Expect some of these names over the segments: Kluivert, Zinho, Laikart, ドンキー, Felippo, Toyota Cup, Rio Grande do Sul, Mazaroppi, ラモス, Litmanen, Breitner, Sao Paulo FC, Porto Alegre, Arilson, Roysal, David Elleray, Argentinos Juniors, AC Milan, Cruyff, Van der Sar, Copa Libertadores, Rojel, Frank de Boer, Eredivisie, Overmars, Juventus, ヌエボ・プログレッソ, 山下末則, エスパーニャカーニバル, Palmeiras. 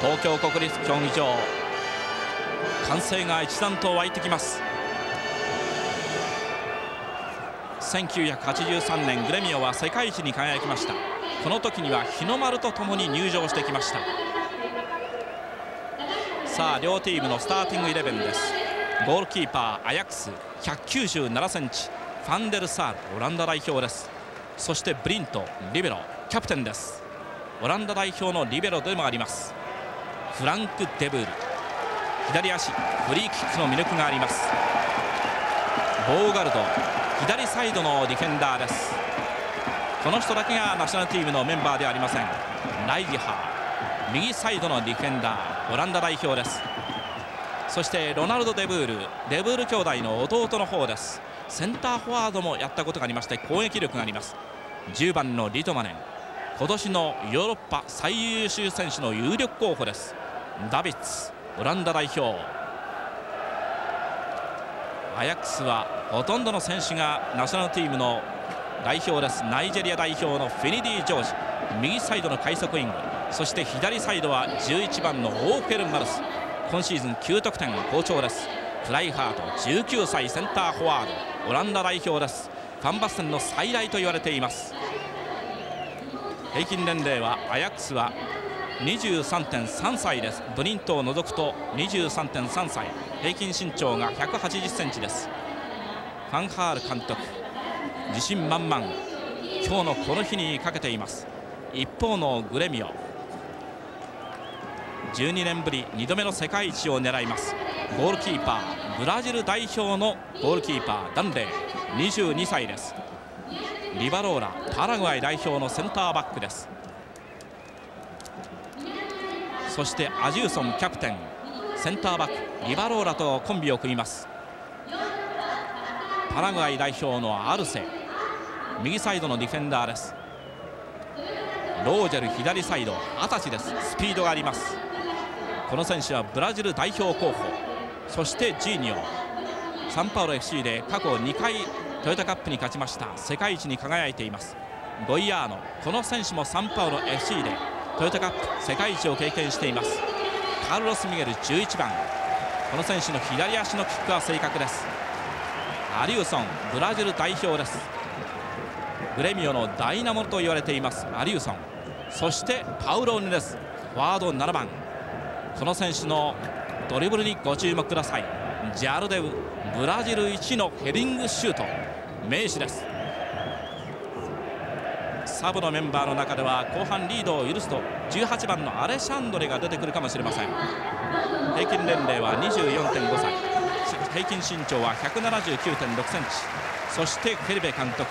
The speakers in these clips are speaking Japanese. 東京国立競技場、歓声が一段と湧いてきます。1983年グレミオは世界一に輝きました。この時には日の丸とともに入場してきました。さあ両チームのスターティングイレブンです。ゴールキーパーアヤックス197センチ、ファンデルサールオランダ代表です。そしてブリントリベロキャプテンです。オランダ代表のリベロでもありますフランク・デブール、左足フリーキックの魅力があります。ボーガルド左サイドのディフェンダーです。この人だけがナショナルチームのメンバーではありません。ライギハー右サイドのディフェンダー、オランダ代表です。そしてロナルド・デブール、デブール兄弟の弟の方です。センターフォワードもやったことがありまして攻撃力があります。10番のリトマネン、今年のヨーロッパ最優秀選手の有力候補です。ダビッツオランダ代表、アヤックスはほとんどの選手がナショナルチームの代表です。ナイジェリア代表のフィニディ・ジョージ、右サイドの快速ウイング、そして左サイドは11番のオーフェル・マルス、今シーズン9得点好調です。クライハート19歳センターフォワード、オランダ代表です。ファン・バステンの再来と言われています。平均年齢はアヤックスは 23.3 歳です。ブリントを除くと 23.3 歳、平均身長が180センチです。ファンハール監督自信満々、今日のこの日にかけています。一方のグレミオ、12年ぶり2度目の世界一を狙います。ゴールキーパーブラジル代表のゴールキーパーダンレイ22歳です。リバローラパラグアイ代表のセンターバックです。そしてアジューソンキャプテン、センターバックリバローラとコンビを組みます。パラグアイ代表のアルセ、右サイドのディフェンダーです。ロージェル左サイド、20歳です。スピードがあります。この選手はブラジル代表候補。そしてジーニョ、サンパウロ FC で過去2回トヨタカップに勝ちました。世界一に輝いています。ゴイアーノ、この選手もサンパウロ FC でトヨタカップ世界一を経験しています。カルロス・ミゲル11番、この選手の左足のキックは正確です。アリウソンブラジル代表です。グレミオのダイナモと言われていますアリウソン。そしてパウローニです。フォワード7番、この選手のドリブルにご注目ください。ジャルデウ、ブラジル1のヘディングシュート名手です。サブのメンバーの中では後半リードを許すと18番のアレシャンドレが出てくるかもしれません。平均年齢は 24.5 歳、平均身長は 179.6 センチ。そしてフェルベ監督、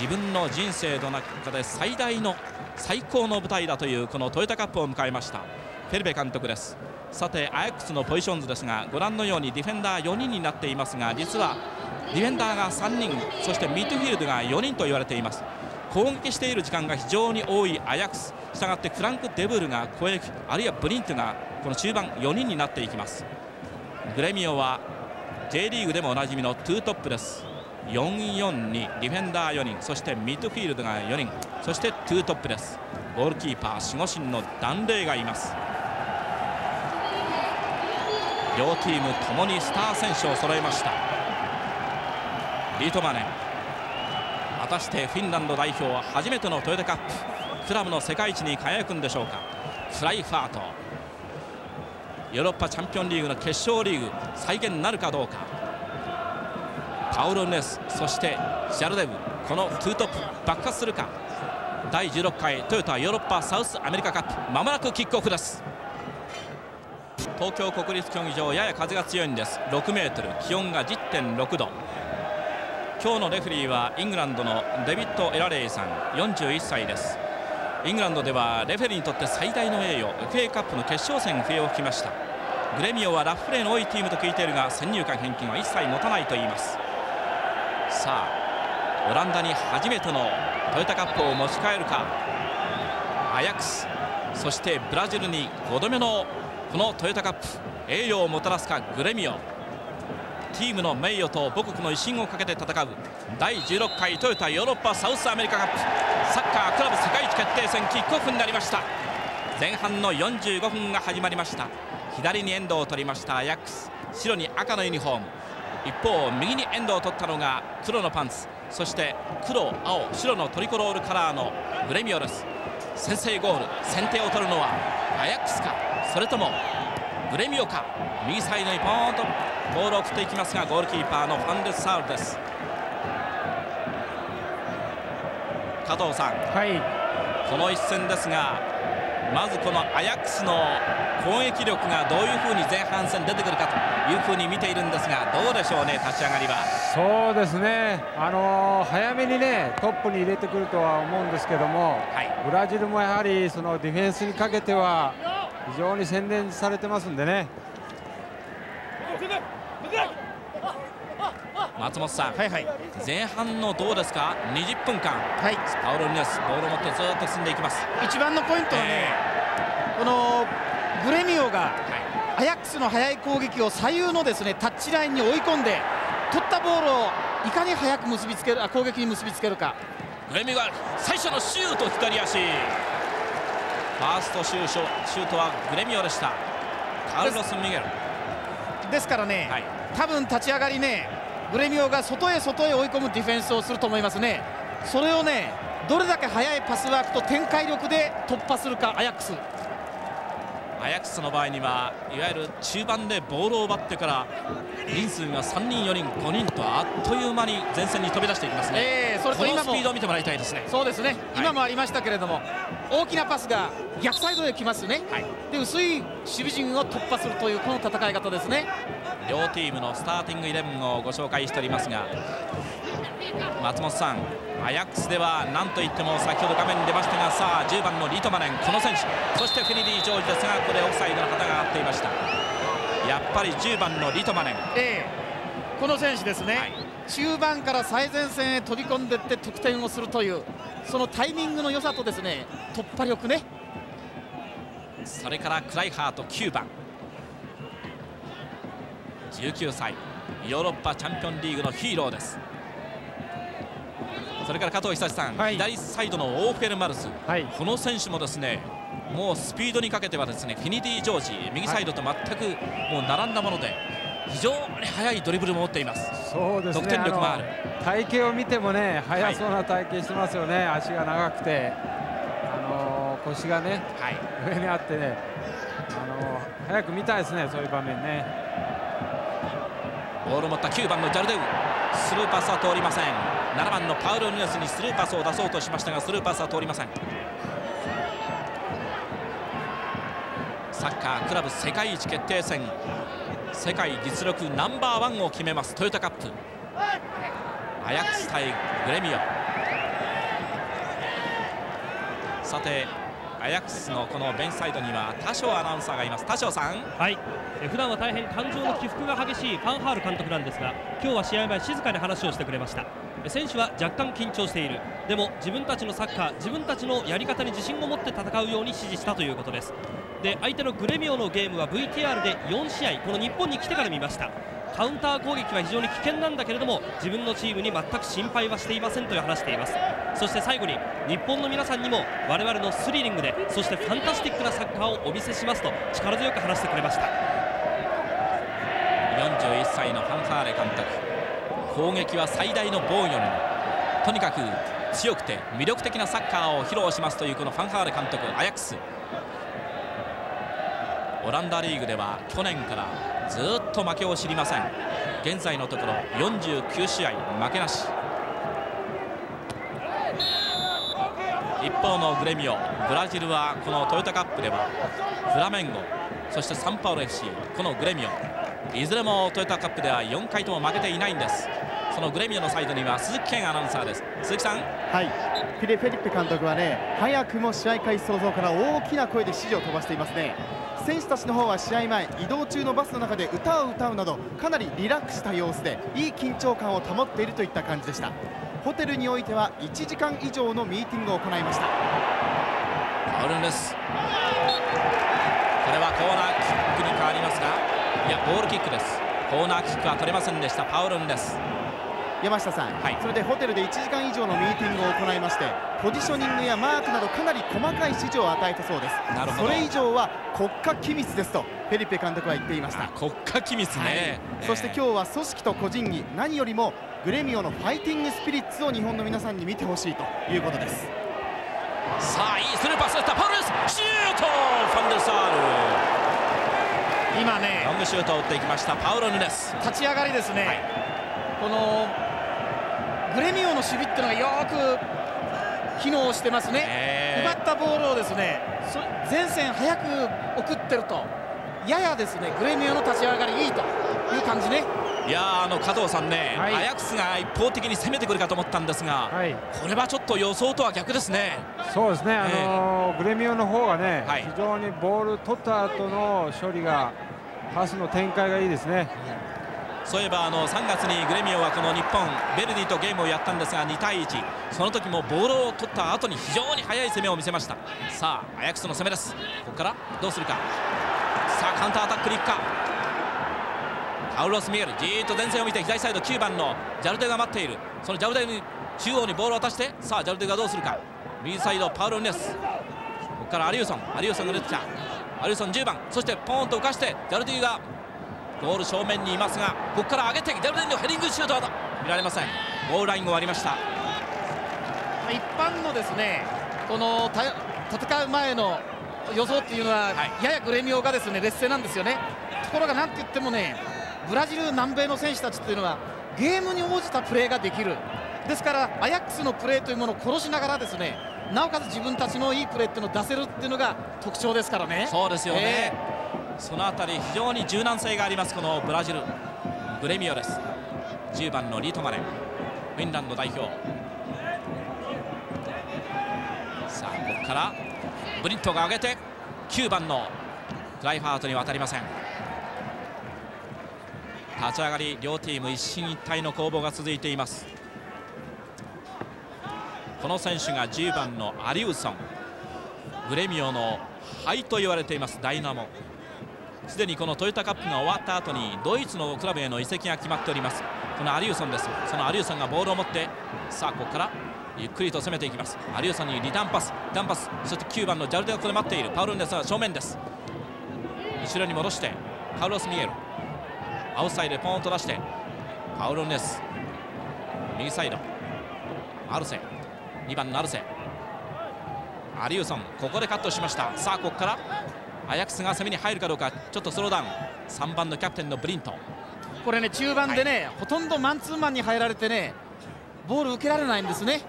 自分の人生の中で最高の舞台だというこのトヨタカップを迎えましたフェルベ監督です。さてアヤックスのポジションズですが、ご覧のようにディフェンダー4人になっていますが、実はディフェンダーが3人、そしてミッドフィールドが4人と言われています。攻撃している時間が非常に多いアヤックス、したがってフランク・デブールが攻撃、あるいはブリントがこの中盤4人になっていきます。グレミオは J リーグでもおなじみの2トップです。 4-4 にディフェンダー4人、そしてミッドフィールドが4人、そして2トップです。ゴールキーパー守護神のダンレイがいます。両チームともにスター選手を揃えました。リトマネン、果たしてフィンランド代表は初めてのトヨタカップクラブの世界一に輝くんでしょうか。クライファート、ヨーロッパチャンピオンリーグの決勝リーグ再現なるかどうか。パウロ・ネス、そしてジャルデブ、この2トップ爆発するか。第16回トヨタヨーロッパサウスアメリカカップ、まもなくキックオフです。東京国立競技場、やや風が強いんです。6メートル、気温が 10.6 度。今日のレフェリーはイングランドのデビッド・エラレイさん41歳です。イングランドではレフェリーにとって最大の栄誉 FA カップの決勝戦笛を吹きました。グレミオはラフプレーの多いチームと聞いているが、先入観返金は一切持たないと言います。さあオランダに初めてのトヨタカップを持ち帰るか。アヤックス、そしてブラジルに5度目のこのトヨタカップ栄誉をもたらすかグレミオ。チームの名誉と母国の威信をかけて戦う第16回トヨタヨーロッパサウスアメリカカップサッカークラブ世界一決定戦、キックオフになりました。前半の45分が始まりました。左にエンドを取りましたアヤックス、白に赤のユニフォーム、一方右にエンドを取ったのが黒のパンツ、そして黒、青、白のトリコロールカラーのグレミオルス。先制ゴール、先手を取るのはアヤックスか、それともグレミオか。右サイドにポーンとボールを送っていきますが、ゴールキーパーのファンデスサールです。加藤さん、この一戦ですが、まずこのアヤックスの攻撃力がどういうふうに前半戦出てくるかというふうに見ているんですが、どうでしょうね、立ち上がりは。そうですね、早めにねトップに入れてくるとは思うんですけども、ブラジルもやはりそのディフェンスにかけては非常に洗練されてますんでね。松本さん、前半のどうですか、20分間、パウロ・ヌニェス、ボールを持ってずっと進んでいきます。一番のポイントはね、このグレミオがアヤックスの速い攻撃を左右のですねタッチラインに追い込んで、取ったボールをいかに早く結びつける、攻撃に結びつけるか。グレミオが最初のシュート、左足、ファーストシュートはグレミオでした、カルロス・ミゲル。ですからね、多分立ち上がりね、グレミオが外へ外へ追い込むディフェンスをすると思いますね。それをね、どれだけ速いパスワークと展開力で突破するか、アヤックス。アヤックスの場合には、いわゆる中盤でボールを奪ってから人数が3人、4人、5人とあっという間に前線に飛び出していきますね。それと今もこのスピードを見てもらいたいですね。そうですね、今もありましたけれども、大きなパスが逆サイドへ来ますね、で薄い守備陣を突破するというこの戦い方ですね。両チームのスターティングイレブンをご紹介しておりますが、松本さん、アヤックスではなんといっても先ほど画面に出ましたが、さあ10番のリトマネン、この選手、そしてフェリリー・ジョージですが、これオフサイドの旗が上がっていました。やっぱり10番のリトマネン、この選手ですね、中盤から最前線へ飛び込んでいって得点をするという、そのタイミングの良さとですね突破力ね。それからクライハート9番、19歳、ヨーロッパチャンピオンリーグのヒーローです。それから加藤久志さん、左サイドのオーフェルマルス、この選手もですね、もうスピードにかけてはですねフィニティ・ジョージ、右サイドと全くもう並んだもので、非常に速いドリブルも持っています。そうですね、得点力もある。体型を見てもね、速そうな体型してますよね、足が長くて、腰がね、上にあってね、早く見たいですね、そういう場面ね。ボールを持った9番のジャルデウ、スルーパスは通りません。7番のパウロ・ヌニェスにスルーパスを出そうとしましたが、スルーパスは通りません。サッカークラブ世界一決定戦、世界実力ナンバーワンを決めますトヨタカップ、アヤックス対グレミオ。さてアヤックスのこのベンチサイドには田翔アナウンサーがいます。田翔さん、普段は大変感情の起伏が激しいファンハール監督なんですが、今日は試合前静かに話をしてくれました。選手は若干緊張している、でも自分たちのサッカー、自分たちのやり方に自信を持って戦うように指示したということです。で、相手のグレミオのゲームは VTR で4試合、この日本に来てから見ました。カウンター攻撃は非常に危険なんだけれども、自分のチームに全く心配はしていませんという話しています。そして最後に、日本の皆さんにも我々のスリリングで、そしてファンタスティックなサッカーをお見せしますと力強く話してくれました。41歳のファンハーレ監督、攻撃は最大の防御に、とにかく強くて魅力的なサッカーを披露しますというこのファンハーレ監督、アヤックス。オランダリーグでは去年からずっと負けを知りません。現在のところ49試合負けなし。一方のグレミオ、ブラジルはこのトヨタカップではフラメンゴ、そしてサンパウロ FC、 このグレミオ、いずれもトヨタカップでは4回とも負けていないんです。そのグレミオのサイドには鈴木健アナウンサーです。鈴木さん、フェリッペ監督はね、早くも試合開始早々から大きな声で指示を飛ばしていますね。選手たちの方は試合前、移動中のバスの中で歌を歌うなど、かなりリラックスした様子でいい緊張感を保っているといった感じでした。ホテルにおいては1時間以上のミーティングを行いました。パウルです。これはコーナーキックに変わりますが、いや、ボールキックです。コーナーキックは取れませんでした。パウルです。山下さん、はい、それでホテルで1時間以上のミーティングを行いまして、ポジショニングやマークなどかなり細かい指示を与えたそうです。それ以上は国家機密ですとフェリペ監督は言っていました。国家機密ね、はい、そして今日は組織と個人技、何よりもグレミオのファイティングスピリッツを日本の皆さんに見てほしいということです。さあ、いいスルーパスだった。パウルスシュート、ファンデルサール、今ね、ロングシュートを打っていきましたパウロ・ヌネス。立ち上がりですね、はい、このグレミオの守備っていうのがよく機能してますね、奪ったボールをですね前線早く送ってると、ややですねグレミオの立ち上がりいいという感じね。いや、加藤さんね、はい、アヤックスが一方的に攻めてくるかと思ったんですが、はい、これはちょっと予想とは逆ですね。そうですね、グレミオの方がね、はい、非常にボール取った後の処理が、パスの展開がいいですね。そういえば3月にグレミオはこの日本ベルディとゲームをやったんですが2対1、その時もボールを取った後に非常に速い攻めを見せました。さあ、アヤックスの攻めです。ここからどうするか。さあ、カウンターアタックに行くか。パウロス・ミエル、じーっと前線を見て、左サイド9番のジャルデが待っている。そのジャルデに中央にボールを渡して、さあジャルデがどうするか。右サイドパウロ・ヌネス、ここからアリューソン、アリューソンが出てきた。アリューソン10番、そしてポーンと浮かしてジャルディがゴール正面にいますが、ここから上げてジャルディのヘディングシュートは見られません。ゴールラインを割りました。一般のですね、この戦う前の予想っていうのは、はい、ややグレミオがですね劣勢なんですよね。ところがなんて言ってもね、ブラジル南米の選手たちというのはゲームに応じたプレーができる。ですからアヤックスのプレーというものを殺しながらですね、なおかつ自分たちのいいプレーというのを出せるっていうのが特徴ですからね。そうですよね、そのあたり非常に柔軟性がありますこのブラジル、グレミオです。10番のリトマネ、フィンランド代表。さあ、ここからブリントが上げて9番のクライファートに渡りません。立ち上がり両チーム一進一退の攻防が続いています。この選手が10番のアリウソン、グレミオの肺と言われていますダイナモ。すでにこのトヨタカップが終わった後にドイツのクラブへの移籍が決まっております。このアリウソンです。そのアリウソンがボールを持って、さあここからゆっくりと攻めていきます。アリウソンにリターンパス、リターンパス、そして9番のジャルデがここで待っている。パウロ・ヌネスは正面です。後ろに戻してカルロス・ミエル、アウトサイドでポンと出してパウロ・ヌネス、右サイドアルセ、2番のアルセ、アリウソン、ここでカットしました。さあ、ここからアヤックスが攻めに入るかどうか。ちょっとスローダウン、3番のキャプテンのブリント、これね中盤でね、はい、ほとんどマンツーマンに入られてね、ボール受けられないんですね。こ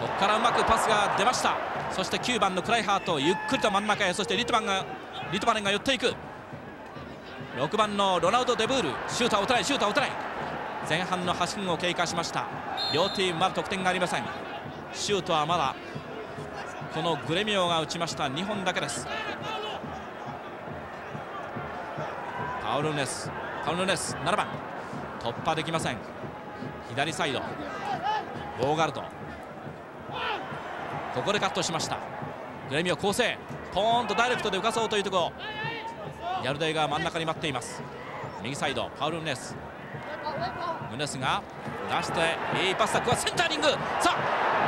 こからうまくパスが出ました。そして9番のクライハート、ゆっくりと真ん中へ、そしてリトマネンが寄っていく。6番のロナウド・デブール、シュートは打たない、シュートは打たない。前半の8分を経過しました。両チームまだ得点がありません。シュートはまだこのグレミオが打ちました2本だけです。パウロ・ヌネス、パウロ・ヌネス7番、突破できません。左サイドボーガルド、ここでカットしました。グレミオ構成、ポーンとダイレクトで浮かそうというところ。ヤルデイが真ん中に待っています。右サイドパウロ・ヌネス、ヌネスが出していいパスタックはセンタリング。さ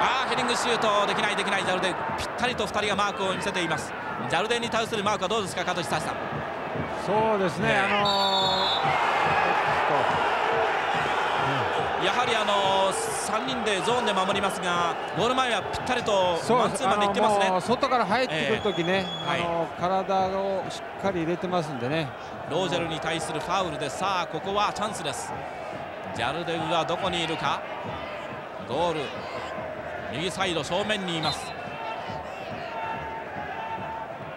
あ、ヘディングシュートできないできない。ジャルデイぴったりと2人がマークを見せています。ジャルデイに対するマークはどうですか、加藤久さん。そうですね、やはり3人でゾーンで守りますが、ゴール前はぴったりとマンツーマンでいってますね。外から入ってくるときね、体をしっかり入れてますんでね。ロージェルに対するファウルで、さあここはチャンスです。ジャルデルはどこにいるか。ゴール右サイド正面にいます。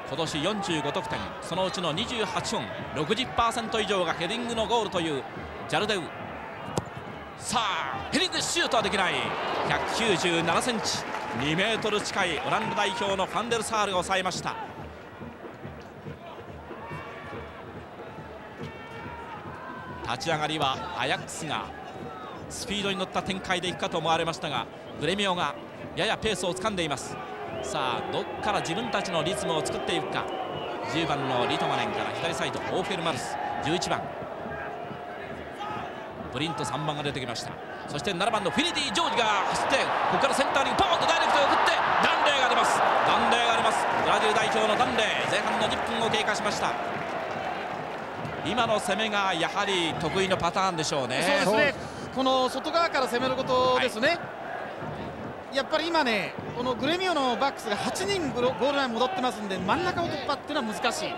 今年45得点、そのうちの28本、 60% 以上がヘディングのゴールというジャルデル。さあ、ヘディングシュートはできない。197センチ、2メートル近いオランダ代表のファンデルサールが抑えました。立ち上がりはアヤックスがスピードに乗った展開でいくかと思われましたが、グレミオがややペースをつかんでいます。さあ、どっから自分たちのリズムを作っていくか。10番のリトマネンから左サイドオーフェルマルス、11番ブリント、3番が出てきました。そして7番のフィニティ・ジョージが走って、ここからセンターにポンとダイレクトを送って、ダンレイが出ます。ダンレイが出ます。ブラジル代表のダンレイ、前半の10分を経過しました。今の攻めがやはり得意のパターンでしょうね。そうですね、この外側から攻めることですね。やっぱり今ね、このグレミオのバックスが8人ゴールライン戻ってますんで、真ん中を突破っていうのは難しい。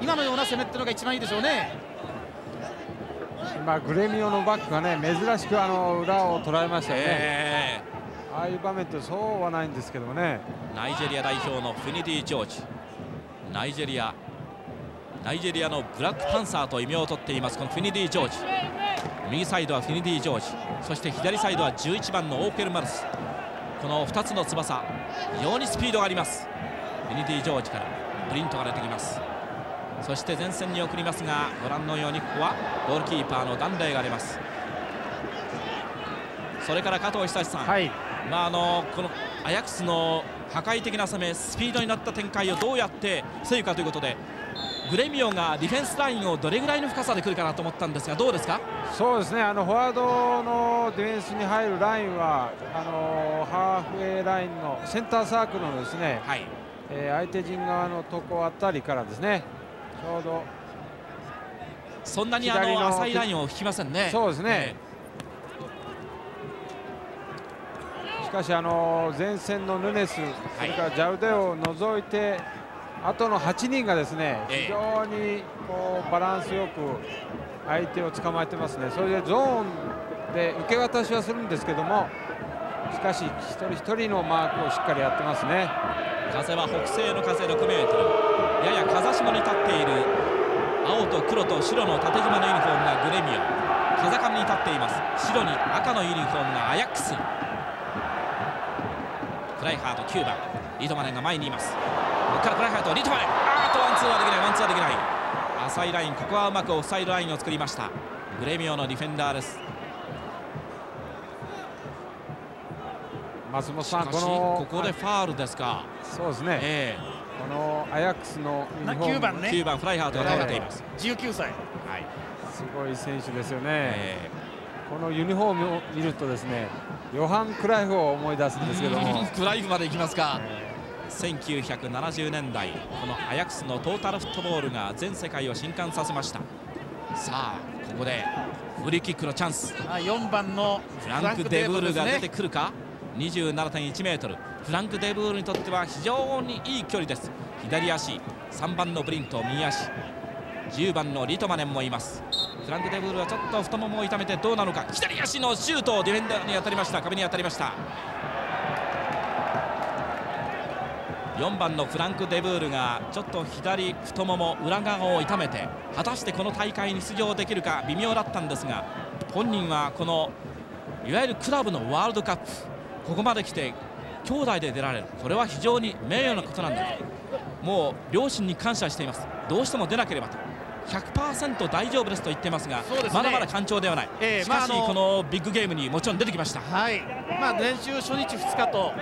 今のような攻めっていうのが一番いいでしょうね。まあグレミオのバックがね、珍しく裏を捉えましたよね。ああいう場面ってそうはないんですけどもね。ナイジェリア代表のフィニティ・ジョージ、ナイジェリアのブラックパンサーと異名を取っていますこのフィニティ・ジョージ。右サイドはフィニティ・ジョージ、そして左サイドは11番のオーケル・マルス。この2つの翼、非常にスピードがあります。フィニティ・ジョージからブリントが出てきます。そして前線に送りますが、ご覧のようにここはゴールキーパーのダンレイが出ます。それから加藤久志さん、このアヤックスの破壊的な攻め、スピードになった展開をどうやって防ぐかということで、グレミオがディフェンスラインをどれぐらいの深さでくるかなと思ったんですが、どうですか？そうですね、フォワードのディフェンスに入るラインはハーフウェイラインのセンターサークルのですね、相手陣側のとこあたりからですね、ちょうどそんなに浅いラインを引きませんね。そうですね。しかし前線のヌネス、それからジャルデを除いてあとの8人がですね、非常にこうバランスよく相手を捕まえてますね。それでゾーンで受け渡しはするんですけども、しかし一人一人のマークをしっかりやってますね。風は北西の風6メートル、やや風下に立っている青と黒と白の縦縞のユニフォームがグレミオ、風上に立っています。白に赤のユニフォームがアヤックス。クライハート9番リトマネンが前にいます。ここからクライハート、リトマネン、ワンツーはできない、浅いライン、ここはうまくオフサイドラインを作りましたグレミオのディフェンダーです。松本さん、ここでファールですか？そうですね、このアヤックスの9番ね、9番フライハートが倒れています。19歳、すごい選手ですよね。このユニフォームを見るとですね、ヨハン・クライフを思い出すんですけどもクライフまで行きますか。1970年代、このアヤックスのトータルフットボールが全世界を震撼させました。さあここでフリーキックのチャンス。4番のフランク・デブールが出てくるか。27.1メートル、フランク・デブールにとっては非常にいい距離です。左足、3番のブリント、右足、10番のリトマネンもいます。フランク・デブールはちょっと太ももを痛めてどうなのか。左足のシュート、ディフェンダーに当たりました、壁に当たりました。4番のフランク・デブールがちょっと左太もも裏側を痛めて、果たしてこの大会に出場できるか微妙だったんですが、本人はこのいわゆるクラブのワールドカップ、ここまで来て兄弟で出られる、これは非常に名誉なことなんだと、もう両親に感謝しています、どうしても出なければと、 100% 大丈夫ですと言っていますが、まだまだ完調ではない、しかしこのビッグゲームにもちろん出てきました、練習初日、2日と、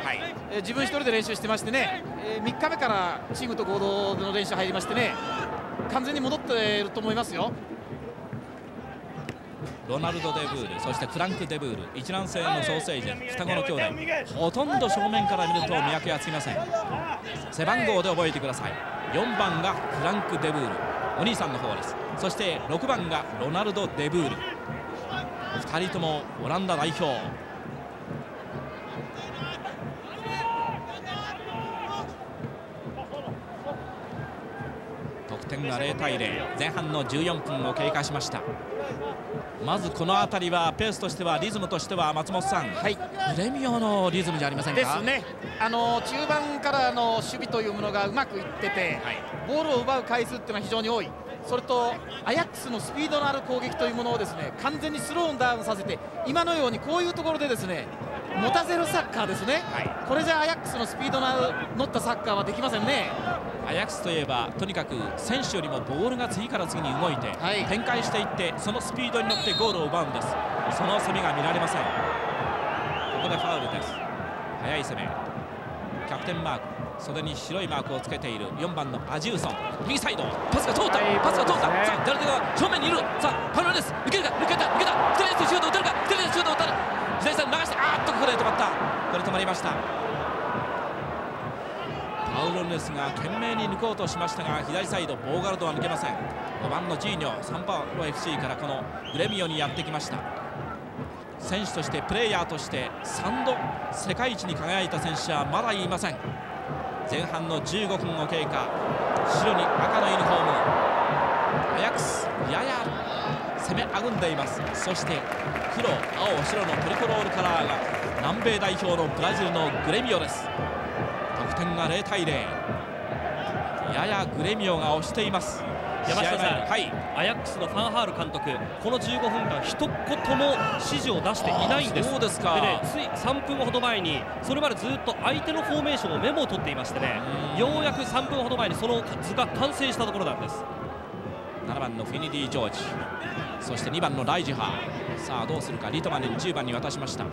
自分1人で練習してましてね、3日目からチームと合同の練習入りましてね、完全に戻っていると思いますよ。ロナルド・デブール、そしてフランク・デブール、一卵性のソーセージェン、双子の兄弟、ほとんど正面から見ると見分けがつきません。背番号で覚えてください。4番がフランク・デブール、お兄さんの方です。そして6番がロナルド・デブール、2人ともオランダ代表。得点が0対0、前半の14分を経過しました。まずこの辺りはペースとしては、リズムとしては松本さん、グレミオのリズムじゃありませんか？ですね、中盤からの守備というものがうまくいってて、ボールを奪う回数っていうのは非常に多い、それとアヤックスのスピードのある攻撃というものをですね、完全にスローダウンさせて、今のようにこういうところでですね、持たせるサッカーですね、これじゃアヤックスのスピードの乗ったサッカーはできませんね。アヤックスといえばとにかく選手よりもボールが次から次に動いて、展開していって、そのスピードに乗ってゴールを奪うんです。その攻めが見られません。ここでファウルです。速い攻め、キャプテンマーク、袖に白いマークをつけている4番のアジューソン、右サイド、パスが通った、さあ誰かが正面にいる、さあパルメです、抜けるか、抜けた、左足シュート打てるか、左足シュート打てる、左サイド流して、ここで止まった。これ止まりました。パウロネスが懸命に抜こうとしましたが、左サイドボーガルドは抜けません。5番のジーニョ、サンパウロ FC からこのグレミオにやってきました。選手としてプレイヤーとして3度世界一に輝いた選手はまだいません。前半の15分を経過。白に赤のユニフォームアヤックス、やや攻めあぐんでいます。そして黒、青、白のトリコロールカラーが南米代表のブラジルのグレミオです。得点が0対0、ややグレミオが押しています。山下さん、アヤックスのファンハール監督、この15分間一言も指示を出していないんです。そうですか。でね、つい3分ほど前に、それまでずっと相手のフォーメーションをメモを取っていましてね、ようやく3分ほど前にその図が完成したところなんです。7番のフィニディ・ジョージ、そして2番のライジハ。さあどうするか。リトマネに10番に渡しました。一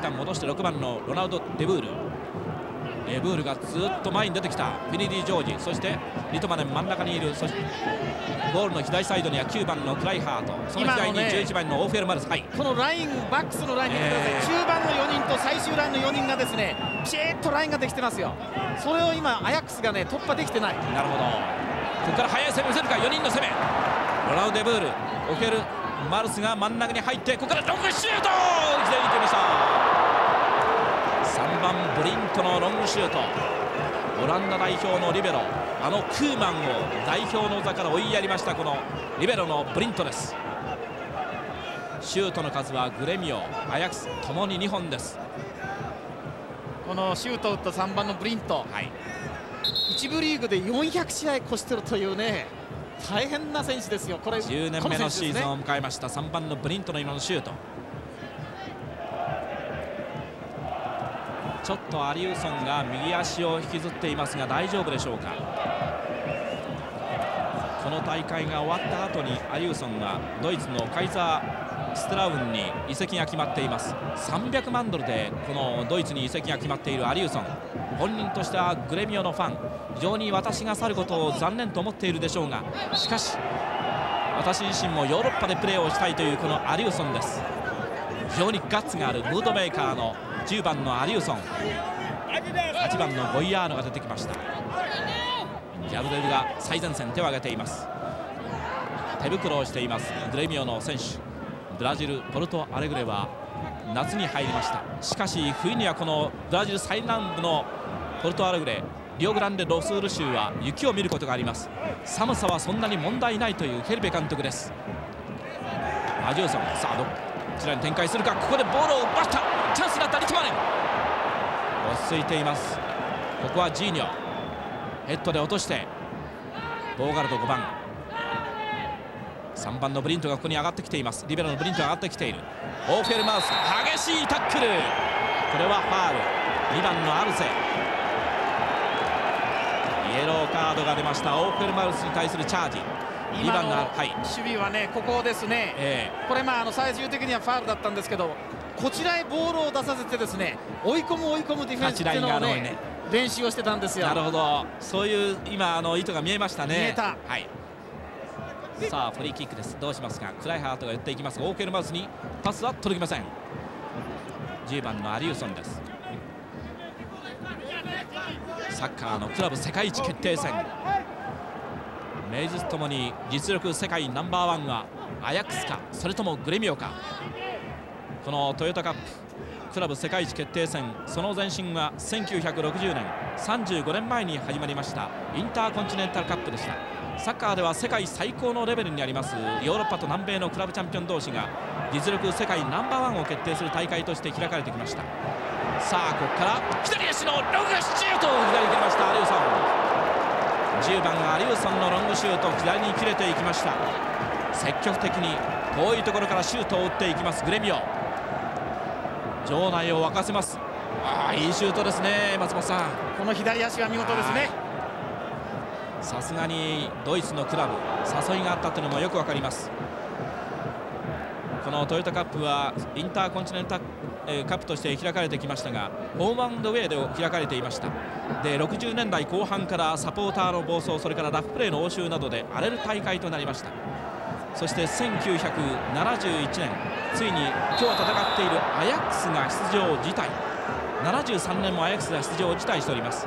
旦戻して6番のロナウド・デブール。デブールがずっと前に出てきた。フィニディ・ジョージ、そしてリトマネ真ん中にいる。そしてゴールの左サイドには9番のクライハート、その左に11番のオーフェルマルス。このライン、バックスのライン見てください。中盤の4人と最終ラインの4人がですね、ピシッとラインができてますよ。それを今アヤックスがね、突破できてない。なるほど。ここから速い攻め見せるか。4人の攻め、ロナウド・デブール、オフェルマルスが真ん中に入って、ここからロングシュート、左に行きました。3番ブリントのロングシュート。オランダ代表のリベロ、あのクーマンを代表の座から追いやりました、このリベロのブリントです。シュートの数はグレミオ、アヤックスともに2本です。このシュートを打った3番のブリント、1部リーグで400試合越してるというね、大変な選手ですよ。これ10年目のシーズンを迎えました、3番のブリントの今のシュート。ちょっとアリウソンが右足を引きずっていますが、大丈夫でしょうか。この大会が終わった後にアリウソンはドイツのカイザー・ストラウンに移籍が決まっています。300万ドルでこのドイツに移籍が決まっているアリウソン、本人としてはグレミオのファン、非常に私が去ることを残念と思っているでしょうが、しかし私自身もヨーロッパでプレーをしたいというこのアリウソンです。非常にガッツがあるムードメーカーの10番のアリウソン、8番のゴイアーノが出てきました。ギャルデルが最前線手を挙げています。手袋をしていますグレミオの選手。ブラジル、ポルトアレグレは夏に入りました。しかし冬にはこのブラジル最南部のポルトアレグレ、リオグランデドスール州は雪を見ることがあります。寒さはそんなに問題ないというヘルベ監督です。アジューソン、さあどこちらに展開するか。ここでボールを奪った、チャンスだったリトマネ。落ち着いています。ここはジーニョ、ヘッドで落として、ボーガルド、5番、3番のブリントがここに上がってきています。リベロのブリントが上がってきている。オーフェルマウス、激しいタックル、これはファウル。2番のアルセ、イエローカードが出ました。オーフェルマウスに対するチャージ。今の守備はね、ここですね、これ最終的にはファウルだったんですけど、こちらへボールを出させてですね、追い込むディフェンスっていうのをね、練習をしてたんですよ。なるほど、そういう今意図が見えましたね。見えた。さあフリーキックです。どうしますか。クライハートが寄っていきます。オーケルマウスにパスは届きません。10番のアリウソンです。サッカーのクラブ世界一決定戦、名実ともに実力世界ナンバーワンはアヤックスか、それともグレミオか。このトヨタカップクラブ世界一決定戦、その前身は1960年、35年前に始まりましたインターコンチネンタルカップでした。サッカーでは世界最高のレベルにありますヨーロッパと南米のクラブチャンピオン同士が実力世界ナンバーワンを決定する大会として開かれてきました。さあここから左足のロングシュート、左に蹴りましたアリウソン。10番アリウソンのロングシュート、左に切れていきました。積極的に遠いところからシュートを打っていきますグレミオ。場内を沸かせます。いいシュートですね、松本さん。この左足は見事ですね。さすがにドイツのクラブ、誘いがあったというのもよくわかります。このトヨタカップはインターコンチネンタルカップとして開かれてきましたが、ホームアンドウェイで開かれていました。で、60年代後半からサポーターの暴走、それからラフプレーの応酬などで荒れる大会となりました。そして1971年ついに今日戦っているアヤックスが出場辞退、73年もアヤックスが出場を辞退しております。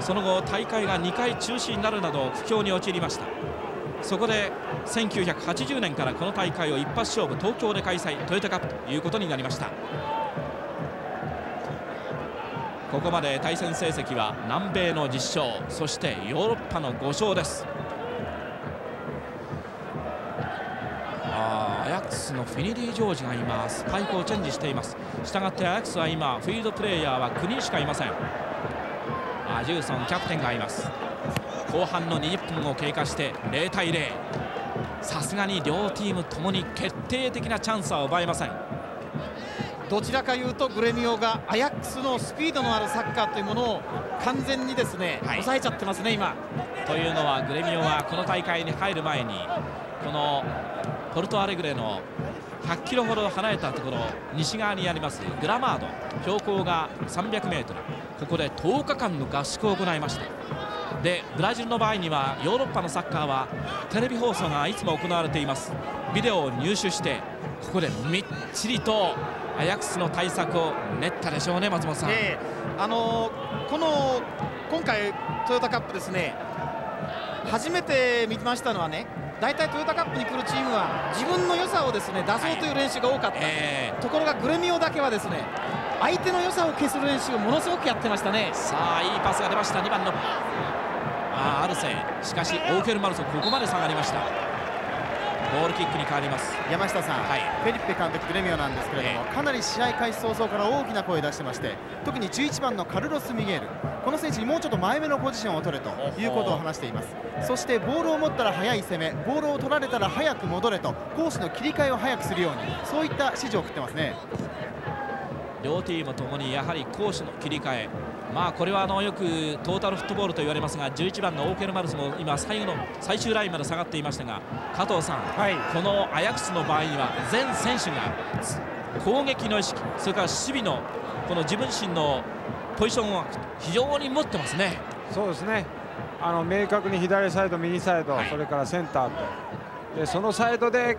その後大会が2回中止になるなど苦境に陥りました。そこで1980年からこの大会を一発勝負、東京で開催、トヨタカップということになりました。ここまで対戦成績は南米の10勝、そしてヨーロッパの5勝です。アヤックスのフィニディ・ジョージが今スパイクをチェンジしています。したがってアヤックスは今フィールドプレーヤーは9人しかいません。アジューソンキャプテンがいます。後半の20分を経過して0対0。さすがに両チームともに決定的なチャンスは奪えません。どちらかいうとグレミオがアヤックスのスピードのあるサッカーというものを完全にですね、抑えちゃってますね今。というのはグレミオはこの大会に入る前にこのポルトアレグレの100キロほど離れたところ西側にありますグラマード、標高が300メートル、ここで10日間の合宿を行いました。でブラジルの場合にはヨーロッパのサッカーはテレビ放送がいつも行われています。ビデオを入手してここでみっちりとアヤックスの対策を練ったでしょうね、松本さん。今回トヨタカップですね、初めて見ましたのはね、大体トヨタカップに来るチームは自分の良さをですね出そうという練習が多かった、ところがグレミオだけはですね相手の良さを消す練習をものすごくやってましたね。さあいいパスが出ました、2番のアルセン。しかしオーケルマルソ、ここまで下がりました。ゴールキックに変わります。山下さん、フェリッペ監督、グレミオなんですけれども、かなり試合開始早々から大きな声を出してまして、特に11番のカルロス・ミゲール、この選手にもうちょっと前目のポジションを取れということを話しています。そしてボールを持ったら速い攻め、ボールを取られたら早く戻れと、攻守の切り替えを早くするように、そういった指示を送ってますね。両チームともにやはり攻守の切り替え、これはよくトータルフットボールと言われますが、11番のオーケルマルスも今最終ラインまで下がっていましたが、加藤さん、このアヤックスの場合には全選手が攻撃の意識、それから守備のこの自分自身のポジションを非常に持ってますね。そうですね、明確に左サイド、右サイド、それからセンターと、でそのサイドで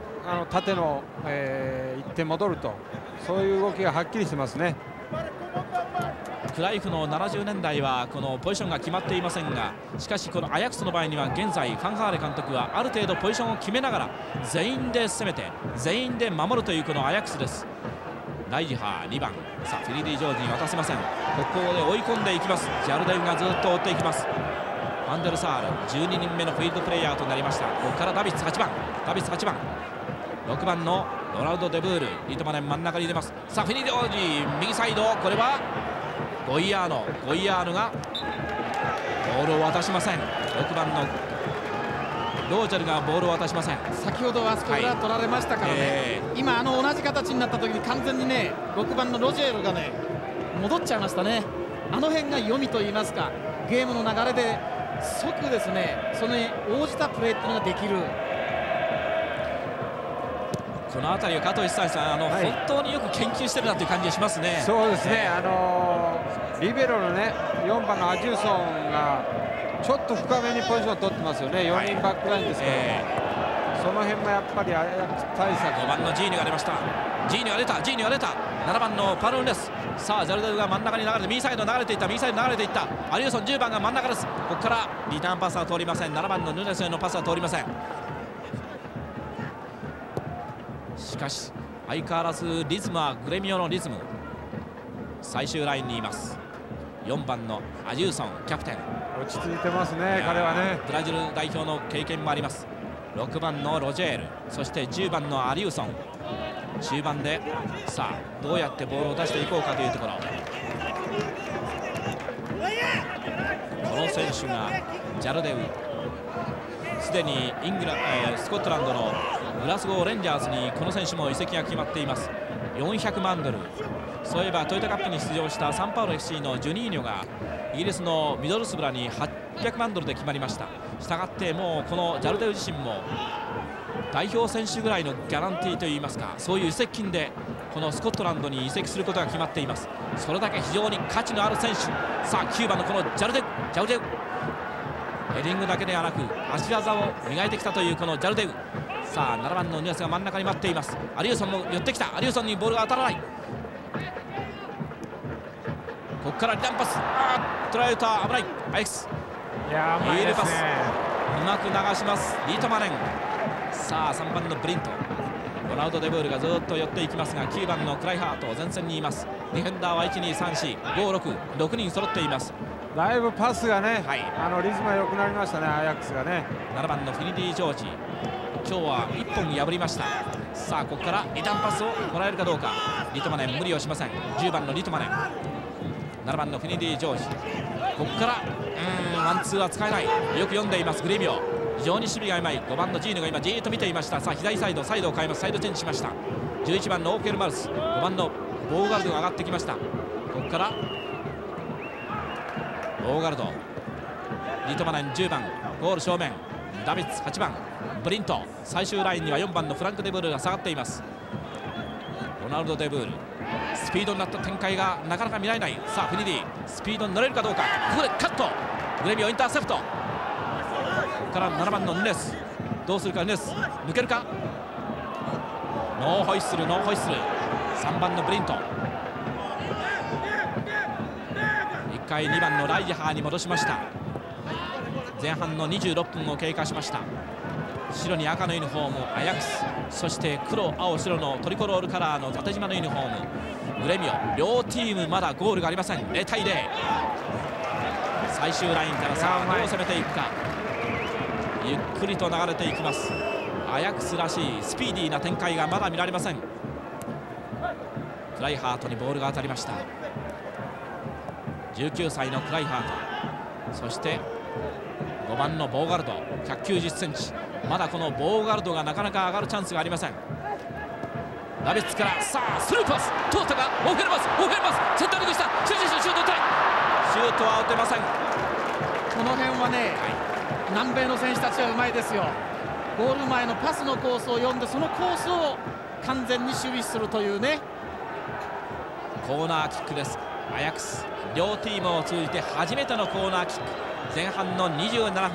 縦の1点戻ると、そういう動きがはっきりしてますね。クライフの70年代はこのポジションが決まっていませんが、しかしこのアヤックスの場合には現在ファンハーレ監督はある程度ポジションを決めながら全員で攻めて全員で守るというこのアヤックスです。ライジハー2番、さあフィリディ・ジョージに渡せません。ここで追い込んでいきます。ジャルデンがずっと追っていきます。アンデルサール12人目のフィールドプレーヤーとなりました。ここからダビッツ8番、ダビッツ8番、6番のロナウド・デブール、リトマネン真ん中に入れます。さあフィリディ・ジョージ右サイド、これはゴイアーノ、ゴイアーノがボールを渡しません。6番のロージェルがボールを渡しません。先ほどあそこから取られましたからね、今同じ形になった時に完全にね6番のロジェルがね戻っちゃいましたね。あの辺が読みといいますか、ゲームの流れで即ですねそれに応じたプレーっていうのができる。この辺りは加藤久さん、本当によく研究してるなという感じがしますね。そうですね、リベロのね4番のアジューソンがちょっと深めにポジションを取ってますよね、4人バックラインですけど、その辺もやっぱりアヤックス対策。5番のジーニが出ました、ジーニが出た、ジーニが出た、7番のパルンです。さあジャルデルが真ん中に流れて、右サイド流れていった、右サイド流れていった、アリューソン10番が真ん中です。ここからリターンパスは通りません。7番のヌネスへのパスは通りません。しかし相変わらずリズムはグレミオのリズム。最終ラインにいます。4番のアジューソンキャプテン、落ち着いてますね彼はね、ブラジル代表の経験もあります。6番のロジェール、そして10番のアリューソン、中盤でさあどうやってボールを出していこうかというところ。この選手がジャルデウ、すでにスコットランドのグラスゴーレンジャーズにこの選手も移籍が決まっています。400万ドル、そういえばトヨタカップに出場したサンパウロ FC のジュニーニョがイギリスのミドルスブラに800万ドルで決まりました。したがってもうこのジャルデウ自身も代表選手ぐらいのギャランティーといいますか、そういう移籍金でこのスコットランドに移籍することが決まっています。それだけ非常に価値のある選手。さあ9番のこのジャルデウ、ヘディングだけではなく足技を磨いてきたというこのジャルデウ。さあ7番のニアスが真ん中に待っています。アリューソンも寄ってきた。アリューソンにボールが当たらない。ここからリターンパス、トライアウト危ない。アイクスヒールパス、うまく流します。リートマレン。さあ3番のブリント、ロナウド・デブールがずっと寄っていきますが、9番のクライハート前線にいます。ディフェンダーは1234566人揃っています。だいぶパスがね、はい、リズムが良くなりましたね、アヤックスがね。7番のフィニディ・ジョージ、今日は1本破りました。さあここからリターンパスをもらえるかどうか。リトマネン無理をしません。10番のリトマネン、7番のフィニディ・ジョージ、ここからワンツーは使えない。よく読んでいますグリビオ。非常に守備がうまい。5番のジーヌが今じーっと見ていました。さあ左サイド、サイドを変えます。サイドチェンジしました。11番のオーケルマルス、5番のボーガルドが上がってきました。ここからボーガルド、リトマネン10番、ゴール正面ダビッツ、8番ブリント、最終ラインには4番のフランク・デブールが下がっています。ロナウド・デブール、スピードになった展開がなかなか見られない。さあフィニディ、スピードに乗れるかどうか。ここでカット、グレビオインターセプト。ここから7番のヌネス、どうするか。ヌネス抜けるか、ノーホイッスル、ノーホイッスル。3番のブリント、1回2番のライハーに戻しました。前半の26分を経過しました。白に赤のユニフォームアヤックス、そして黒青白のトリコロールカラーの縦縞のユニフォームグレミオ。両チームまだゴールがありません。0対0、最終ラインからさあどう攻めていくか。ゆっくりと流れていきます。アヤックスらしいスピーディーな展開がまだ見られません。クライハートにボールが当たりました。19歳のクライハート、そして5番のボーガルド、190センチ。まだこのボーガルドがなかなか上がるチャンスがありません。ラビッツから、さあスルーパス通ったか。オフェルマス、オフェルマスセンタリングした。シュート、シュート打たれ、シュートは打てません。この辺はね、南米の選手たちはうまいですよ。ゴール前のパスのコースを読んで、そのコースを完全に守備するというね。コーナーキックです。アヤックス両チームを通じて初めてのコーナーキック。前半の27分、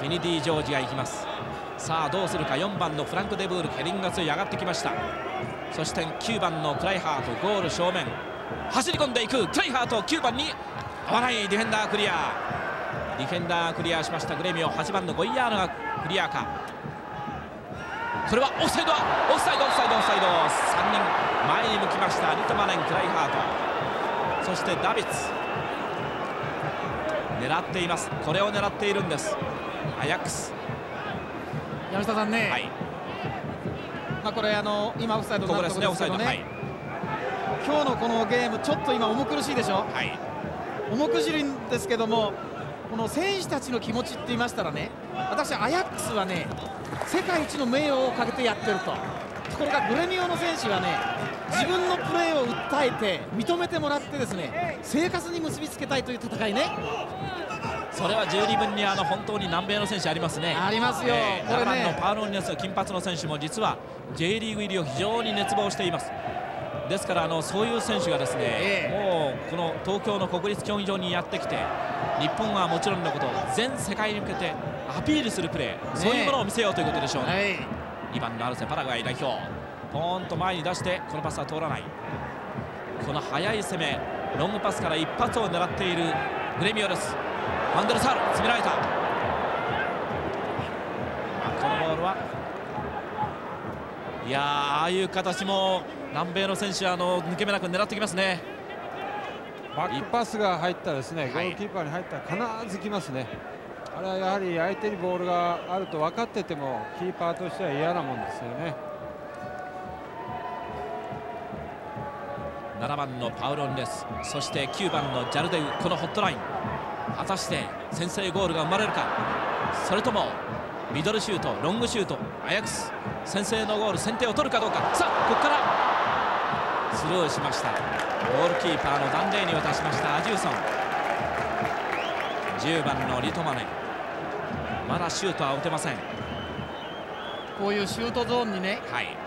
フィニディ・ジョージが行きます。さあどうするか。4番のフランク・デブール、ヘディングが強い、上がってきました。そして9番のクライハート、ゴール正面走り込んでいく。クライハート9番に合わない。ディフェンダークリア、ディフェンダークリアしましたグレミオ。8番のゴイヤーノがクリアか。これはオフサイド、オフサイド、オフサイド、オフサイド。3人前に向きました。リトマネン、クライハート、そしてダビッツ狙っています。これを狙っているんです、アヤックス。山下さんね、まあこれ今オフサイドになったところですけどね、今日のこのゲームちょっと今重苦しいでしょ、重苦しいんですけども、この選手たちの気持ちって言いましたらね、私アヤックスはね世界一の名誉をかけてやってると。ところがグレミオの選手はね、自分のプレーを訴えて認めてもらってですね、生活に結びつけたいという戦いね。それは十二分に本当に南米の選手ありますね。ありますよ。7番のパウロ・ヌニェス、金髪の選手も実は J リーグ入りを非常に熱望しています。ですからそういう選手がですね、もうこの東京の国立競技場にやってきて、日本はもちろんのこと全世界に向けてアピールするプレー、そういうものを見せようということでしょうね。2番のアルセ、パラグアイ代表、ポーンと前に出してこのパスは通らない。この速い攻め、ロングパスから一発を狙っているグレミオです。アンデルサール、詰められた。このボールは、いやー、ああいう形も南米の選手は抜け目なく狙ってきますね。バックパスが入ったですね、ゴールキーパーに入ったら必ずきますね。あれはやはり相手にボールがあると分かっててもキーパーとしては嫌なもんですよね。7番のパウロンです、そして9番のジャルデウ、このホットライン、果たして先制ゴールが生まれるか、それともミドルシュート、ロングシュート、アヤックス先制のゴール、先手を取るかどうか。さあここからスルーしました。ゴールキーパーのダンレイに渡しましたアジューソン。10番のリトマネ、まだシュートは打てません。こういうシュートゾーンにね、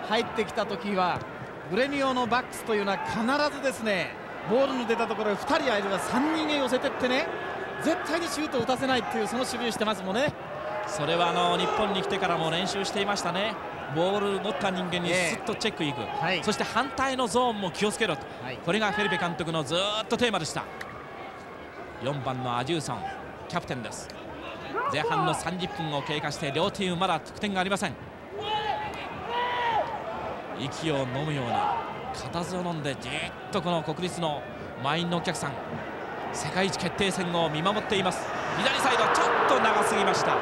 入ってきた時はグレミオのバックスというのは必ずですね、ボールの出たところに2人あれば3人へ寄せてってね、絶対にシュートを打たせないっていう、その守備をしてますもんね。それは日本に来てからも練習していましたね。ボール持った人間にすっとチェックいく、はい、そして反対のゾーンも気をつけろと、はい、これがフェリペ監督のずっとテーマでした。4番のアジューソン、キャプテンです。前半の30分を経過して両チームまだ得点がありません。息を飲むような固唾を飲んでじっとこの国立の満員のお客さん、世界一決定戦を見守っています。左サイドちょっと長すぎました。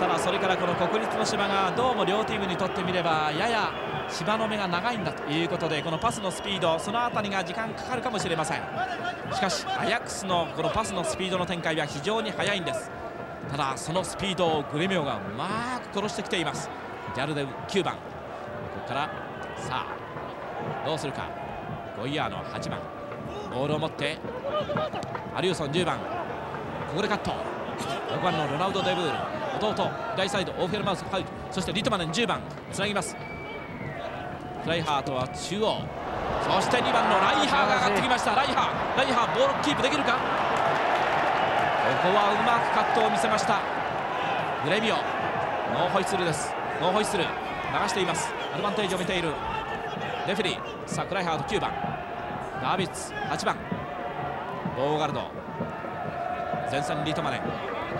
ただそれからこの国立の芝がどうも両チームにとってみればやや芝の目が長いんだということで、このパスのスピードその辺りが時間かかるかもしれません。しかしアヤックスのこのパスのスピードの展開は非常に速いんです。ただそのスピードをグレミオがうまく殺してきています。ギャルデブ9番、ここからさあどうするか。ゴイヤーの8番、ボールを持ってアリューソン10番、ここでカット。6番のロナウド・デブール、弟左サイドオーフェルマウス、ハウト、そしてリトマネン10番つなぎます。フライハートは中央、そして2番のライハーが上がってきました。ライハーボールキープできるか。ここはうまくカットを見せました。グレミオ、ノーホイッスルです。ノーホイッスル流しています。アルバンテージを見ているレフェリー。さあクライハート9番、ダービッツ8番、ボーガルド、前線リトマネン、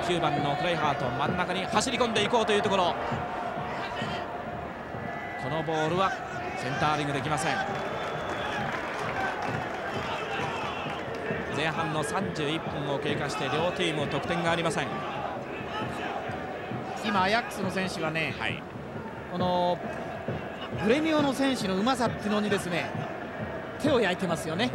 9番のクライハート真ん中に走り込んでいこうというところ。このボールはセンターリングできません。前半の31分を経過して両チーム得点がありません。今アヤックスの選手がね、はい、このグレミオの選手のうまさっていうのにですね手を焼いてますよね。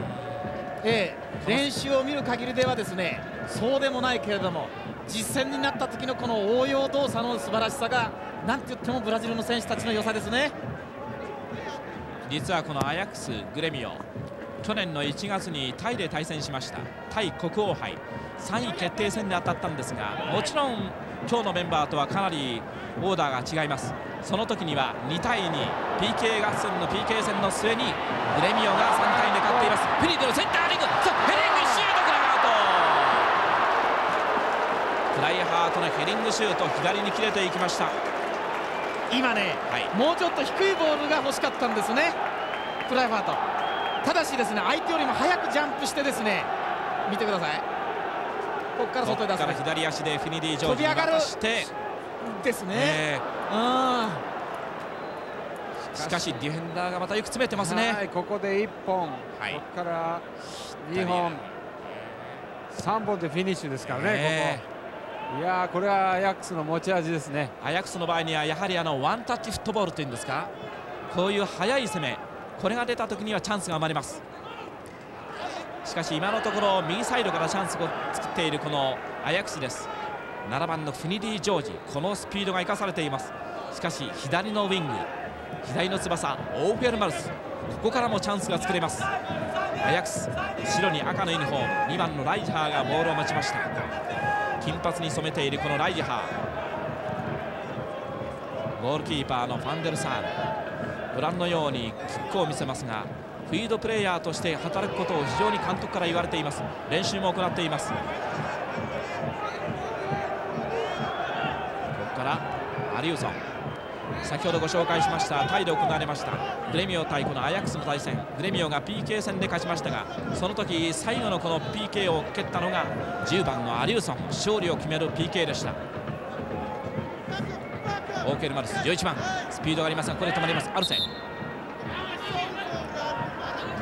練習を見る限りではですねそうでもないけれども、実戦になった時のこの応用動作の素晴らしさがなんといってもブラジルの選手たちの良さですね。実はこのアヤックス、グレミオ去年の1月にタイで対戦しました。タイ国王杯3位決定戦で当たったんですが、もちろん今日のメンバーとはかなりオーダーが違います。その時には2対2 PK 合戦の PK 戦の末にグレミオが3対2で勝っています。フィリペのセンターリング、ヘディングシュート、クライハート、クライハートのヘディングシュート左に切れていきました。今ね、はい、もうちょっと低いボールが欲しかったんですね、クライハート。ただしですね、相手よりも早くジャンプしてですね、見てください、ここから外へ出す、ね、左足でフィニディ・ジョージに渡してですね。しかしディフェンダーがまたよく詰めてますね。はい、ここで1本、はい、ここから2本3本でフィニッシュですからね。ここ、いやー、これはアヤックスの持ち味ですね。アヤックスの場合にはやはりワンタッチフットボールというんですか、こういう速い攻め、これが出た時にはチャンスが生まれます。しかし今のところ右サイドからチャンスを作っているこのアヤックスです。7番のフィニディ・ジョージ、このスピードが生かされています。しかし左のウィング、左の翼オーフェルマルス、ここからもチャンスが作れます。アヤックス、白に赤のユニフォーム、2番のライジハーがボールを持ちました。金髪に染めているこのライジハー、ゴールキーパーのファンデルサール、ご覧のようにキックを見せますが、フィードプレーヤーとして働くことを非常に監督から言われています。練習も行っています。ここからアリューソン、先ほどご紹介しましたタイで行われましたグレミオ対このアヤックスの対戦、グレミオが PK 戦で勝ちましたが、その時最後のこの PK を蹴ったのが10番のアリューソン、勝利を決める PK でした。オーケルマルス11番、スピードがありますがこれ止まります。アルセン、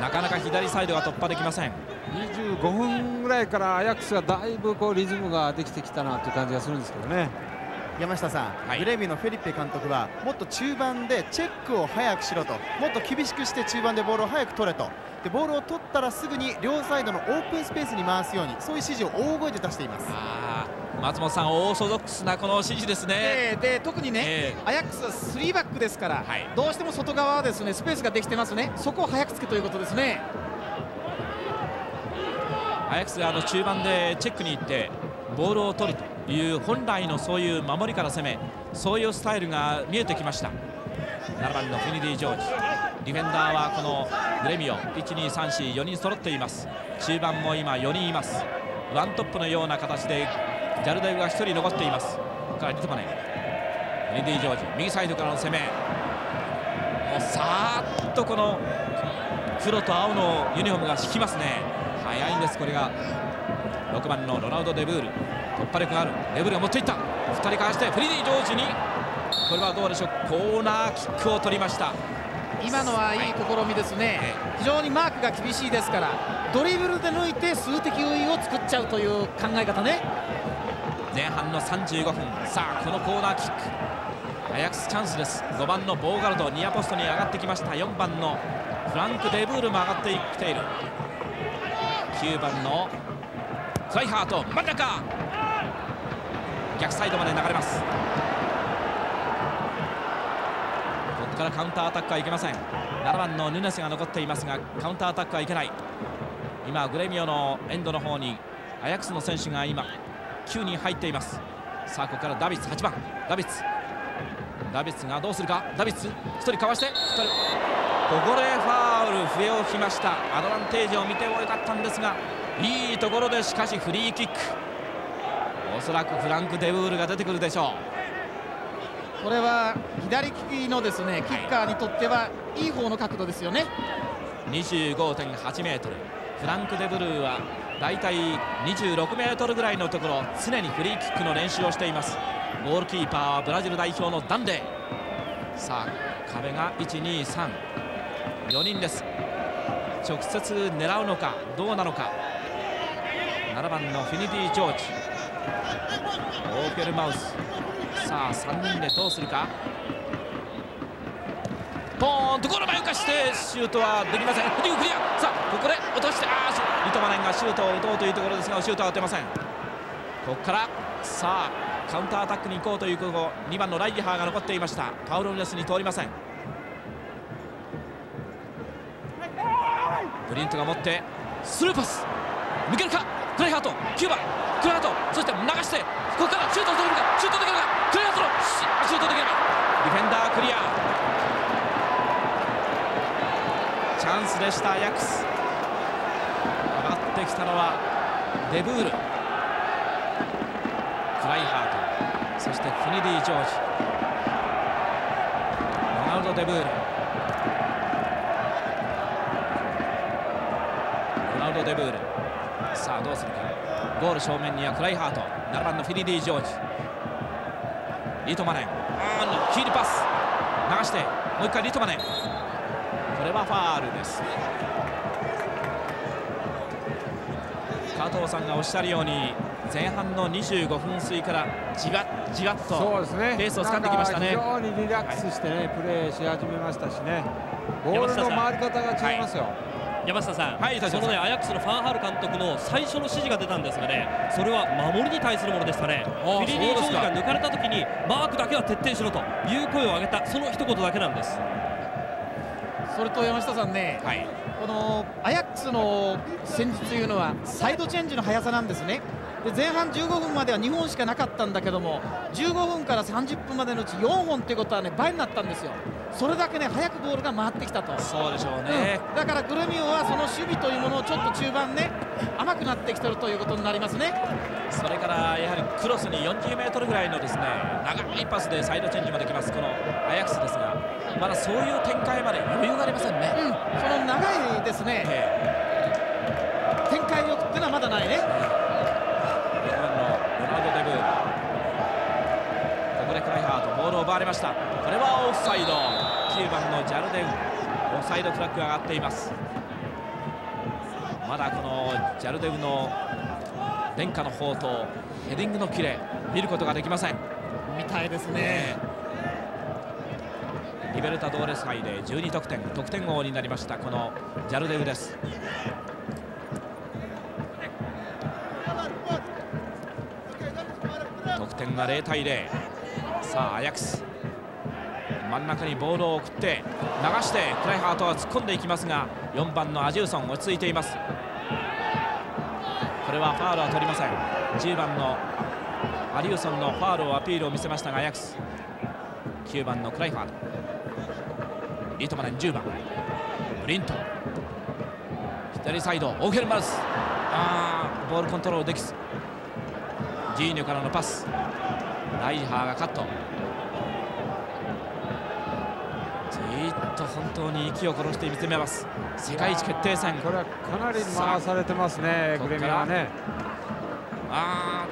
なかなか左サイドが突破できません。25分ぐらいからアヤックスがだいぶこうリズムができてきたなという感じがするんですけどね。山下さん、はい、グレミのフェリペ監督はもっと中盤でチェックを早くしろと、もっと厳しくして中盤でボールを早く取れと、でボールを取ったらすぐに両サイドのオープンスペースに回すように、そういう指示を大声で出しています。松本さん、オーソドックスなこの指示ですね。で特にね、アヤックスは3バックですから、はい、どうしても外側はですねスペースができてますね。そこを早くつくということですね。アヤックスが中盤でチェックに行ってボールを取るという本来のそういう守りから攻め、そういうスタイルが見えてきました。7番のフィニディ・ジョージ、ディフェンダーはこのグレミオ 1、2、3、4、4 人揃っています。中盤も今4人います。ワントップのような形でジャルダイブが1人残っています。から出てこない。ケネディ・ジョージ、右サイドからの攻め。もうさーっとこの黒と青のユニフォームが引きますね。速いんです、これが。6番のロナウド・デブール、突破力がある。デブールが持っていった。2人かわしてフレディ・ジョージに、これはどうでしょう、コーナーキックを取りました。今のはいい試みですね、はい、非常にマークが厳しいですから、ドリブルで抜いて数的優位を作っちゃうという考え方ね。前半の35分、さあこのコーナーキック、アヤックスチャンスです。5番のボーガルド、ニアポストに上がってきました。4番のフランク・デブールも上がってきている。9番のスライハート、真ん中、逆サイドまで流れます。ここからカウンターアタックはいけません。7番のヌネスが残っていますが、カウンターアタックはいけない。今グレミオのエンドの方にアヤックスの選手が今9人入っています。さあここからダビッツ、8番ダビッツ、ダビッツがどうするか。ダビッツ1人かわして、1人、ここでファウル、笛を吹きました。アドバンテージを見てもよかったんですが、いいところでしかしフリーキック、おそらくフランク・デブールが出てくるでしょう。これは左利きのですね、キッカーにとってはいい方の角度ですよね。 25.8 メートル、フランク・デブールはだいたい26メートルぐらいのところ、常にフリーキックの練習をしています。ゴールキーパーはブラジル代表のダンデー。さあ壁が1、2、3、4人です。直接狙うのかどうなのか。7番のフィニティ・ジョージ、オーケルマウス、さあ3人でどうするか。ポーンとゴール前浮かしてシュートはできません。ヘディングクリア。さあここで落として、ああ、リトマネンがシュートを打とうというところですが、シュートは打てません。ここからさあカウンターアタックに行こうという、ここ2番のライギハーが残っていました。パウロ・ヌネスに通りません。ブリントが持ってスルーパス、抜けるか。クレイハート、9番クレイハート、そして流して、ここからシュートを取れるか、シュートできるか、クレイハートのシュートできれば、ディフェンダークリア。チャンスでした。アヤックス、上がってきたのはデブール、クライハート、そしてフィニディ・ジョージ、ロナウド・デブール、デブール。さあどうするか。ゴール正面にはクライハート、7番のフィニディ・ジョージ、リトマネン、ヒールパス流して、もう一回リトマネン、これはファールです。加藤さんがおっしゃるように、前半の25分過ぎからじわっじわっとペースを掴んできましたね。非常にリラックスして、ね、プレーし始めましたしね、ボールの回り方が違いますよ。はい、山下さん、はい、そのね、アヤックスのファンハール監督の最初の指示が出たんですがね、それは守りに対するものでしたね。フィリディ・ジョージが抜かれたときに、マークだけは徹底しろという声を上げた、その一言だけなんです。それと山下さんね、はい、このアヤックスの戦術というのは、サイドチェンジの速さなんですね。で前半15分までは2本しかなかったんだけども、15分から30分までのうち4本ということは、ね、倍になったんですよ。それだけ、ね、早くボールが回ってきたと。そうでしょうね、うん、だからグルミオはその守備というものをちょっと中盤ね、甘くなってきているということになりますね。それからやはりクロスに40メートルぐらいのですね、長いパスでサイドチェンジもできます、このアヤックスですが、まだそういう展開まで余裕がありませんね。うん、その長いですね、展開力っていうのはまだないね。奪われました。これはオフサイド。9番のジャルデウン、オフサイドフラッグが上がっています。まだこのジャルデウンの伝家の宝刀、ヘディングのキレ見ることができません。みたいですね。リベルタドーレス杯で12得点、得点王になりましたこのジャルデウンです。得点が0対0。さあアヤックス、真ん中にボールを送って流して、クライハートは突っ込んでいきますが、4番のアジューソン落ち着いています。これはファウルは取りません。10番のアリューソンのファウルをアピールを見せましたが、アヤックス。9番のクライハート、リトマネン、10番ブリント、左サイドオーケルマウス、ボールコントロールできず、ディーニョからのパス、ライハーがカット。じっと本当に息を殺して見つめます。世界一決定戦、これはかなり回されてますね、グレミアね。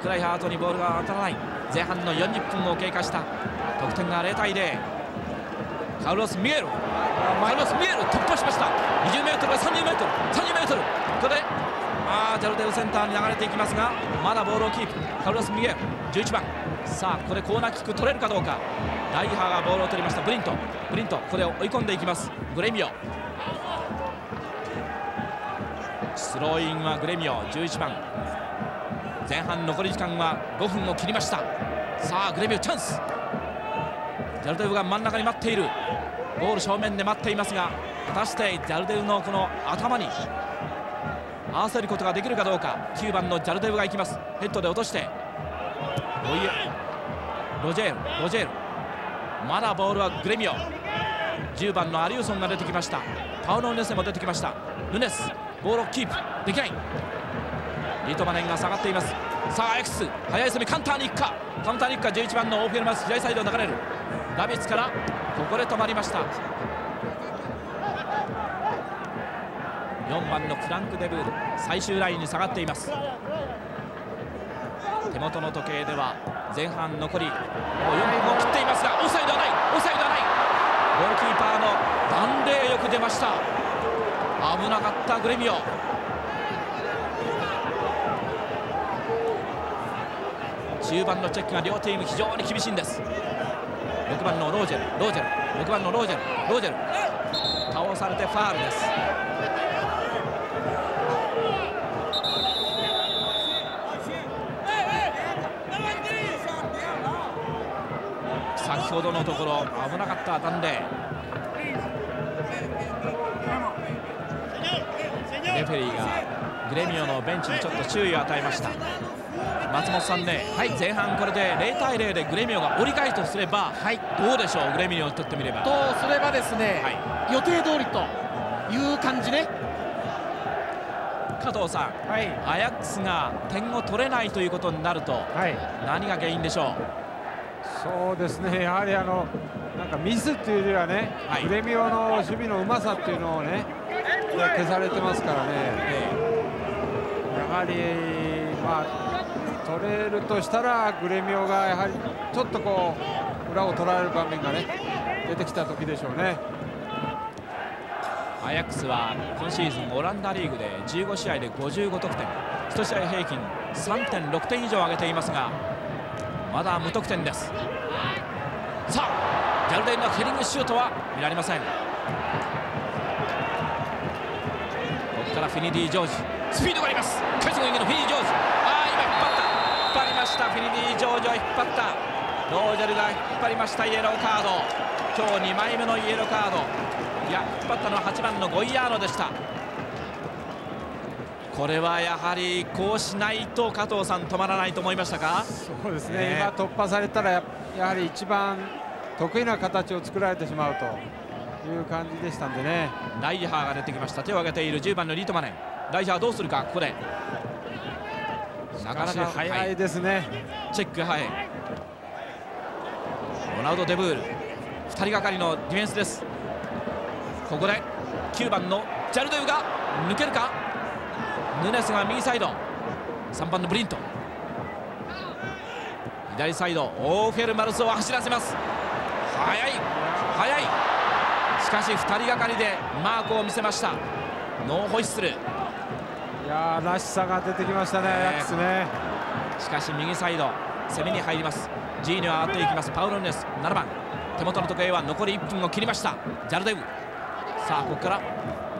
クライハートにボールが当たらない。前半の40分を経過した。得点が0対0。カルロス・ミエル、突破しました。 20m から 30m、これでジャルデウセンターに流れていきますが、まだボールをキープ。カルロス・ミエル、11番。さあここでコーナーキック取れるかどうか。ライハーがボールを取りました。ブリント、これを追い込んでいきます。グレミオ、スローインはグレミオ、11番。前半残り時間は5分を切りました。さあグレミオ、チャンス。ジャルデウが真ん中に待っている。ゴール正面で待っていますが、果たしてジャルデウのこの頭に合わせることができるかどうか。9番のジャルデウが行きます。ヘッドで落として、ロジェール。まだボールはグレミオ。10番のアリウソンが出てきました。パウロ・ヌネスも出てきました。ヌネス、ボールをキープできない。リトマネンが下がっています。さあ X、速い攻め、カウンターに行くか。11番のオーフェルマス、左サイドを流れる。ラビッツから、ここで止まりました。4番のクランク・デブール、最終ラインに下がっています。手元の時計では前半残りもう4分を切っていますが、オフサイドはない。ゴールキーパーの断礼よく出ました。危なかったグレミオ。10番のチェックが両チーム非常に厳しいんです。6番のロージェル、倒されてファールです。先ほどのところ危なかったダンレー。レフェリーがグレミオのベンチにちょっと注意を与えました。松本さんね、前半これで0対0でグレミオが折り返すとすれば、どうでしょう、グレミオにとってみれば。とすればですね、予定通りという感じね。加藤さん、アヤックスが点を取れないということになると、何が原因でしょう。そうですね、やはりなんかミスというよりはね、グレミオの守備のうまさっていうのをね、消されてますからね。やはり取れるとしたら、グレミオがやはりちょっとこう裏を取られる場面がね、出てきた時でしょうね。アヤックスは今シーズンオランダリーグで15試合で55得点、1試合平均 3.6 点以上上げていますが、まだ無得点です。さあジャルデンのヘディングシュートは見られません。ここからフィニディ・ジョージ、スピードがあります。快速のフィニディ・ジョージ、フィニディ・ジョージを引っ張った。ロージェルが引っ張りました。イエローカード、今日2枚目のイエローカード。引っ張ったのは8番のゴイヤーノでした。これはやはりこうしないと加藤さん、止まらないと思いましたか。そうですね、今突破されたらやはり一番得意な形を作られてしまうという感じでしたんでね。ライハーが出てきました。手を挙げている10番のリートマネン。ライハーどうするか。ここでなかなか早いですね、チェック。ロナウド・デブール、2人がかりのディフェンスです。ここで9番のジャルデウが抜けるか。ヌネスが右サイド、3番のブリント、左サイドオーフェルマルスを走らせます。速い。しかし2人がかりでマークを見せました。ノーホイッスル、らしさが出てきましたね、アヤックスね。しかし右サイド攻めに入ります。ジーニョは上がっていきます。パウロ・ヌネス、7番。手元の時計は残り1分を切りました。ジャルデウ、さあここから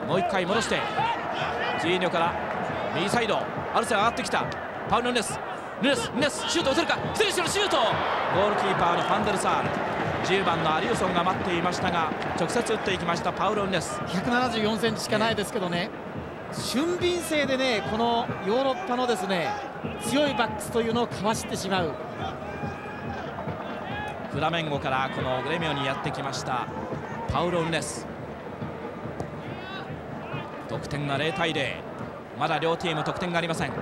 もう1回戻して、ジーニョから右サイドアルセが上がってきた。パウロ・ヌネス、シュート打てるか。ステーションシュート、ゴールキーパーのファンデルサール。10番のアリウソンが待っていましたが、直接打っていきました。パウロ・ヌネス、174センチしかないですけどね、俊敏性でね、このヨーロッパのですね、強いバックスというのをかわしてしまう。フラメンゴからこのグレミオにやってきましたパウロ・ヌネス。得点が0対0、まだ両チーム得点がありません。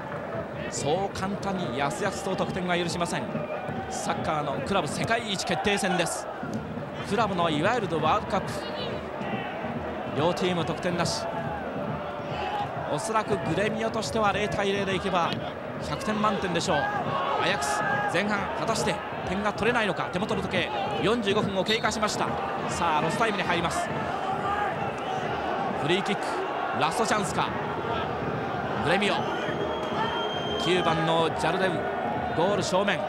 そう簡単にやすやすと得点は許しません。サッカーのクラブ世界一決定戦です。クラブのいわゆるワールドカップ、両チーム得点なし。おそらくグレミオとしては0対0でいけば100点満点でしょう。アヤックス前半果たして点が取れないのか。手元の時計45分を経過しました。さあロスタイムに入ります。フリーキック、ラストチャンスか。グレミオ9番のジャルデウ、ゴール正面、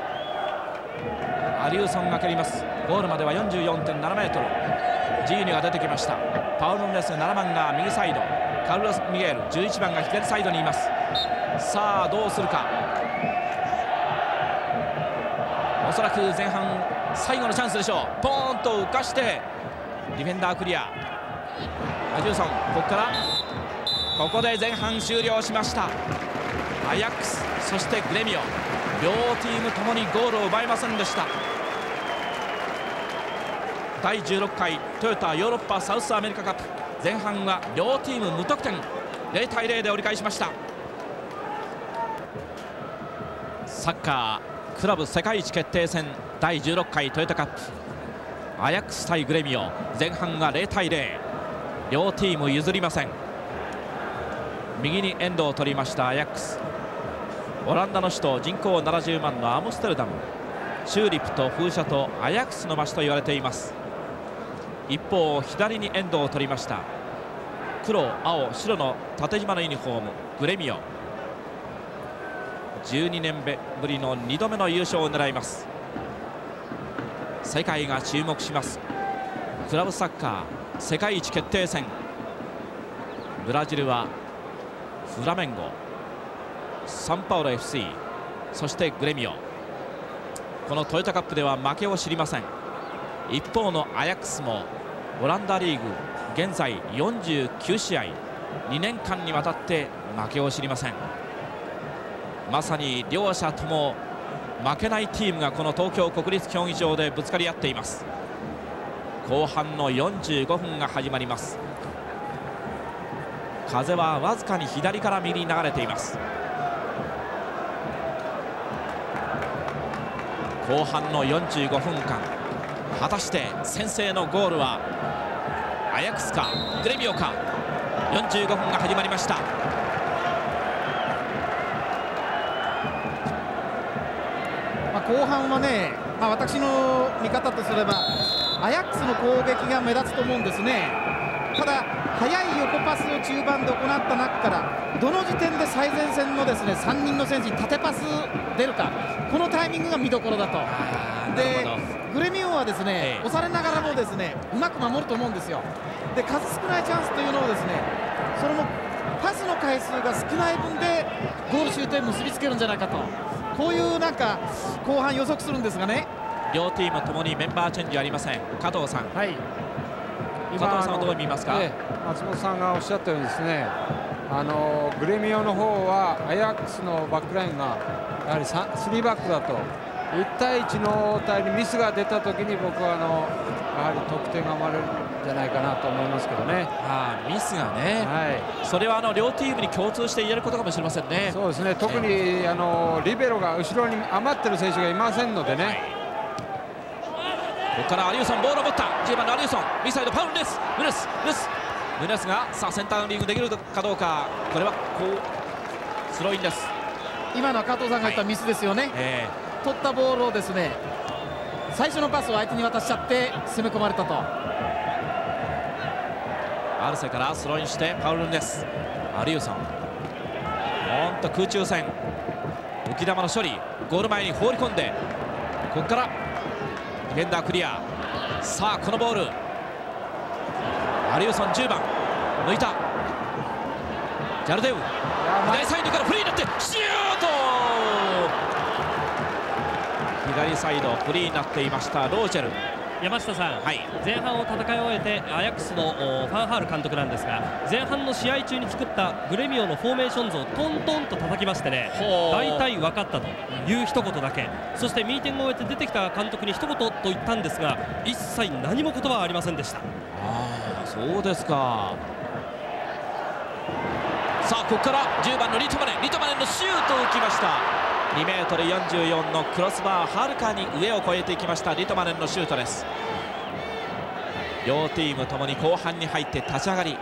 アリウソンが蹴ります。ゴールまでは 44.7m。 ジーニが出てきました。パウロンです。7番が右サイド、カルロス・ミゲール、11番が左サイドにいます。さあどうするか。おそらく前半最後のチャンスでしょう。ポーンと浮かしてディフェンダークリア。アジューソン、ここからここで前半終了しました。アヤックス、そしてグレミオ、両チームともにゴールを奪えませんでした。第16回トヨタヨーロッパサウスアメリカカップ、前半は両チーム無得点、0対0で折り返しました。サッカークラブ世界一決定戦第16回トヨタカップ、アヤックス対グレミオ、前半は0対0、両チーム譲りません。右にエンドを取りましたアヤックス。オランダの首都、人口70万のアムステルダム、チューリップと風車とアヤックスの街と言われています。一方、左にエンドを取りました黒、青、白の縦縞のユニフォーム、グレミオ、12年ぶりの2度目の優勝を狙います。世界が注目しますクラブサッカー世界一決定戦。ブラジルはフラメンゴ、サンパウロ FC、 そしてグレミオ、このトヨタカップでは負けを知りません。一方のアヤックスもオランダリーグ現在49試合、2年間にわたって負けを知りません。まさに両者とも負けないチームがこの東京国立競技場でぶつかり合っています。後半の45分が始まります。風はわずかに左から右に流れています。後半の45分間、果たして先制のゴールはアヤックスかグレミオか。45分が始まりました。後半はね、私の見方とすればアヤックスの攻撃が目立つと思うんですね。ただ速い横パスを中盤で行った中からどの時点で最前線のですね3人の選手に縦パス出るか、このタイミングが見どころだと。でグレミオはですね、押されながらもですねうまく守ると思うんですよ。で数少ないチャンスというのをですね、それもパスの回数が少ない分でゴールシュートに結びつけるんじゃないかと、こういうなんか後半予測するんですがね。両チームともにメンバーチェンジありません。加藤さん、はい、加藤さんはどう見ますか。松本さんがおっしゃったようにですね、グレミオの方はアヤックスのバックラインがやはり3バックだと。1対1の応対にミスが出たときに僕はやはり得点が生まれるんじゃないかなと思いますけどね。ミスがね、はい、それは両チームに共通して言えることかもしれませんね。そうですね、特にリベロが後ろに余っている選手がいませんのでね、ここからアリウソン、ボールを持った10番のアリウソン、右サイド、パウンです。ムネスがさあセンターリングできるかどうか。これはこうスローインです。今のは加藤さんが言ったミスですよね。取ったボールをですね最初のパスを相手に渡しちゃって攻め込まれたと。アルセからスローインしてパウルンです。アリウソン、本当空中戦、浮き球の処理、ゴール前に放り込んで、ここからディフェンダークリア。さあこのボール、アリウソン10番抜いた、ジャルデウ、左サイドからフリーになってシュート。左サイドフリーになっていましたローチェル。山下さん、はい、前半を戦い終えてアヤックスのファンハール監督なんですが、前半の試合中に作ったグレミオのフォーメーション図をトントンと叩きましてね、大体分かったという一言だけ、そしてミーティングを終えて出てきた監督に一言と言ったんですが、一切何も言葉はありませんでした。ああそうですか。さあここから10番のリトマネンのシュートを打ちました。 2m44 のクロスバーはるかに上を越えていきましたリトマネンのシュートです。両チームともに後半に入って立ち上がり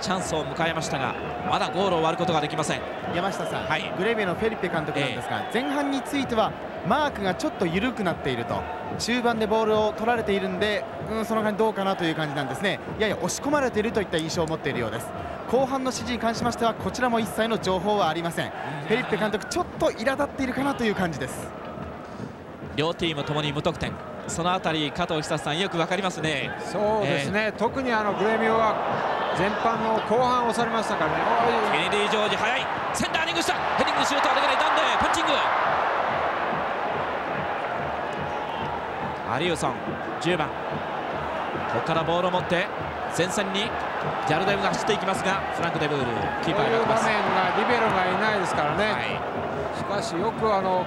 チャンスを迎えましたがまだゴールを割ることができません。山下さん、はい、グレーベのフェリペ監督なんですが、前半についてはマークがちょっと緩くなっていると、中盤でボールを取られているんで、その間にどうかなという感じなんですね。やや押し込まれているといった印象を持っているようです。後半の指示に関しましてはこちらも一切の情報はありません。フェリペ監督ちょっと苛立っているかなという感じです。両チームともに無得点、そのあたり加藤久さんよくわかりますね。そうですね、特にグレミオは前半の後半を押されましたからね。ケネディ・ジョージ速いセンターリングしたヘディングシュートはできない。ダンデーパンチング。アリウソン10番、ここからボールを持って前線にジャルデブが走っていきますが、フランク・デブールキーパーが来ます。こういう場面がリベロがいないですからね、はい、しかしよくこの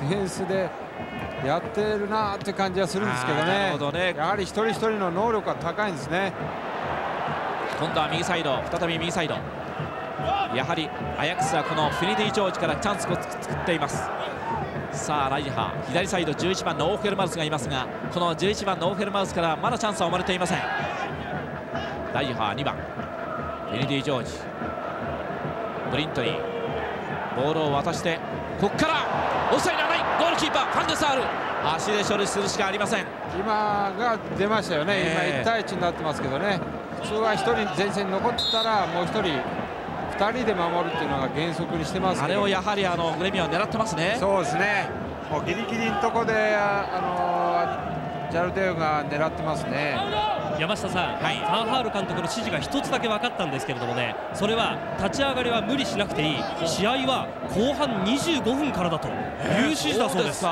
ディフェンスでやってるなーって感じはするんですけど ね、やはり一人一人の能力が高いんですね。今度は右サイド、再び右サイド、やはりアヤックスはこのフィニディ・ジョージからチャンスを作っています。さあライハー、左サイド11番のオーフェルマウスがいますが、この11番のオーフェルマウスからまだチャンスは生まれていません。ライハー2番、フィニディ・ジョージ、ブリントリーボールを渡して、ここからオフサイドないゴールキーパーファンデサール、足で処理するしかありません。今が出ましたよね、今1対1になってますけどね、普通は1人前線に残ってたらもう1人2人で守るっていうのが原則にしてますけど、あれをやはりグレミオは狙ってますね。そうですね、もうギリギリのとこでジャルデウが狙ってますね。山下さん、はい、ファンハール監督の指示が1つだけ分かったんですけれどもね、それは立ち上がりは無理しなくていい、試合は後半25分からだという指示だそうです。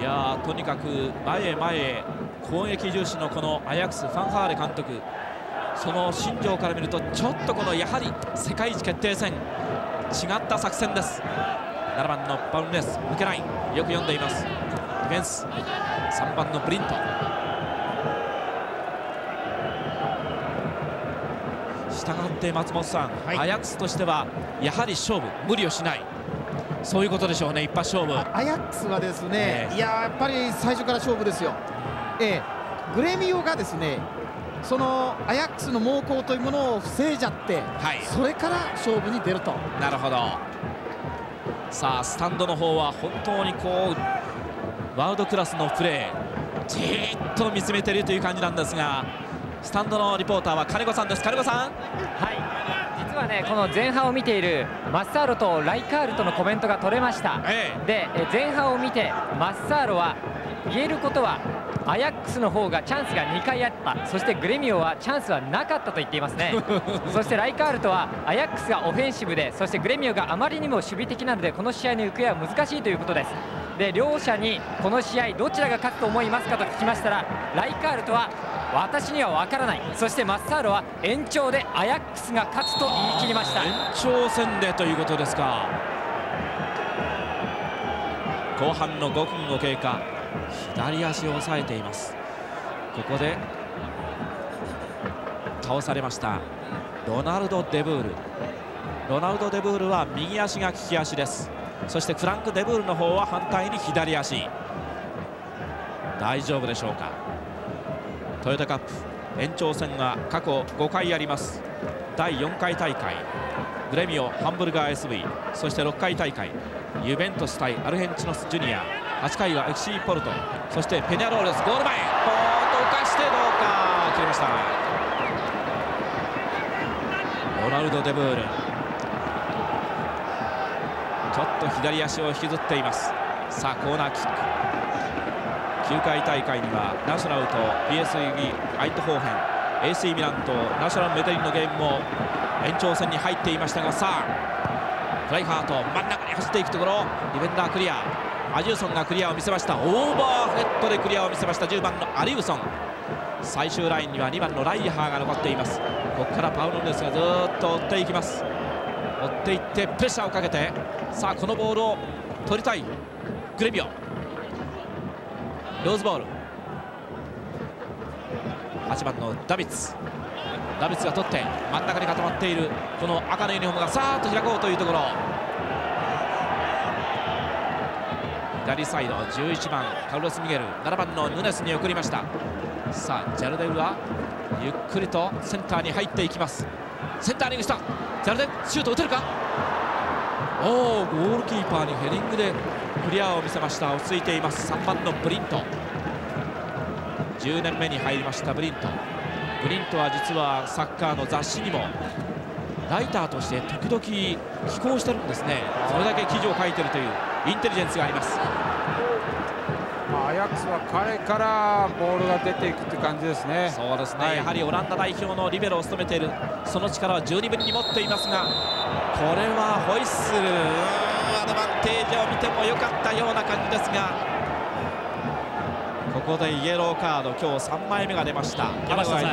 いやとにかく前へ前へ攻撃重視のこのアヤックスファンハーレ監督、その心情から見るとちょっとこのやはり世界一決定戦違った作戦です。7番のバウンレス抜けない、よく読んでいますディフェンス。3番のブリント、したがって松本さん、はい、アヤックスとしてはやはり勝負無理をしない、そういうことでしょうね。一発勝負、アヤックスはですね、いややっぱり最初から勝負ですよ。グレミオがですね、そのアヤックスの猛攻というものを防いじゃって、はい、それから勝負に出ると。なるほど。さあスタンドの方は本当にこうワールドクラスのプレーじーっと見つめているという感じなんですが、スタンドのリポーターは金子さんです。金子さん、はい、実はねこの前半を見ているマッサーロとライカールとのコメントが取れました、で前半を見てマッサーロは言えることはアヤックスの方がチャンスが2回あった、そしてグレミオはチャンスはなかったと言っていますね。そしてライカールとはアヤックスがオフェンシブで、そしてグレミオがあまりにも守備的なのでこの試合の行方は難しいということです。で両者にこの試合どちらが勝つと思いますかと聞きましたら、ライカールとは私には分からない、そしてマッサーロは延長でアヤックスが勝つと言い切りました。延長戦でということですか。後半の5分を経過、左足を押さえています。ここで倒されましたロナルド・デブール。ロナルド・デブールは右足が利き足です。そしてフランク・デブールの方は反対に左足、大丈夫でしょうか。トヨタカップ延長戦が過去5回あります。第4回大会グレミオ・ハンブルガー SV、 そして6回大会ユベントス対アルヘンチノスジュニア、8回は FC ポルト、そしてペニャローレス。ゴール前ポーンと浮かしてどうか、切れました。ロナルド・デブールちょっと左足を引きずっています。さあコーナーキック、9回大会にはナショナルと PSV アイトホーヘン、 AC ミランとナショナルメデリンのゲームも延長戦に入っていましたが、さあフライハート真ん中に走っていくところ、ディフェンダークリア、アジューソンがクリアを見せました。オーバーヘッドでクリアを見せました10番のアリウソン。最終ラインには2番のライハーが残っています。ここからパウロンデスがずっと追っていきます。追っていってプレッシャーをかけて、さあこのボールを取りたいグレミオ。ローズボール8番のダビッツ、ダビスが取って真ん中に固まっているこの赤のユニフォームがさーっと開こうというところ。左サイド11番カルロス・ミゲル、7番のヌネスに送りました。さあジャルデルはゆっくりとセンターに入っていきます。センターリングした。ジャルデルシュート打てるか。おー、ゴールキーパーにヘディングでクリアを見せました。落ち着いています。3番のブリント、10年目に入りましたブリント。ブリントは実はサッカーの雑誌にもライターとして時々寄稿してるんですね。それだけ記事を書いてるというインテリジェンスがあります。アヤックスは彼からボールが出ていくって感じですね。そうですね、はい、やはりオランダ代表のリベロを務めているその力は十二分に持っていますが、これはホイッスル、アドバンテージを見てもよかったような感じですが、ここでイエローカード、今日3枚目が出ました。山下さん、ア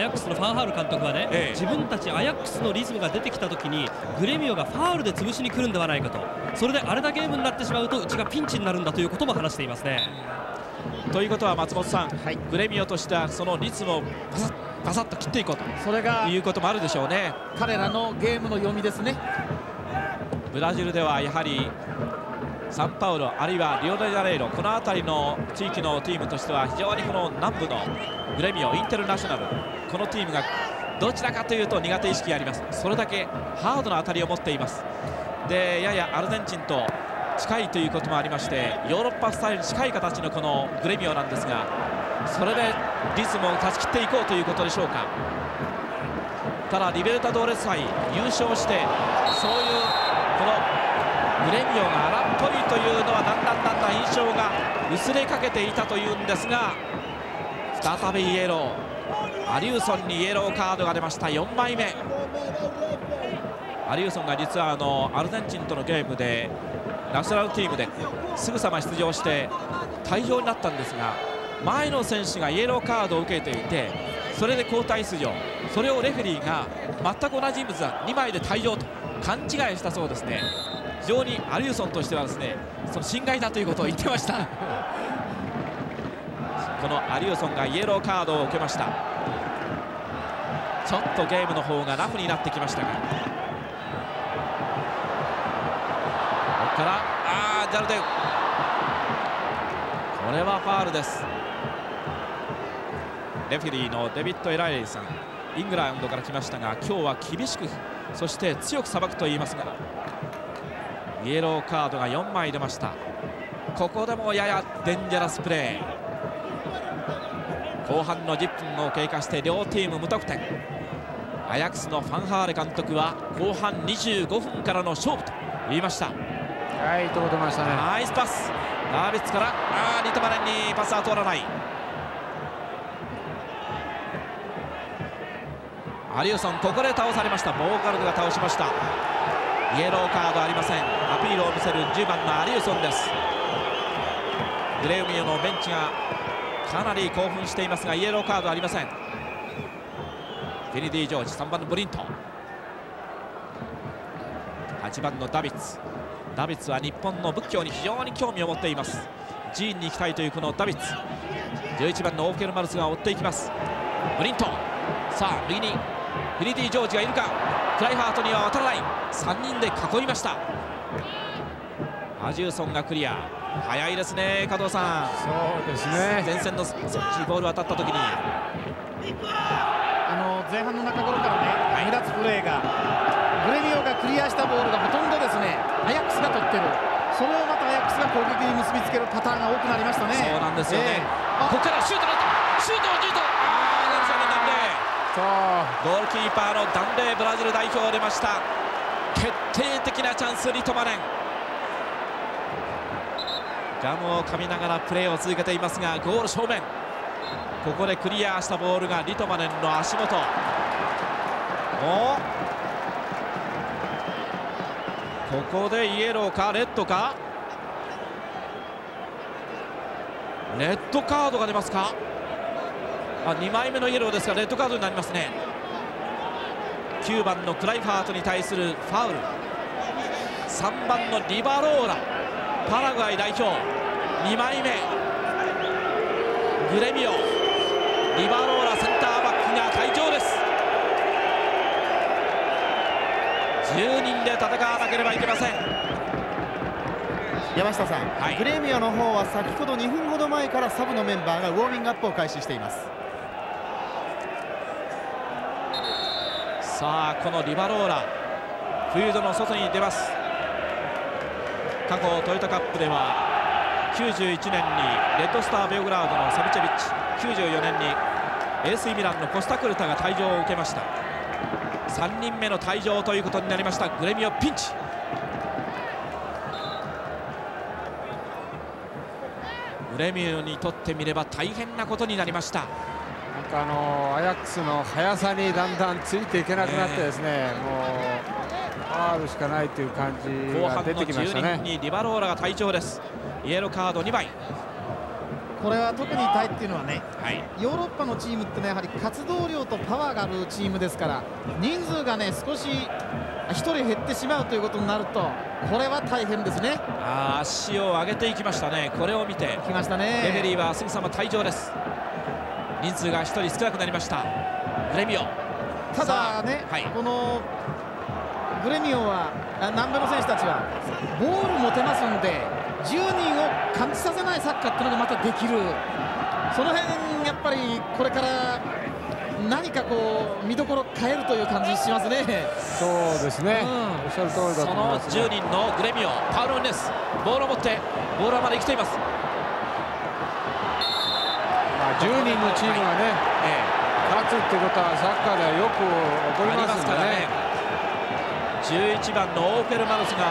ヤックスのファンハール監督はね、自分たちアヤックスのリズムが出てきたときにグレミオがファールで潰しに来るんではないかと、それであれだけゲームになってしまうとうちがピンチになるんだということも話していますね。ということは松本さん、はい、グレミオとしてはそのリズムをガサッと切っていこうと、それがいうこともあるでしょうね。彼らのゲームの読みですね。ブラジルではやはりサンパウロあるいはリオデジャネイロ、この辺りの地域のチームとしては非常にこの南部のグレミオインテルナショナル、このチームがどちらかというと苦手意識があります。それだけハードな当たりを持っています。でややアルゼンチンと近いということもありまして、ヨーロッパスタイルに近い形のこのグレミオなんですが、それでリズムを断ち切っていこうということでしょうか。ただリベルタドーレス杯優勝して、そういうこのグレミオが荒っぽいというのはだんだん印象が薄れかけていたというんですが、再びイエロー、アリューソンにイエローカードが出ました。4枚目。アリューソンが実はアルゼンチンとのゲームでナショナルチームですぐさま出場して退場になったんですが、前の選手がイエローカードを受けていて、それで交代出場、それをレフェリーが全く同じ人物だ、2枚で退場と勘違いしたそうですね。非常にアリューソンとしてはですね、その侵害だということを言ってましたこのアリューソンがイエローカードを受けました。ちょっとゲームの方がラフになってきましたが、ここからジャルデン、これはファールです。レフェリーのデビッド・エライリーさん、イングランドから来ましたが、今日は厳しくそして強く裁くと言いますが、イエローカードが4枚出ました。ここでもややデンジャラスプレー。後半の10分を経過して両チーム無得点。アヤックスのファンハーレ監督は後半25分からの勝負と言いました。はい、いいとこ出ましたね。ナイスパス、ダービッツからリトマネンにパスは通らない。アリューソン、ここで倒されました。ボーガルドが倒しました。イエローカードありません。アピールを見せる10番のアリューソンです。グレミオのベンチがかなり興奮していますが、イエローカードありません。ケネディ・ジョージ、3番のブリント、8番のダビッツ。ダビッツは日本の仏教に非常に興味を持っています。寺院に行きたいというこのダビッツ。11番のオーケル・マルスが追っていきます。ブリント、さあ右にフィニディ・ジョージがいるか。クライハートには渡らない。3人で囲いました。アジューソンがクリア、早いですね加藤さん。そうですね、前線のボールが当たった時に前半の中頃からね、目立つプレーが、グレミオがクリアしたボールがほとんどですね、アヤックスが取ってる。それをまたアヤックスが攻撃に結びつけるパターンが多くなりましたね。そうなんですよね、ここからシュートだった。シュートをゴールキーパーのダンレイ、ブラジル代表出ました。決定的なチャンス、リトマネン。ガムを噛みながらプレーを続けていますが、ゴール正面、ここでクリアしたボールがリトマネンの足元。ここでイエローかレッドか、レッドカードが出ますか。2枚目のイエローですが、レッドカードになりますね。9番のクライファートに対するファウル。3番のリバローラ、パラグアイ代表2枚目。グレミオ、リバローラセンターバックが退場です。10人で戦わなければいけません。山下さん、プレミアの方は先ほど2分ほど前からサブのメンバーがウォーミングアップを開始しています。さあ、このリバローラ、フィールドの外に出ます。過去トヨタカップでは91年にレッドスターベオグラードのサビチェビッチ、94年に AC ミランのコスタクルタが退場を受けました。3人目の退場ということになりました。グレミオピンチ。グレミオにとってみれば大変なことになりました。なんかアヤックスの速さにだんだんついていけなくなってですね、もうファウルしかないという感じが出てきましたね。後半の10人にリバローラが退場です。イエローカード2枚。これは特にタイっていうのはね、ヨーロッパのチームってね、やはり活動量とパワーがあるチームですから、人数がね少し1人減ってしまうということになると、これは大変ですね。足を上げていきましたね。これを見てきましたね。レフェリーはすぐさま退場です。人数が1人少なくなりましたグレミオ。ただね、このグレミオは南米の選手たちはボール持てますんで、10人を感じさせないサッカーっていうのがまたできる。その辺やっぱりこれから何かこう見どころ変えるという感じしますね。そうですね、おっしゃる通りだと思います。その10人のグレミオ、パウロ・ヌネス、ボールを持ってボールまで生きています。10人のチームがね、勝つっていうことはサッカーではよく起こりますからね。11番のオーフェルマルスが、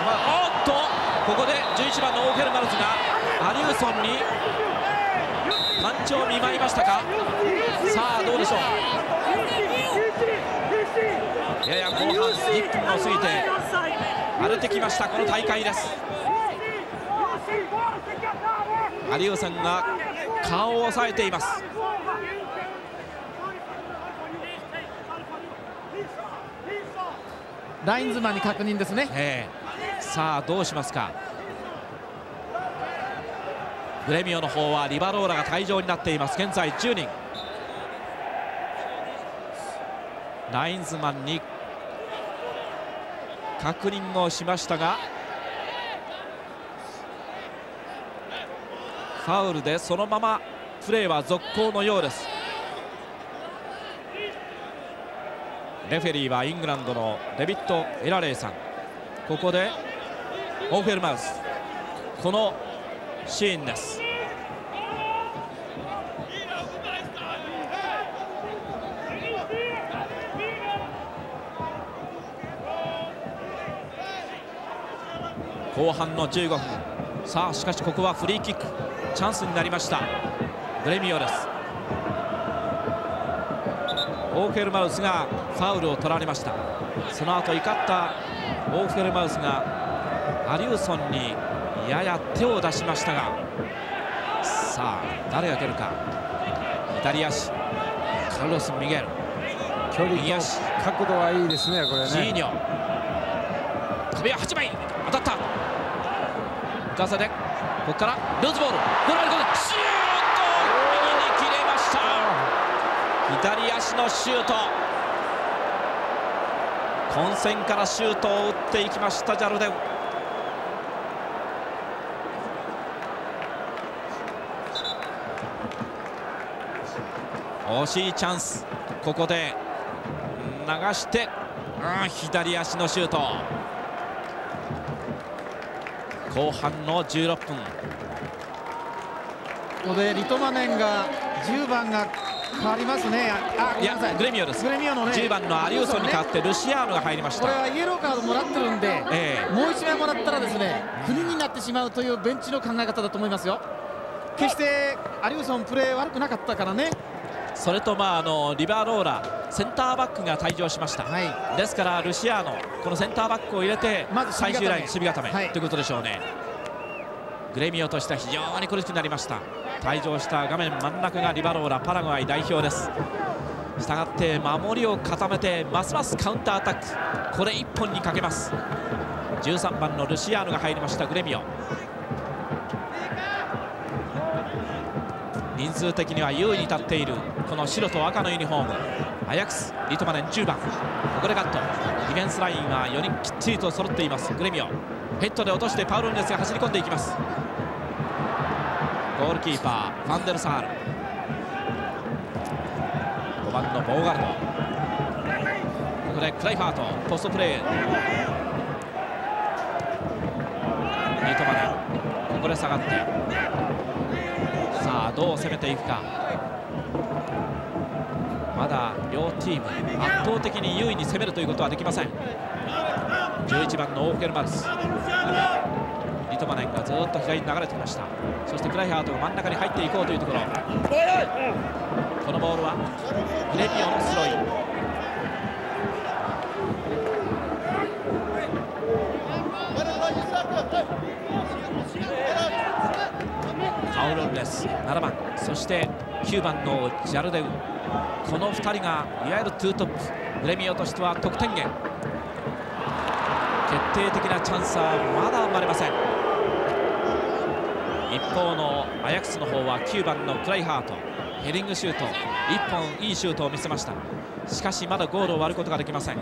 ここで11番のオーフェルマルスがアリウソンに感情を見舞いましたか。さあ、どうでしょう。やや後半1分を過ぎて荒れてきましたこの大会です。アリウソンが顔を押さえています。ラインズマンに確認ですね。さあ、どうしますか。グレミオの方はリバローラが退場になっています。現在10人。ラインズマンに確認をしましたが、ファウルでそのままプレーは続行のようです。レフェリーはイングランドのデビッド・エラレイさん。ここでオーフェルマウス、このシーンです。後半の15分。さあ、しかしここはフリーキック、チャンスになりましたグレミオです。オーフェルマウスがファウルを取られました。その後怒ったオーフェルマウスがアリウソンにやや手を出しましたが、さあ、誰が蹴るか。左足、カルロス・ミゲル。距離と角度はいいですね、これね。ジーニョ、壁は8枚当たった。ガサでここからルーズボール、シュート、右に切れました。左足のシュート、混戦からシュートを打っていきましたジャルデン。惜しいチャンス。ここで流して、左足のシュート。後半の16分。ここでリトマネンが10番が変わりますね。いや、グレミオです。グレミオのね、10番のアリウソンに代わってルシアーノが入りました。これはイエローカードもらってるんで、もう1枚もらったらですね、国になってしまうというベンチの考え方だと思いますよ。決してアリウソンプレー悪くなかったからね。それとリバローラ、センターバックが退場しました、ですからルシアーノ、このセンターバックを入れて最終ライン、守備固め、ということでしょうね。グレミオとしては非常に苦しくなりました。退場した画面真ん中がリバローラ、パラグアイ代表です。したがって守りを固めて、ますますカウンターアタック、これ1本にかけます。13番のルシアーノが入りましたグレミオ。人数的には優位に立っているこの白と赤のユニフォーム。アヤックス、リトマネン10番、ここでカット。ディフェンスラインは4人きっちりと揃っていますグレミオ。ヘッドで落としてパウロネスが走り込んでいきます。ゴールキーパーファンデルサール、5番のボーガルド。ここでクライファートポストプレー。リトマネンここで下がって、さあどう攻めていくか。まだ両チーム圧倒的に優位に攻めるということはできません。11番のオーケルマルス、リトマネンがずっと左に流れてきました。そしてクライハートが真ん中に入っていこうというところ。このボールはグレミオのスローイン。パウロンレス7番、そして9番のジャルデウ、この2人がいわゆる2トップ。グレミオとしては得点源、決定的なチャンスはまだ生まれません。一方のアヤックスの方は9番のクライハート、ヘディングシュート1本、いいシュートを見せました。しかしまだゴールを割ることができません。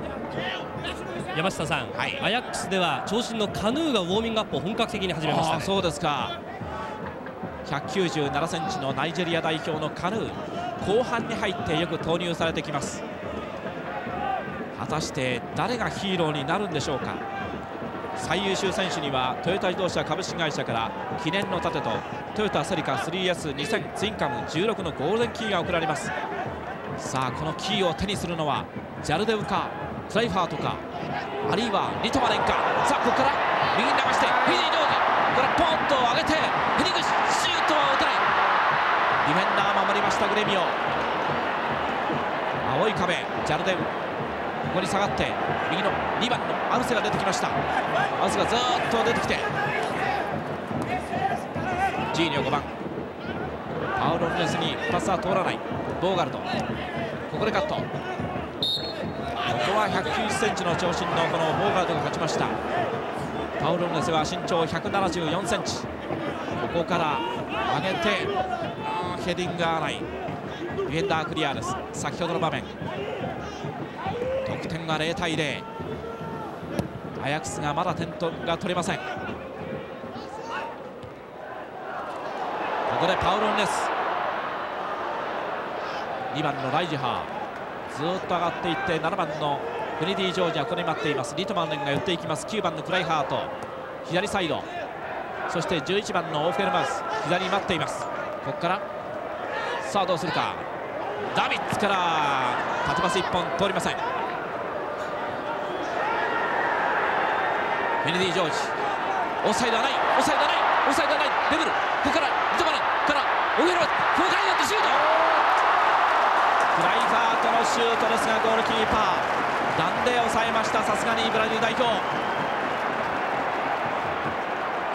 山下さん、はい、アヤックスでは長身のカヌーがウォーミングアップを本格的に始めました、ね、そうですか。197cm のナイジェリア代表のカヌー、後半に入ってよく投入されてきます。果たして誰がヒーローになるんでしょうか。最優秀選手にはトヨタ自動車株式会社から記念の盾とトヨタセリカ 3S2000 ツインカム16のゴールデンキーが贈られます。さあこのキーを手にするのはジャルデウかクライファートか、あるいはリトマネンか。さあここから右に流してフィジーの方にポンと上げてヘディングシュートは打たない。ディフェンダー守りましたグレミオ。青い壁、ジャルデン、ここに下がって右の2番のアウセが出てきました。アウセがずっと出てきて、ジーニョ5番、パウロ・ルネスにパスは通らない。ボーガルド、ここでカット。ここは 190cm の長身のこのボーガルドが勝ちました。パウロ・ルネスは身長 174cm、 ここから上げてヘディングが合わない。ディフェンダークリアです。先ほどの場面得点は0対0。アヤックスがまだ点が取れません。ここでパウロンです。2番のライジハーずっと上がっていって、7番のフリディ・ジョージはここに待っています。リトマネンが寄っていきます。9番のクライハート左サイド、そして11番のオフェルマウス左に待っています。ここからさあどうするか。ダビッツから縦パス1本通りません。フェネディ・ジョージ、オフサイドはない、オフサイドはない、オフサイドはない、レベル。ここからリトマネンからオフェルマウス、ここからやってシュート。クライファートのシュートですがゴールキーパー弾で抑えました。さすがにブラジル代表、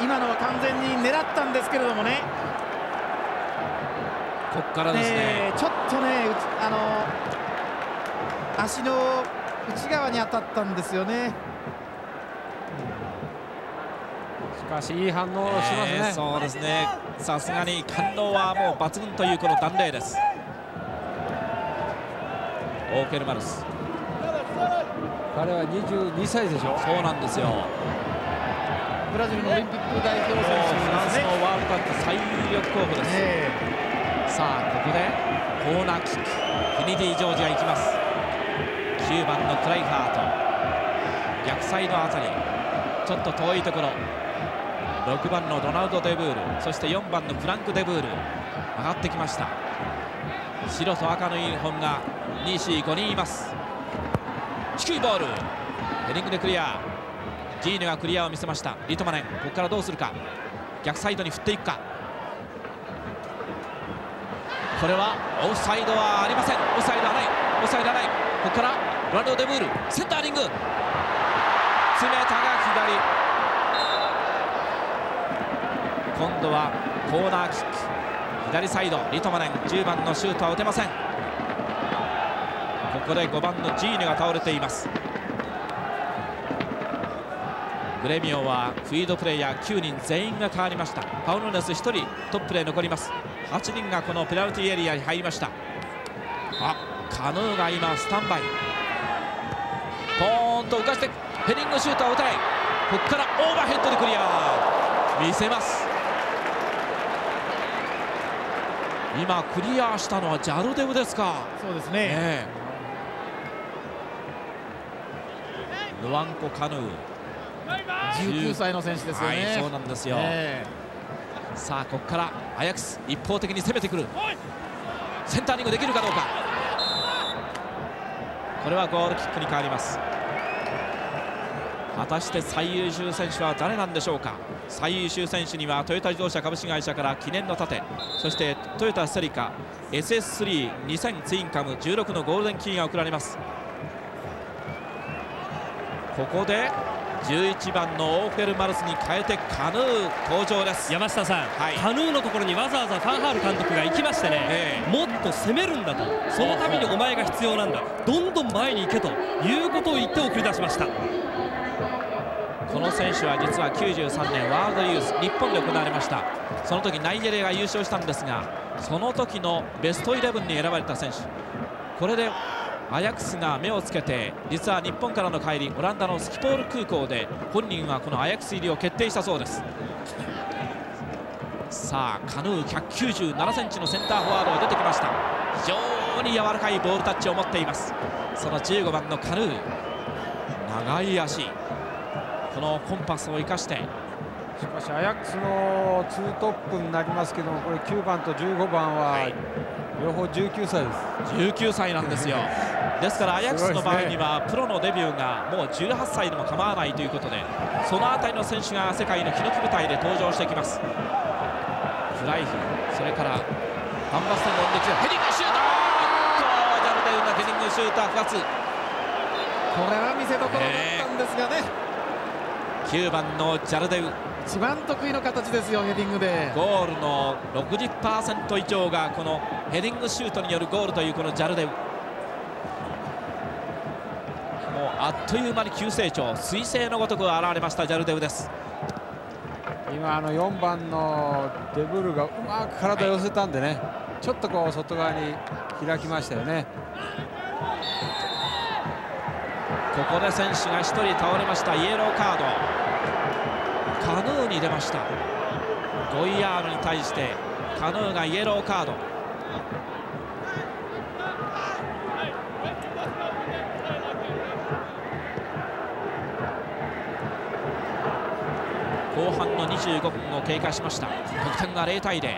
今のは完全に狙ったんですけれどもね。ここからですね、ちょっとね、足の内側に当たったんですよね。しかしいい反応をしますね、そうですね。さすがに反応はもう抜群というこの断礼です。オーケルマルス、彼は22歳でしょ。そうなんですよ。ブラジルのオリンピック代表選手、フランスのワールドカップ最有力候補です。さあここでコーナーキック、フィニディ・ジョージが行きます。9番のクライハート逆サイドあたりちょっと遠いところ。6番のロナウド・デブール、そして4番のフランク・デブール上がってきました。白と赤のユニフォームが 2C5 人います。低いボール、ヘディングでクリア。ジーヌがクリアを見せました。リトマネン、ここからどうするか。逆サイドに振っていくか。これはオフサイドはありません。オフサイドはない、オフサイドはない。ここからロナウド・デブールセンターリング、詰めたが左。今度はコーナーキック左サイド、リトマネン10番のシュートは打てません。ここで5番のジーヌが倒れています。グレミオはフィードプレーヤー9人全員が変わりました。パウロネス1人トップで残ります。8人がこのペナルティーエリアに入りました。あ、カヌーが今スタンバイ。ポーンと浮かしてヘディングシュートは打たれ、ここからオーバーヘッドでクリア、見せます。今クリアしたのはジャルデブですか。そうですね、ルワンコ・カヌー、19歳の選手ですよね。そうなんですよ、さあここからアヤックス一方的に攻めてくる。センターリングできるかどうか、これはゴールキックに変わります。果たして最優秀選手は誰なんでしょうか。最優秀選手にはトヨタ自動車株式会社から記念の盾、そしてトヨタセリカ SS32000 ツインカム16のゴールデンキーが贈られます。ここで11番のオーフェルマルスに変えてカヌー登場です。山下さん、カヌーのところにわざわざファンハール監督が行きましてね、もっと攻めるんだと、そのためにお前が必要なんだ、どんどん前に行けということを言って送り出しました。この選手は実は93年ワールドユース日本で行われました。その時ナイジェリアが優勝したんですが、その時のベスト11に選ばれた選手。これでアヤックスが目をつけて、実は日本からの帰り、オランダのスキポール空港で本人はこのアヤックス入りを決定したそうです。さあカヌー197センチのセンターフォワードが出てきました。非常に柔らかいボールタッチを持っています。その15番のカヌー、長い足、このコンパスを生かして、しかしアヤックスのツートップになりますけども、これ9番と15番は、両方19歳です。19歳なんですよ。ですからアヤックスの場合にはプロのデビューがもう18歳でも構わないということで、その辺りの選手が世界のヒノキ舞台で登場してきます。フライヒ、それからアンバステンのんできるヘディングシュート、ジャルデウナヘディングシューター2つ、これは見せどころだったんですがね、9番のジャルデウ、一番得意の形ですよ、ヘディングで。ゴールの 60% 以上がこのヘディングシュートによるゴールというこのジャルデウ。もうあっという間に急成長、彗星のごとく現れましたジャルデウです。今4番のデブルがうまく体を寄せたんでね、ちょっとこう外側に開きましたよね。ここで選手が1人倒れました。イエローカード、カヌーに出ました。ゴイヤールに対してカヌーがイエローカード。後半の25分を経過しました。得点が0対0、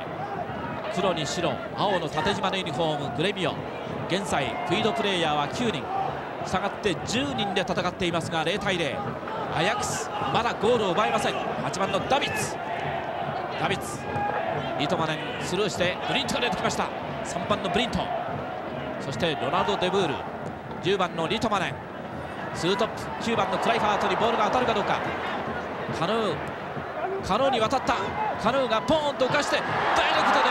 黒に白、青の縦縞のユニフォームグレビオ、現在フィードプレーヤーは9人、したがって10人で戦っていますが0対0、アヤックスまだゴールを奪えません。8番のダビッツ、リトマネンスルーしてブリントが出てきました。3番のブリント、そしてロナルド・デブール、10番のリトマネン、2トップ9番のクライハートにボールが当たるかどうか。カヌーに渡った。カヌーがポーンと浮かしてダイレクトで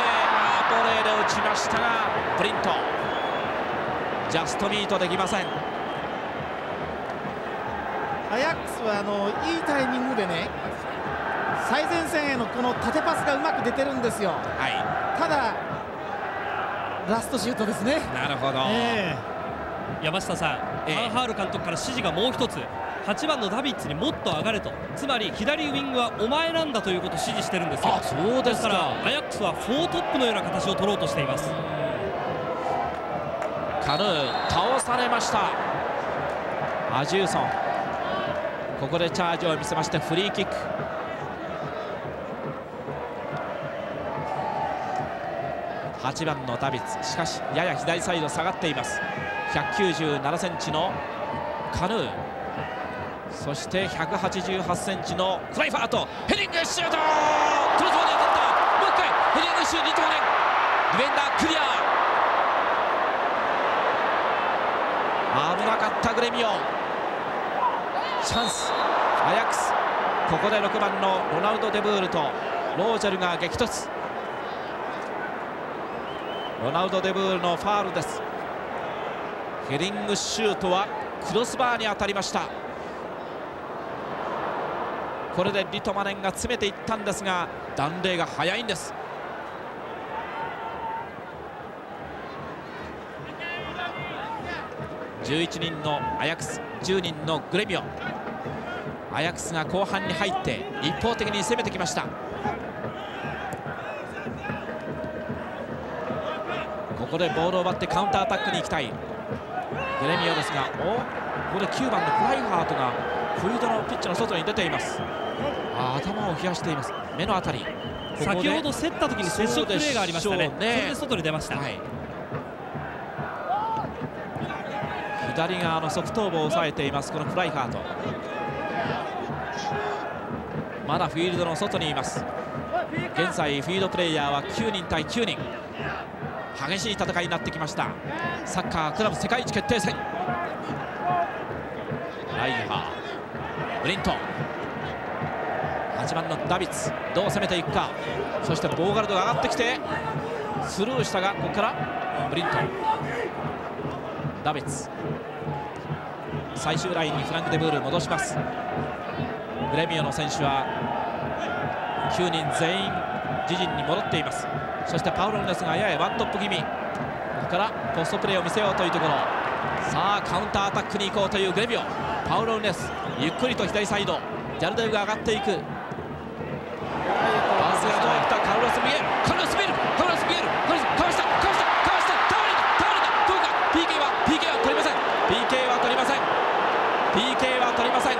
ボレーで落ちましたが、プリントジャストミートできません。アヤックスはいいタイミングでね、最前線へのこの縦パスがうまく出てるんですよ、ただラストシュートですね。なるほど、山下さん、ファンハール監督から指示がもう一つ、8番のダビッツにもっと上がれと、つまり左ウイングはお前なんだということを指示してるんですよ。そうですか。だからアヤックスは4トップのような形を取ろうとしています。カヌー倒されました。アジューソン、ここでチャージを見せましてフリーキック。8番のダビッツ、しかしやや左サイド下がっています。197センチのカヌー、そして188センチのクライファート、ヘディングシュート、クロスボールに当たった。もう一回ヘディングシュート、リトマネン、ディフェンダークリア、危なかったグレミオ、チャンスアヤックス。ここで6番のロナルド・デブールとロージェルが激突。ロナルド・デブールのファールです。ヘディングシュートはクロスバーに当たりました。これでリトマネンが詰めていったんですが、断礼が早いんです。11人のアヤックス、10人のグレミオ。アヤックスが後半に入って一方的に攻めてきました。ここでボールを奪ってカウンターアタックに行きたいグレミオですが、ここで9番のフライハートがフィードのピッチの外に出ています。頭を冷やしています。目のあたり、先ほど競った時に接触プレーがありましたね。それで外に出ました、左側の側頭部を抑えていますこのフライハート。まだフィールドの外にいます。現在フィードプレーヤーは9人対9人。激しい戦いになってきました。サッカークラブ世界一決定戦。ライハー、ブリントン、8番のダビッツ、どう攻めていくか。そしてボーガルドが上がってきてスルーしたが、ここからブリントン、ダビッツ、最終ラインにフランク・デ・ブール戻します。グレミオの選手は9人全員自陣に戻っています。そしてパウロ・ヌネスがややワントップ気味。ここからポストプレーを見せようというところ。さあカウンターアタックに行こうというグレミオ。パウロ・ヌネスゆっくりと左サイド、ジャルデウが上がっていく。パスが届いたカルロス・ミエル、カルロス・ミエル、カルロス・ミエル、かわした、かわした、かわした、倒れた、倒れた、どうか。 PK は取りません。 PK は取りません。 PK は取りません。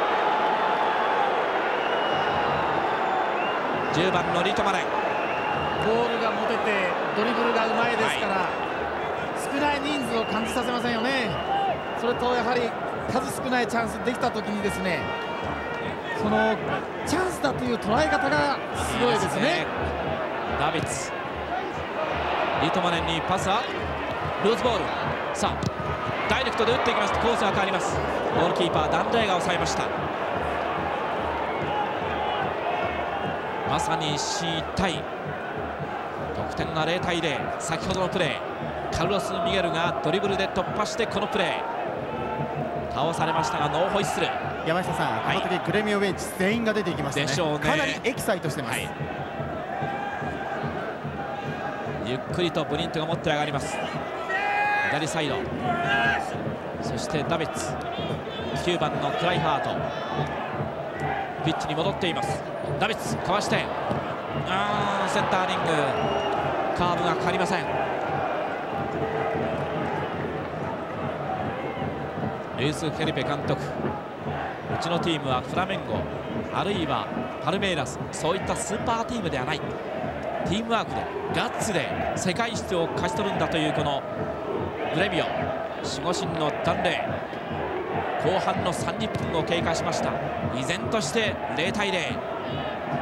10番のリトマネ、ボールが持ててドリブルがうまいですから、少ない人数を感じさせませんよね。それとやはり数少ないチャンスできた時にですね、そのチャンスだという捉え方がすごいですね。ダビッツ、リトマネンにパスはルーズボール。さあダイレクトで打っていきますとコースが変わります。ゴールキーパーダンレイが抑えました。まさに1対1、得点が0対0。先ほどのプレー、カルロス・ミゲルがドリブルで突破してこのプレー倒されましたがノーホイッスル。山下さん、この時グレミオベンチ全員が出ていきましたね。でしょうね。かなりエキサイトしてます、ゆっくりとブリントが持って上がります。左サイド、そしてダビッツ、9番のクライハート、ピッチに戻っています。ダビッツかわして、センターリング、カーブがかかりません。ルイス・フェリペ監督、うちのチームはフラメンゴあるいはパルメイラス、そういったスーパーチームではない、ティームワークでガッツで世界一を勝ち取るんだというこのグレミオ。守護神のダンレイ、後半の30分を経過しました。依然として0対0。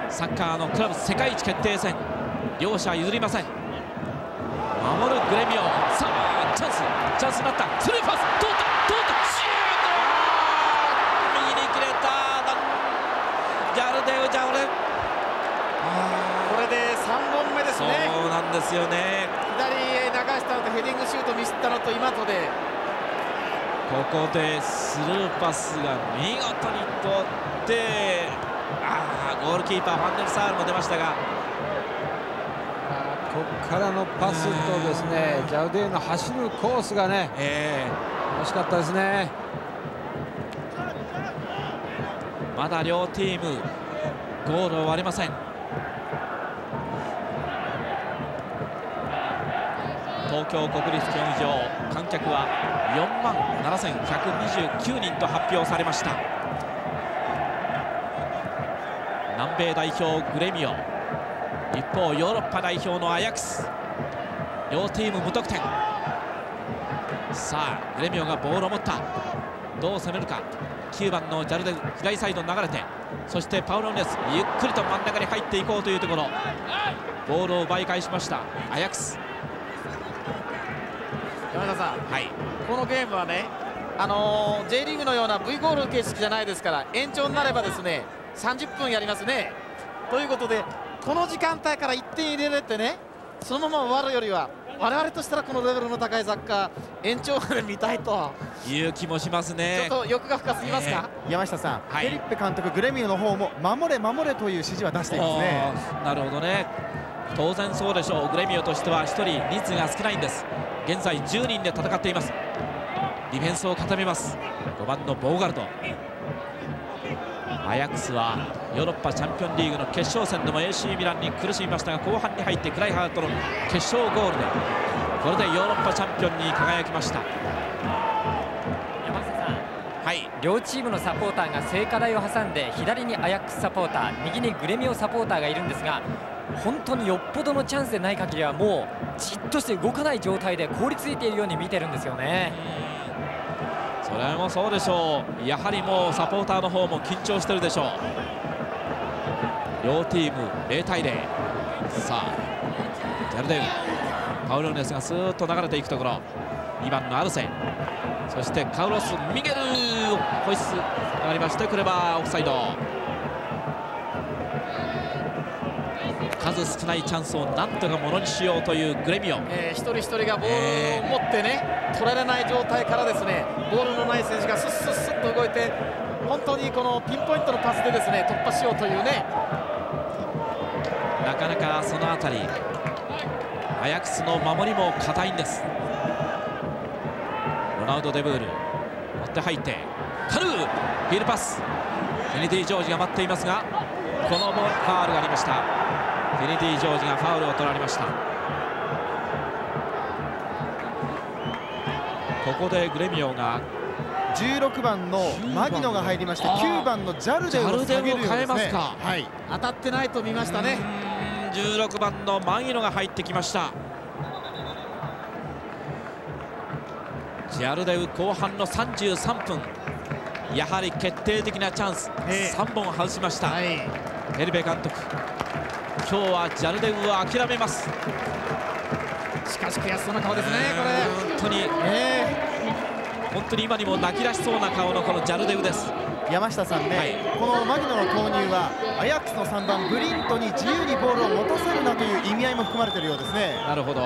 サッカーのクラブ世界一決定戦、両者譲りません。守るグレミオ。さあチャンス、チャンスになった。スルーパス、通った通った、シュート、ジャルデウ、ジャルデウ、これで3本目ですね。そうなんですよね。左へ流したのとヘディングシュートミスったのと今とで、ここでスルーパスが見事に取って、ゴールキーパーファンデルサールも出ましたが、ここからのパスとですね、ジャルデウの走るコースがね、惜しかったですね。まだ両チームゴールを割れません。東京国立競技場、観客は47,129人と発表されました。南米代表グレミオ、一方ヨーロッパ代表のアヤックス、両チーム無得点。さあグレミオがボールを持った、どう攻めるか。9番のジャルデウ、左サイドに流れて、そしてパウロ・ヌネス、ゆっくりと真ん中に入っていこうというところ、ボールを奪い返しましたアヤックス。山田さん、このゲームはね、J リーグのような V ゴール形式じゃないですから、延長になればですね30分やりますね。ということでこの時間帯から1点入れられてね、そのまま終わるよりは、我々としたらこのレベルの高いサッカー延長まで見たいという気もしますね。ちょっと欲が深すぎますか、山下さん、フェリッペ監督、グレミオの方も守れ守れという指示は出していますね。なるほどね、当然そうでしょう。グレミオとしては1人人数が少ないんです。現在10人で戦っています。ディフェンスを固めます。5番のボーガルド。アヤックスはヨーロッパチャンピオンリーグの決勝戦でも AC ミランに苦しみましたが、後半に入ってクライハートの決勝ゴールでこれでヨーロッパチャンピオンに輝きました。山下さん、はい、両チームのサポーターが聖火台を挟んで左にアヤックスサポーター、右にグレミオサポーターがいるんですが、本当によっぽどのチャンスでない限りはもうじっとして動かない状態で凍りついているように見てるんですよね。それもそうでしょう。やはりもうサポーターの方も緊張してるでしょう。両チーム0対0。さあジャルデンパウローネスがスーッと流れていくところ、2番のアルセ、そしてカルロス・ミゲルをホイッスル上がりまして、クレバーオフサイド。数少ないチャンスをなんとかものにしようというグレミオ、一人一人がボールを持ってね、取られない状態からですね、ボールのない選手がスッスッスッと動いて、本当にこのピンポイントのパスでですね突破しようというね、なかなかそのあたりアヤックスの守りも堅いんです。ロナウド・デブール持って入ってカルーフィールパス、ケネディ・ジョージが待っていますが、このファウルがありました。ケネディ・ジョージがファウルを取られました。ここでグレミオが16番のマギノが入りまして、9番のジャルデンを下げるようですね。はい、当たってないと見ましたね。16番のマギノが入ってきました。ジャルデウ後半の33分、やはり決定的なチャンス、3本外しました、ヘルベ監督。今日はジャルデウは諦めます。しかし悔しそうな顔ですね、これ本当に今にも泣き出しそうな顔のこのジャルデウです。山下さんね、このマギノの投入はアヤックスの3番ブリントに自由にボールを持たせるなという意味合いも含まれているようですね。なるほど。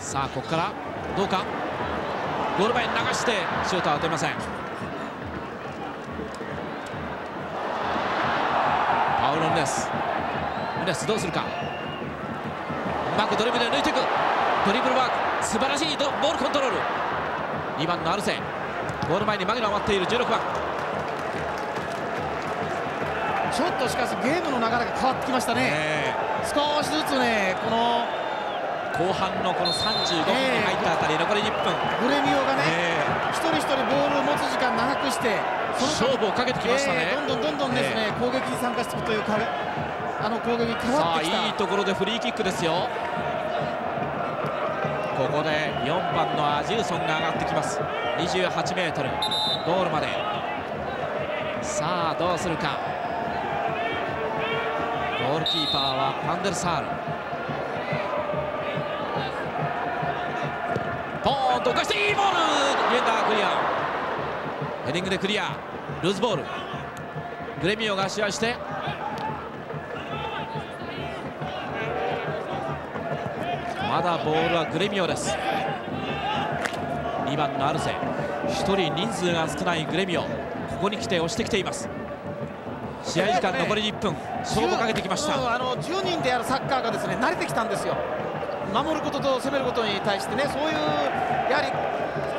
さあここからどうか、ゴール前に流してシュートは当てません。パウロンです。ムネスどうするか、うまくドリブルで抜いていく。ドリブルワーク素晴らしいボールコントロール。2番のアルセ、ゴール前にマギノが待っている。16番、ちょっとしかしゲームの流れが変わってきましたね。少しずつね、この後半のこの35分に入ったあたり、残り1分、グレミオがね、一人一人ボールを持つ時間長くしてその勝負をかけてきましたね。どんどんですね、攻撃に参加していくという攻撃に変わってきた。さあいいところでフリーキックですよ。ここで4番のアジルソンが上がってきます。28m、ゴールまで。さあどうするか。ゴールキーパーはファンデルサール。どかしていいボール、ディフェンダークリア、ヘディングでクリア、ルーズボール。グレミオが試合して、まだボールはグレミオです。2番のアルセ、1人人数が少ないグレミオ、ここに来て押してきています。試合時間残り1分、勝負をかけてきました。10人でやるサッカーがですね慣れてきたんですよ。守ることと攻めることに対してね、そういうやはり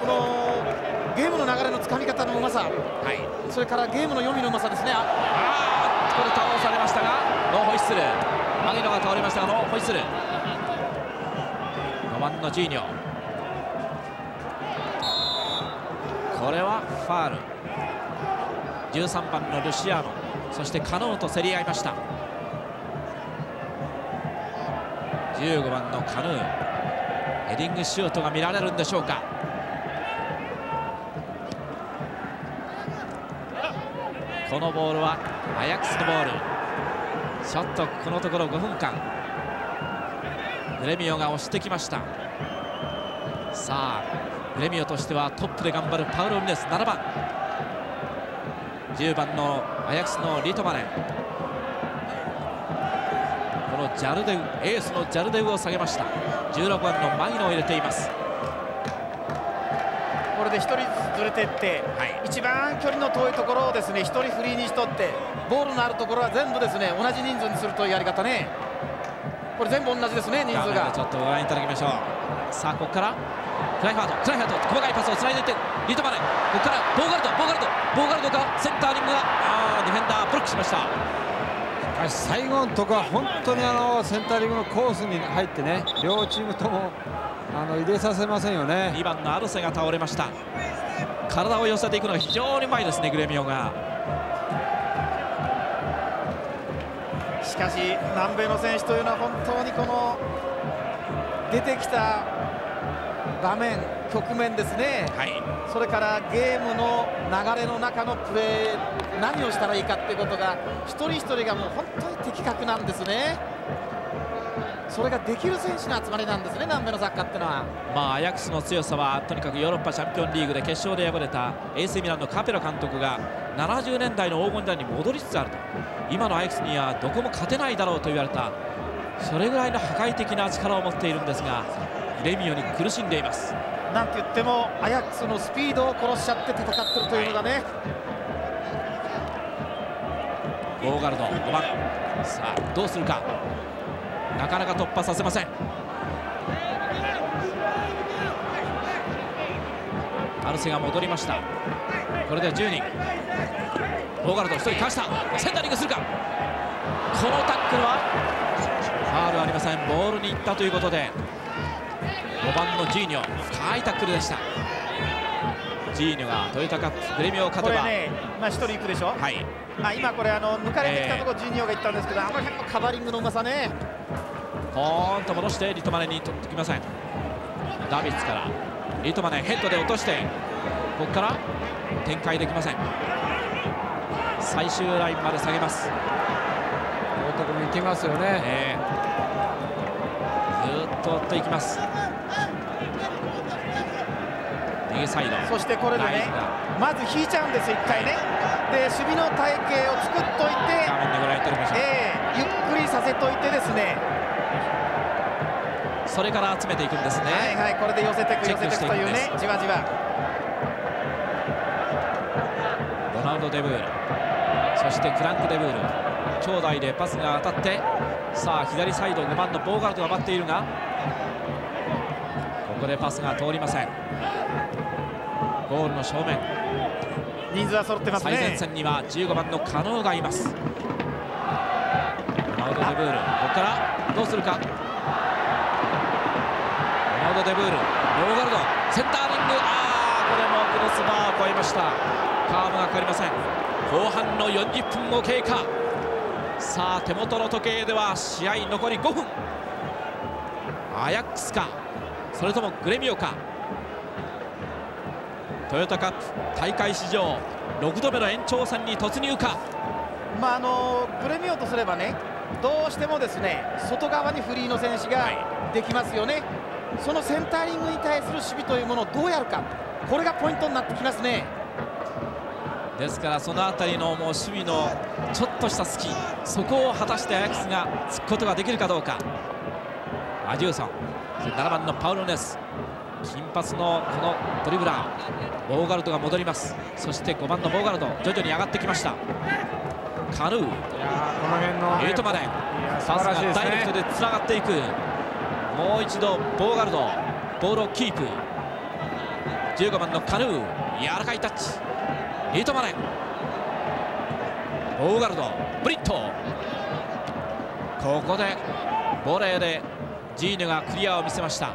このゲームの流れのつかみ方のうまさ、それからゲームの読みのうまさですね。これ倒されましたがノーホイッスル、マギノが倒れましたがノーホイッスル。5番のジーニョ、これはファウル。13番のルシアーノ、そしてカノーと競り合いました。15番のカヌー、ヘディングシュートが見られるんでしょうか。このボールはアヤックスのボール。ちょっとこのところ5分間、グレミオが押してきました。さあグレミオとしてはトップで頑張るパウロ・ウィネス。7番、10番のアヤックスのリトマネ、ジャルデウ、エースのジャルデウを下げました。16番のマギノを入れています。これでで1人ずれていって、はい、一番距離の遠いところをですね、1人フリーにしとって、ボールのあるところは全部ですね、同じ人数にするというやり方ね。これ全部同じですね、人数が。ちょっとご覧いただきましょう。さあ、ここからフライハード、細かいパスをつないでいって、リートバレー、ここからボーガルドがセンタリングがディフェンダー、ブロックしました。最後のところは本当にセンタリングのコースに入ってね、両チームとも入れさせませんよね。2番のアルセが倒れました。体を寄せていくのが非常にうまいですね、グレミオが。しかし南米の選手というのは本当にこの出てきた場面、局面ですね、はい、それからゲームの流れの中のプレー、何をしたらいいかっていうことが一人一人がもう本当に的確なんですね。それができる選手の集まりなんですね、南米のサッカーってのは。まあ、アヤックスの強さはとにかくヨーロッパチャンピオンリーグで決勝で敗れた AC ミランのカペロ監督が70年代の黄金時代に戻りつつあると、今のアヤックスにはどこも勝てないだろうと言われた、それぐらいの破壊的な力を持っているんですが、グレミオに苦しんでいます。なんといってもアヤックスのスピードを殺しちゃって戦ってるというのがね、はい、ボーガルド5番、さあどうするか、なかなか突破させません。アルセが戻りました。これで10人、ボーガルド1人かわした、センタリングするか、このタックルはファウルありません。ボールに行ったということで、5番のジーニョ、深いタックルでした。ジーニョがトヨタカップ、グレミオを勝てばこれね、まあ、1人いくでしょ、はい、まあ、今これ抜かれてきたところ、ジーニョがいったんですけど、あの辺のカバーリングのうまさね、ポーンと戻してリトマネに取ってきません。ダビッツからリトマネ、ヘッドで落として、ここから展開できません。最終ラインまで下げます。太田君もいけますよね、ずっと追っていきます。右サイド、そしてこれでね、まず引いちゃうんですよ、1回ね。で守備の体系を作っといて、ゆっくりさせといてですね、それから集めていくんですね。はい、はい、これで寄せていく、寄せていくというね、じわじわ。ロナウド・デブール、そしてクランク・デブール、兄弟でパスが当たって、さあ左サイド5番のボーガルドが待っているが、ここでパスが通りません。ゴールの正面、人数は揃ってますね。最前線には15番のカノーがいます。ロナウド・デブール、ここからどうするか、デブール、ボーガルド、センターリング、これもクロスバーを越えました。カーブがかかりません。後半の40分を経過。さあ手元の時計では試合残り5分。アヤックスか、それともグレミオか。トヨタカップ大会史上6度目の延長戦に突入か。まあグレミオとすればね、どうしてもですね、外側にフリーの選手ができますよね。そのセンタリングに対する守備というものをどうやるか、これがポイントになってきますね。ですからそのあたりのもう守備のちょっとした隙、そこを果たしてアヤックスが突くことができるかどうか。アデューソン、7番のパウロネス、金髪のこのドリブラー、ボーガルドが戻ります。そして5番のボーガルド、徐々に上がってきました。カヌー、ゲートまでパスがダイレクトでつながっていく。もう一度ボーガルド、ボールをキープ、15番のカヌー、柔らかいタッチ、リートマネ、ボーガルド、ブリット、ここでボレーでジーヌがクリアを見せました。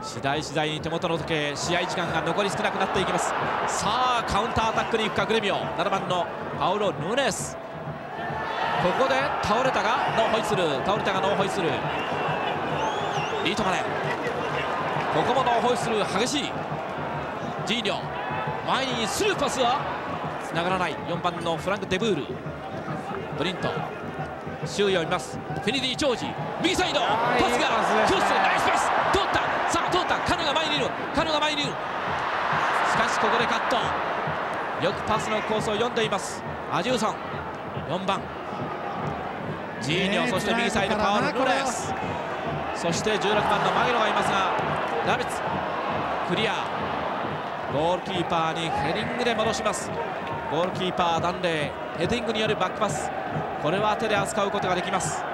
次第次第に手元の時計、試合時間が残り少なくなっていきます。さあカウンターアタックに行くか、グレミオ。7番のパウロ・ヌネス、ここで倒れたがノーホイッスル、リートマネ、ここもノーホイッスル激しい。ジーニョ、前にスルーパスはつながらない。4番のフランク・デブール、ブリント、周囲を見ます。フェニディ・ジョージ、右サイド、パスがクロス、ナイスパス、通った、さあ通った、カヌが前にいる、しかしここでカット、よくパスのコースを読んでいます。アジューソン、4番ジーニョ、そして右サイド、パウロ・ヌネス、そして16番のマゲロがいますが、ラビッツクリア。ゴールキーパーにヘディングで戻します。ゴールキーパーダンレイ、ヘディングによるバックパス、これは手で扱うことができます。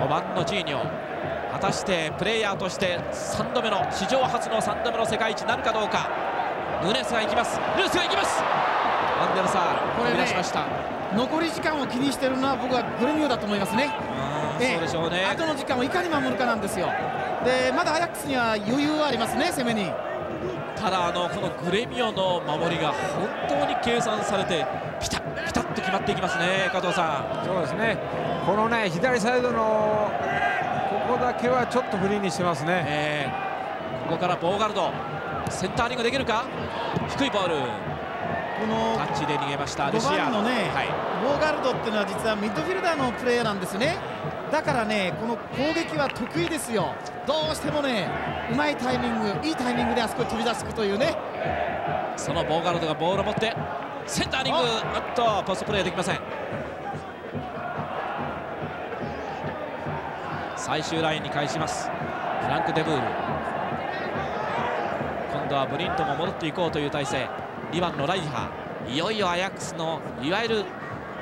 5番のジーニョ、果たしてプレイヤーとして3度目の史上初の3度目の世界一なるかどうか。ヌネスが行きます、ヌネスが行きます。アンデルサール、これね、残り時間を気にしているのは僕はグレミオだと思いますね。そうでしょうね。後の時間をいかに守るかなんですよ。でまだアヤックスには余裕はありますね、攻めに。ただこのグレミオの守りが本当に計算されてピタッピタッと決まっていきますね、加藤さん。そうですね、このね左サイドのここだけはちょっとフリーにしてますね。ここからボーガルド、センターリングできるか。低いボール、このタッチで逃げました。5番のね、ボーガルドっていうのは実はミッドフィルダーのプレイヤーなんですね。だからね、この攻撃は得意ですよ。どうしてもね、うまいタイミング、いいタイミングであそこに飛び出すというね。そのボーガルドがボールを持ってセンターリング、ポストプレーできません。最終ラインに返します。フランク・デブール、今度はブリントも戻っていこうという体勢。2番のライハ、いよいよアヤックスのいわゆる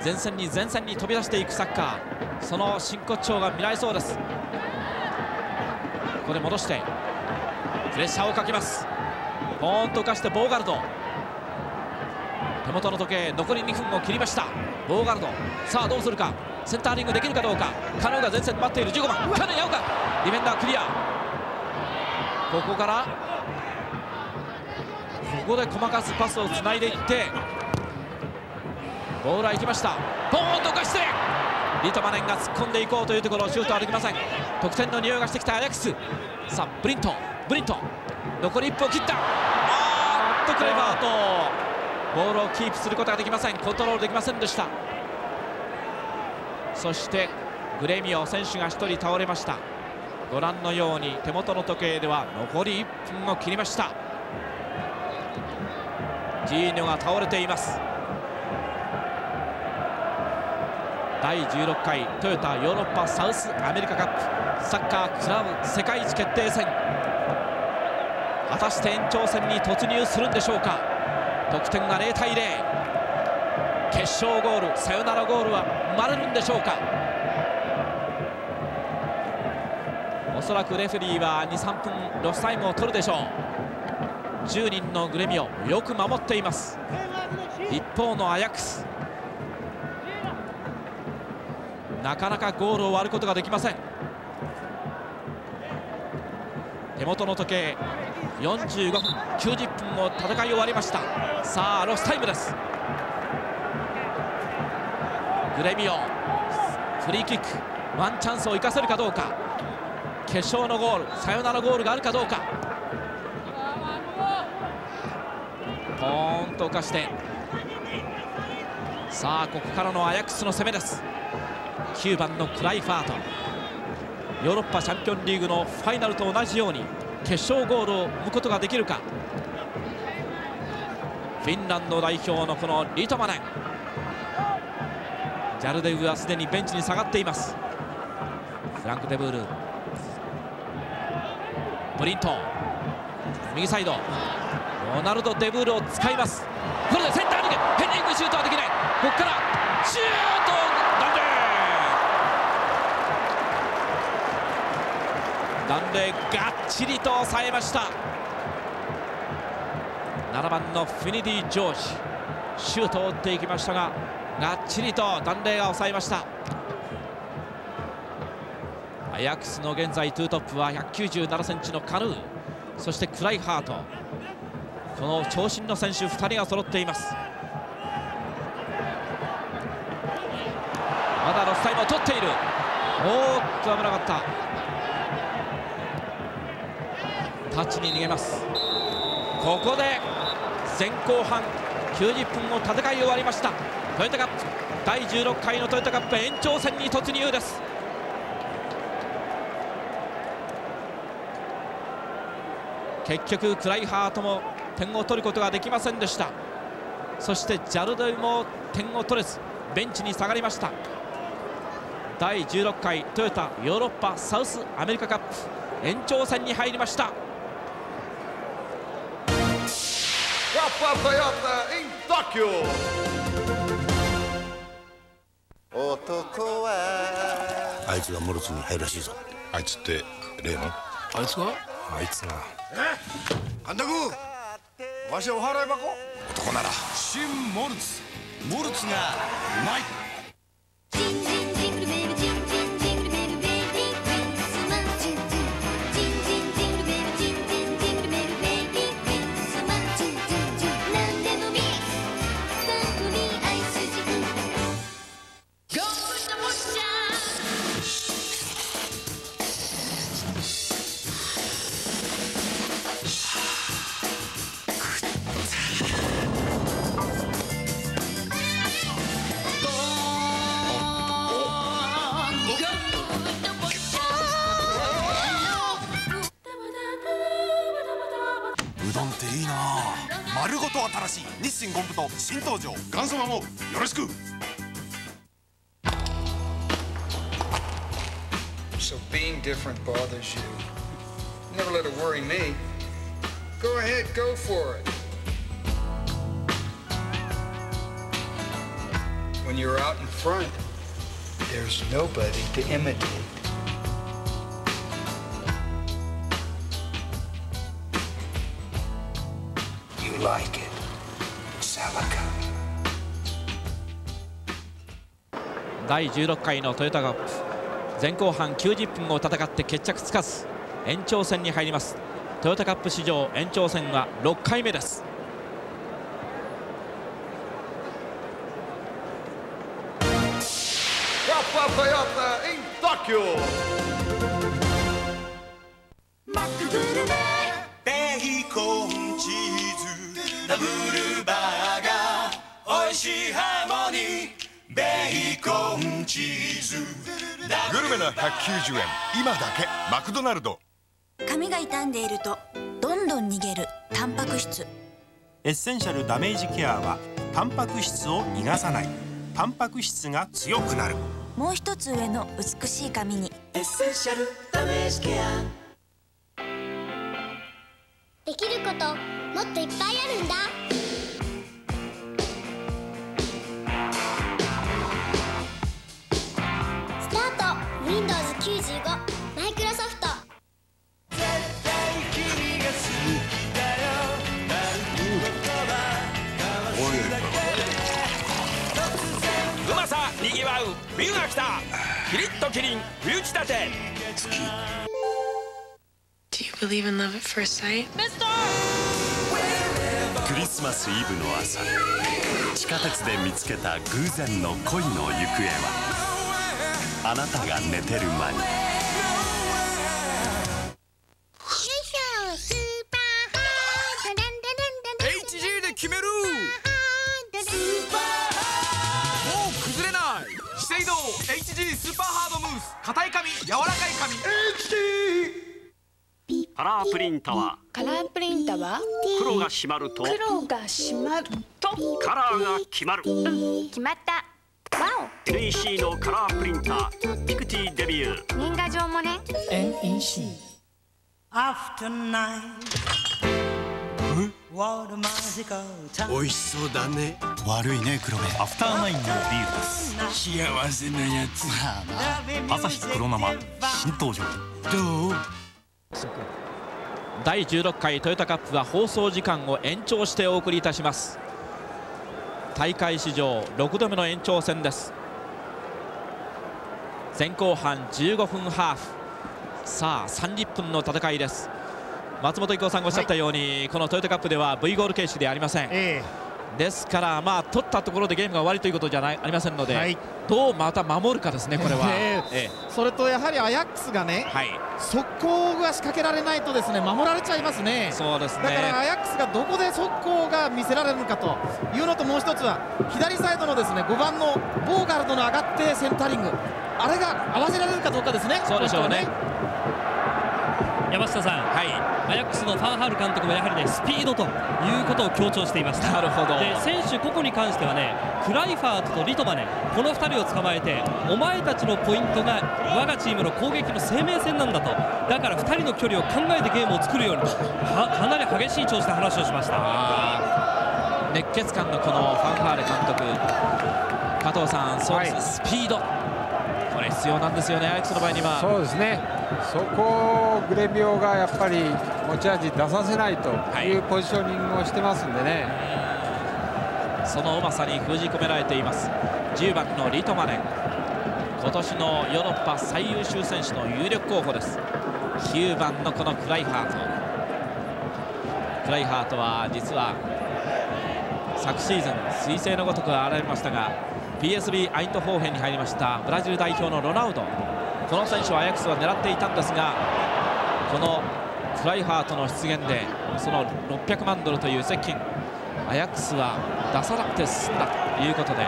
前線に飛び出していくサッカー、その真骨頂が見られそうです。ここで戻してプレッシャーをかけます。ポーンと浮かしてボーガルド、手元の時計残り2分を切りました。ボーガルド、さあどうするか、センターリングできるかどうか。カヌーが前線待っている。15番カヌーに合うか、ディフェンダークリア。ここからここで細かすパスをつないでいって、ボールは行きました。ポーンと浮かしてリトマネンが突っ込んでいこうというところ、シュートはできません。得点の匂いがしてきたアヤックス。さあブリント残り1分を切った。クレバーとボールをキープすることができません。コントロールできませんでした。そしてグレミオ選手が1人倒れました。ご覧のように手元の時計では残り1分を切りました。ジーニョが倒れています。第16回トヨタヨーロッパサウスアメリカカップサッカークラブ世界一決定戦、果たして延長戦に突入するんでしょうか。得点が0対0、決勝ゴール、サヨナラゴールは生まれるんでしょうか。おそらくレフェリーは 2、3 分ロスタイムを取るでしょう。10人のグレミオ、よく守っています。一方のアヤックス、なかなかゴールを割ることができません。手元の時計45分、90分を戦い終わりました。さあロスタイムです。グレミオ、フリーキック、ワンチャンスを生かせるかどうか。決勝のゴール、サヨナラゴールがあるかどうか。ポーンと浮かして、さあここからのアヤックスの攻めです。9番のクライファート、ヨーロッパチャンピオンリーグのファイナルと同じように決勝ゴールを生むことができるか。フィンランド代表のこのリトマネン、ジャルデグはすでにベンチに下がっています。フランク・デブール、ブリント、右サイドロナルド・デブールを使います。これでセンターにヘディングシュートはできない。ここからシュートなんでダンレイがっちりと抑えました。7番のフィニディ・ジョージ、シュートを打っていきましたが、がっちりとダンレイが抑えました。アヤックスの現在2トップは 197cm のカヌー、そしてクライハート、この長身の選手2人が揃っています。まだロスタイムを取っている。危なかった。タッチに逃げます。ここで前後半90分を戦い終わりました。トヨタカップ、第16回のトヨタカップ延長戦に突入です。結局クライハートも点を取ることができませんでした。そしてジャルドイも点を取れずベンチに下がりました。第16回トヨタヨーロッパサウスアメリカカップ延長戦に入りました。あいつがモルツに入るらしいぞ。あいつって例のあいつがあいつが神田君、わしはお払い箱男なら新モルツ、モルツがうまい。いいなぁ、丸ごと新しい日清ゴンブと新登場元祖マもよろしく。So being different bothers you. Never let it worry me. Go ahead, go for it. When you're out in front, there's nobody to imitate.Like it. 第16回のトヨタカップ前後半90分を戦って決着つかず延長戦に入ります。トヨタカップ史上延長戦は6回目です。ダブルバーガー、美味しいハーモニー、ベーコンチーズ、ダブルバーガー。グルメな190円、今だけマクドナルド。髪が傷んでいるとどんどん逃げるタンパク質。エッセンシャルダメージケアはタンパク質を逃がさない、タンパク質が強くなる。もう一つ上の美しい髪にエッセンシャルダメージケア。できることもっといっぱいあるんだ。スタート Windows 95 マイクロソフト。絶対君が好きだよ、なんて言葉。うまさにぎわう冬が来た、キリッとキリン冬仕立て。好き。Do you believe in love at first sight? ベストクリスマスイブの朝、地下鉄で見つけた偶然の恋の行方は、あなたが寝てる間に。HG で決める。もう崩れない資生堂 HG スーパーハードムース。硬い髪、柔らかい髪 HG。カラープリンタワー、カラープリンタワー。黒が締まると、黒が締まるとカラーが決まる。うん、決まった。ワオ。 NEC のカラープリンターピクティデビュー。年賀状もね。 NEC おいしそうだね。悪いね黒部。アフターナインのビールです。幸せなやつだな。アサヒ黒生新登場。どう。第16回トヨタカップは放送時間を延長してお送りいたします。大会史上6度目の延長戦です。前後半15分ハーフ、さあ30分の戦いです。松本伊子さんがおっしゃったように、このトヨタカップでは V ゴール形式ではありません、ですから、取ったところでゲームが終わりということじゃないありませんので、どうまた守るかですね、これは。それとやはりアヤックスがね、速攻が仕掛けられないとですね、守られちゃいますね。そうですね。だからアヤックスがどこで速攻が見せられるのかというのと、もう一つは左サイドのですね、5番のボーガルドの上がってセンタリング、あれが合わせられるかどうかですね。そうでしょうね。山下さん、マヤックスのファンハール監督もやはりね、スピードということを強調しています。なるほど。で、選手個々に関してはね、クライファートとリトマネ、この2人を捕まえて、お前たちのポイントが我がチームの攻撃の生命線なんだと、だから2人の距離を考えてゲームを作るようにと、かなり激しい調子で話をしました。熱血感のこのファンハール監督、加藤さん、そうですね、スピード、これ必要なんですよね、アイクスの場合には。そうですね、そこをグレビオがやっぱり持ち味出させないというポジショニングをしてますんでね、そのうまさに封じ込められています。10番のリトマネン、今年のヨーロッパ最優秀選手の有力候補です。9番のこのクライハート、クライハートは実は昨シーズン彗星のごとく現れましたが、 PSV アイントホーヘンに入りましたブラジル代表のロナウド、この選手はアヤックスは狙っていたんですが、このクライハートの出現でその600万ドルという接近、アヤックスは出さなくて済んだということで、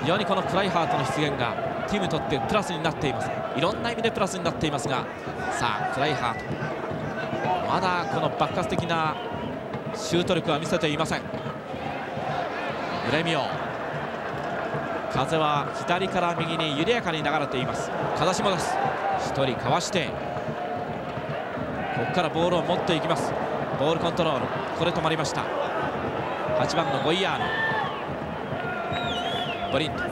非常にこのクライハートの出現がチームにとってプラスになっています。いろんな意味でプラスになっていますが、さあクライハート、まだこの爆発的なシュート力は見せていません。グレミオ、風は左から右に緩やかに流れています。風下です。1人かわして、ここからボールを持っていきます。ボールコントロール、これ止まりました。8番のゴイヤーノ、ブリント、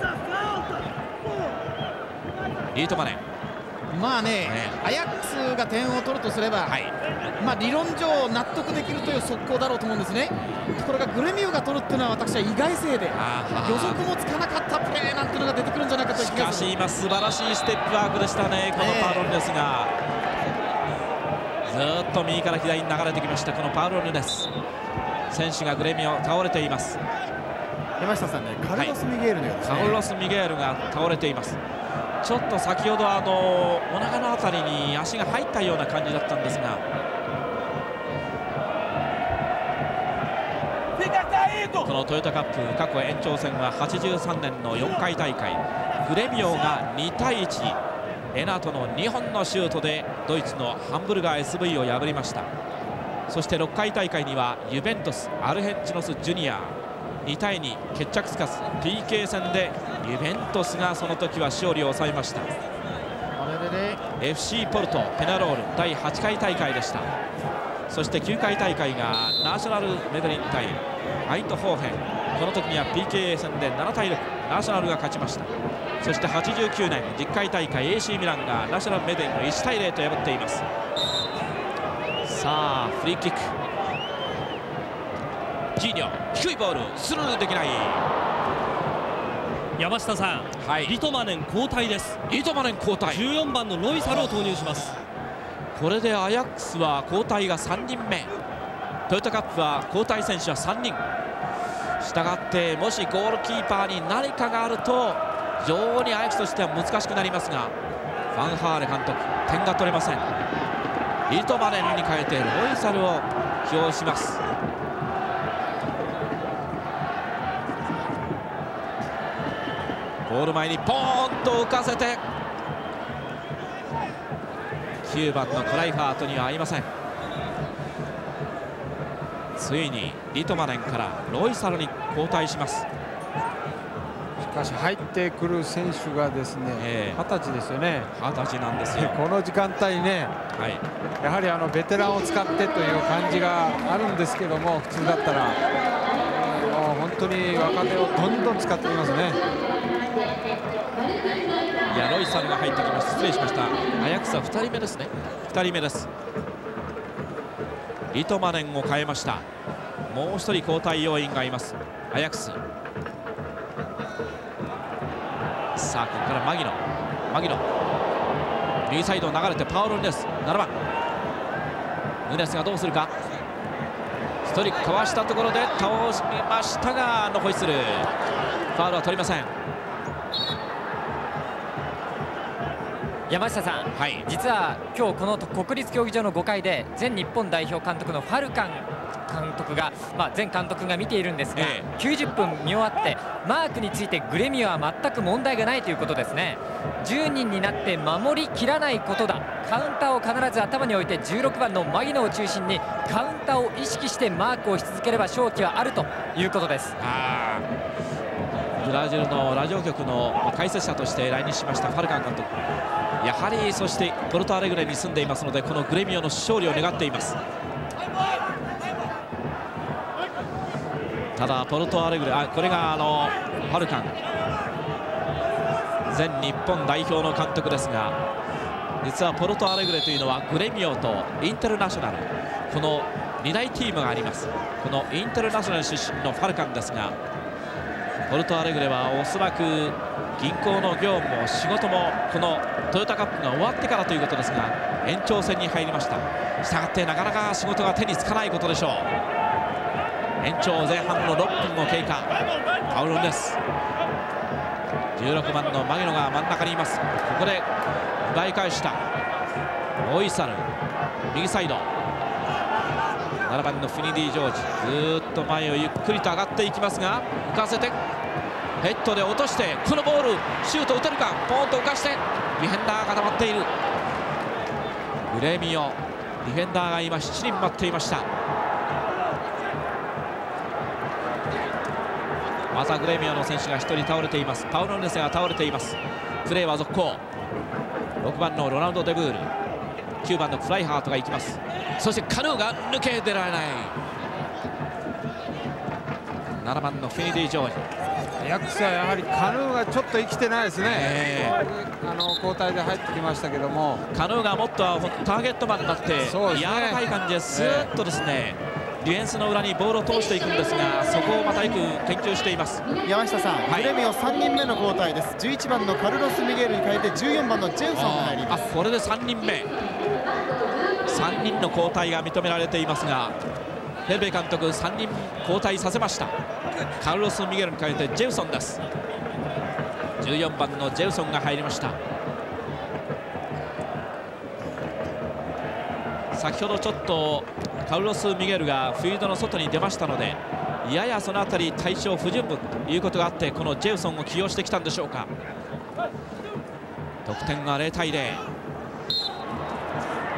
リートマネン、まあね、アヤックスが点を取るとすれば、まあ理論上納得できるという速攻だろうと思うんですね。これがグレミオが取るっていうのは私は意外性で、予測もつかなかったプレーなんていうのが出てくるんじゃないかという気がします。しかし今素晴らしいステップワークでしたね、このパウロルですが、ずっと右から左に流れてきましたこのパウロルです。選手がグレミオ倒れています。山下さんね、カルロス・ミゲールのようですね、カルロス・ミゲールが倒れています。ちょっと先ほどお腹の辺りに足が入ったような感じだったんですが、このトヨタカップ過去延長戦は83年の4回大会、グレミオが2対1、エナートの2本のシュートでドイツのハンブルガー SV を破りました。そして6回大会にはユベントス、アルヘンチノスジュニア2対2決着つかず、 PK 戦でユベントスがその時は勝利を収めました。 FC ポルト、ペナロール第8回大会でした。そして9回大会がナーショナルメデリン対アイントホーヘン、この時には PK 戦で7対6、ナショナルが勝ちました。そして89年10回大会 AC ミランがナショナルメデンを1対0と破っています。さあフリーキック、ジーニョ、低いボールスルーできない。山下さん、リトマネン交代です。リトマネン交代、14番のロイサルを投入します。これでアヤックスは交代が3人目、トヨタカップは交代選手は3人、したがってもしゴールキーパーに何かがあると非常にアヤックスとしては難しくなりますが、ファンハーレ監督点が取れません。リトマネンに変えてロイサルを起用します。ゴール前にポーンと浮かせて、9番のクライファートには合いません。ついにリトマネンからロイサルに交代します。しかし入ってくる選手がですね、20歳ですよね。20歳なんですよ。この時間帯ね、やはりベテランを使ってという感じがあるんですけども、普通だったら本当に若手をどんどん使ってきますね。いや、ロイサルが入ってきました。失礼しました。アヤックスは2人目ですね。2人目です。リトマネンを変えました。もう1人交代要員がいます、アヤックス。さあここからマギノ、右サイドを流れてパウロルです。7番、ヌネスがどうするか。1人かわしたところで倒しましたが、ホイッスル、ファウルは取りません。山下さん、実は今日この国立競技場の5階で前日本代表監督のファルカン監督が、前監督が見ているんですが、90分見終わってマークについてグレミオは全く問題がないということですね。10人になって守りきらないことだ、カウンターを必ず頭に置いて16番のマギノを中心にカウンターを意識してマークをし続ければ勝機はあるということです。ブラジルのラジオ局の解説者として来日しましたファルカン監督、やはりそしてポルトアレグレに住んでいますのでこのグレミオの勝利を願っています。ただポルトアレグレ、これがファルカン前日本代表の監督ですが、実はポルトアレグレというのはグレミオとインテルナショナル、この2大チームがあります。このインテルナショナル出身のファルカンですが、ポルトアレグレはおそらく銀行の業務も仕事もこのトヨタカップが終わってからということですが延長戦に入りました。したがってなかなか仕事が手につかないことでしょう。延長前半の6分を経過、パウロンです。16番のマギノが真ん中にいます。ここで奪い返したオイサル、右サイド7番のフィニディ・ジョージ、ずっと前をゆっくりと上がっていきますが、浮かせてヘッドで落として、このボールシュート打てるか、ポーンと浮かしてディフェンダーが固まっている。グレミオディフェンダーが今7人待っていました。またグレミオの選手が1人倒れています。パウロ・ヌネスが倒れています。プレーは続行。6番のロナウド・デブール、9番のクライハートが行きます。そしてカヌーが抜け出られない。7番のフィニディ・ジョージ、ヤクスはやはりカヌーがちょっと生きてないですね、交代で入ってきましたけども、カヌーがもっとターゲットマンになって、柔らかい感じでスーッとですね、ディフェンスの裏にボールを通していくんですが、そこをまたよく研究しています。山下さん、グレミオ3人目の交代です。11番のカルロス・ミゲルに変えて14番のジェンソンが入ります。これで3人目、3人の交代が認められていますが、ヘルベ監督3人交代させました。カルロス・ミゲルに変えてジェウソンです。14番のジェウソンが入りました。先ほどちょっとカルロス・ミゲルがフィールドの外に出ましたので、ややその辺り対象不十分ということがあって、このジェウソンを起用してきたんでしょうか。得点は0対0、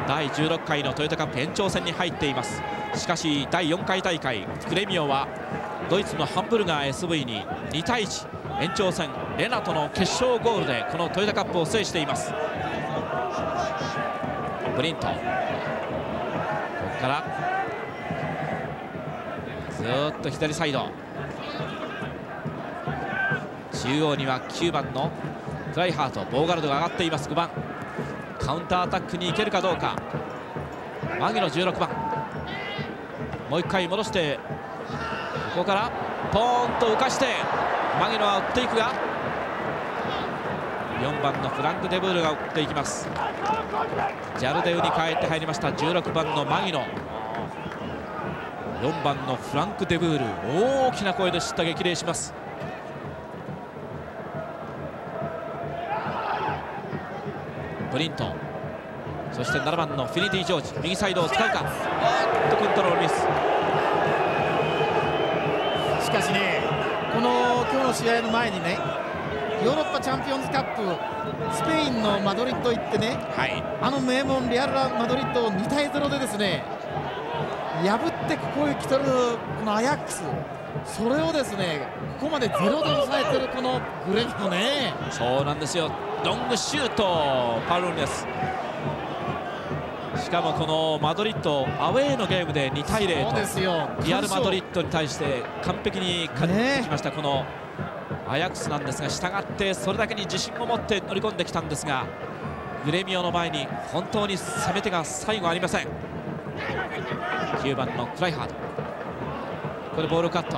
第16回のトヨタカップ延長戦に入っています。しかし第4回大会、グレミオはドイツのハンブルガー SV に2対1、延長戦レナトの決勝ゴールでこのトヨタカップを制しています。ブリント、ここからずっと左サイド、中央には9番のクライハート、ボーガルドが上がっています。5番、カウンターアタックに行けるかどうか。マギの16番、もう1回戻して、ここからポーンと浮かしてマギノは追っていくが、4番のフランク・デブールが追っていきます。ジャルデウに変えて入りました16番のマギノ、4番のフランク・デブール、大きな声で叱咤激励します。ブリントン、そして7番のフィニティ・ジョージ、右サイドを使うか、コントロールミス。しかしね、この今日の試合の前にね、ヨーロッパチャンピオンズカップ、スペインのマドリッド行ってね、あの名門レアル・マドリッドを2対0でですね破ってここへ来てるこのアヤックス、それをですねここまで0で抑えてるこのグレミオね。そうなんですよ。ロングシュート、パウロンです。しかもこのマドリッドアウェーのゲームで2対0とリアルマドリッドに対して完璧に勝ってきましたこのアヤックスなんですが、したがってそれだけに自信を持って乗り込んできたんですが、グレミオの前に本当に攻め手が最後ありません。9番のクライハート、これボールカット、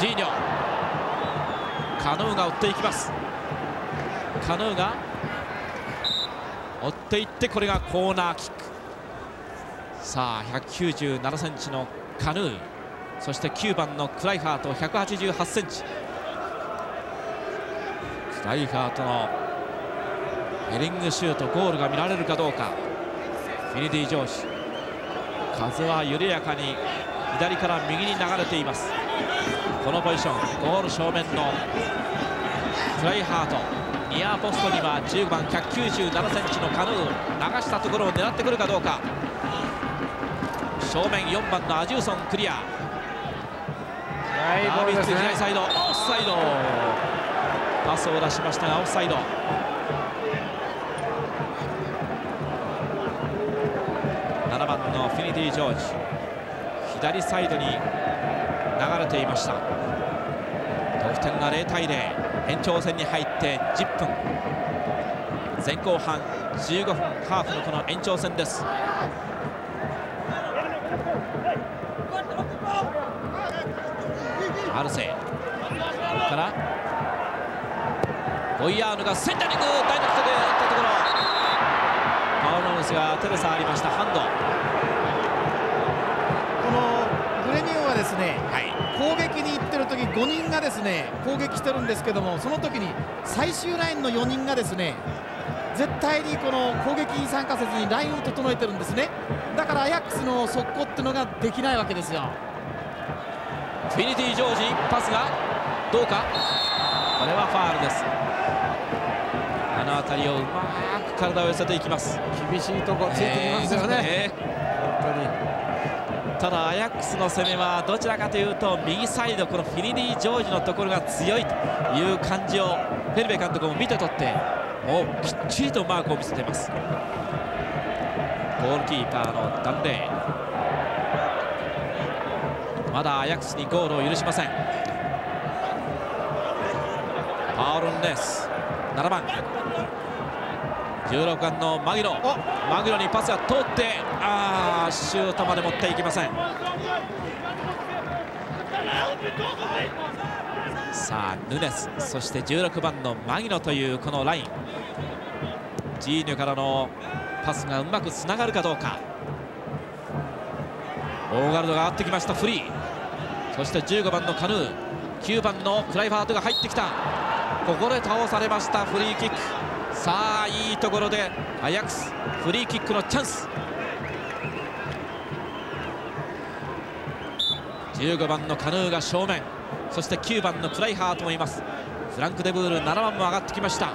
ジーニョ、カヌーが追っていきます。カヌーが追っていって、これがコーナーキック。さあ 197cm のカヌー、そして9番のクライハート 188cm、 クライハートのヘディングシュート、ゴールが見られるかどうか。フィニディ・ジョージ、風は緩やかに左から右に流れています。このポジション、ゴール正面のフライハート、ニアポストには10番 197cm のカヌー、流したところを狙ってくるかどうか。正面4番のアジューソンクリア。ボールですね。左サイド、オフサイド。パスを出しましたがオフサイド。7番のフィニティ・ジョージ、左サイドに流れていました。得点が0対0、延長戦に入って10分、前後半15分、ハーフのこの延長戦です。アルセからボイヤーヌがセンタリング、ダイレクトで打ったところ、パウロヌスがテレサありました。ハンド、このグレニオはですね、攻撃に行ってる時5人がですね攻撃してるんですけども、その時に最終ラインの4人がですね絶対にこの攻撃に参加せずにラインを整えてるんですね。だからアヤックスの速攻ってのができないわけですよ。フィニティ・ジョージ、パスがどうか、これはファールです。あの辺りをうまく体を寄せていきます。厳しいとこついてきますよね、本当に。ただアヤックスの攻めはどちらかというと右サイド、このフィニティ・ジョージのところが強いという感じをヘルベ監督も見て取って、もうきっちりとマークを見せています。ゴールキーパーのダンレイ、まだアヤックスにゴールを許しません。パウロンです。7番16番のマギロ、マギロにパスが通って、シュートまで持っていきません。さあヌネス、そして16番のマギロというこのライン、ジーニュからのパスがうまくつながるかどうか。オーガルドが上がってきました。フリー、そして15番のカヌー、9番のクライファートが入ってきた。ここで倒されました。フリーキック。さあいいところでアヤックスフリーキックのチャンス。15番のカヌーが正面、そして9番のクライハートもいます。フランク・デブール、7番も上がってきました。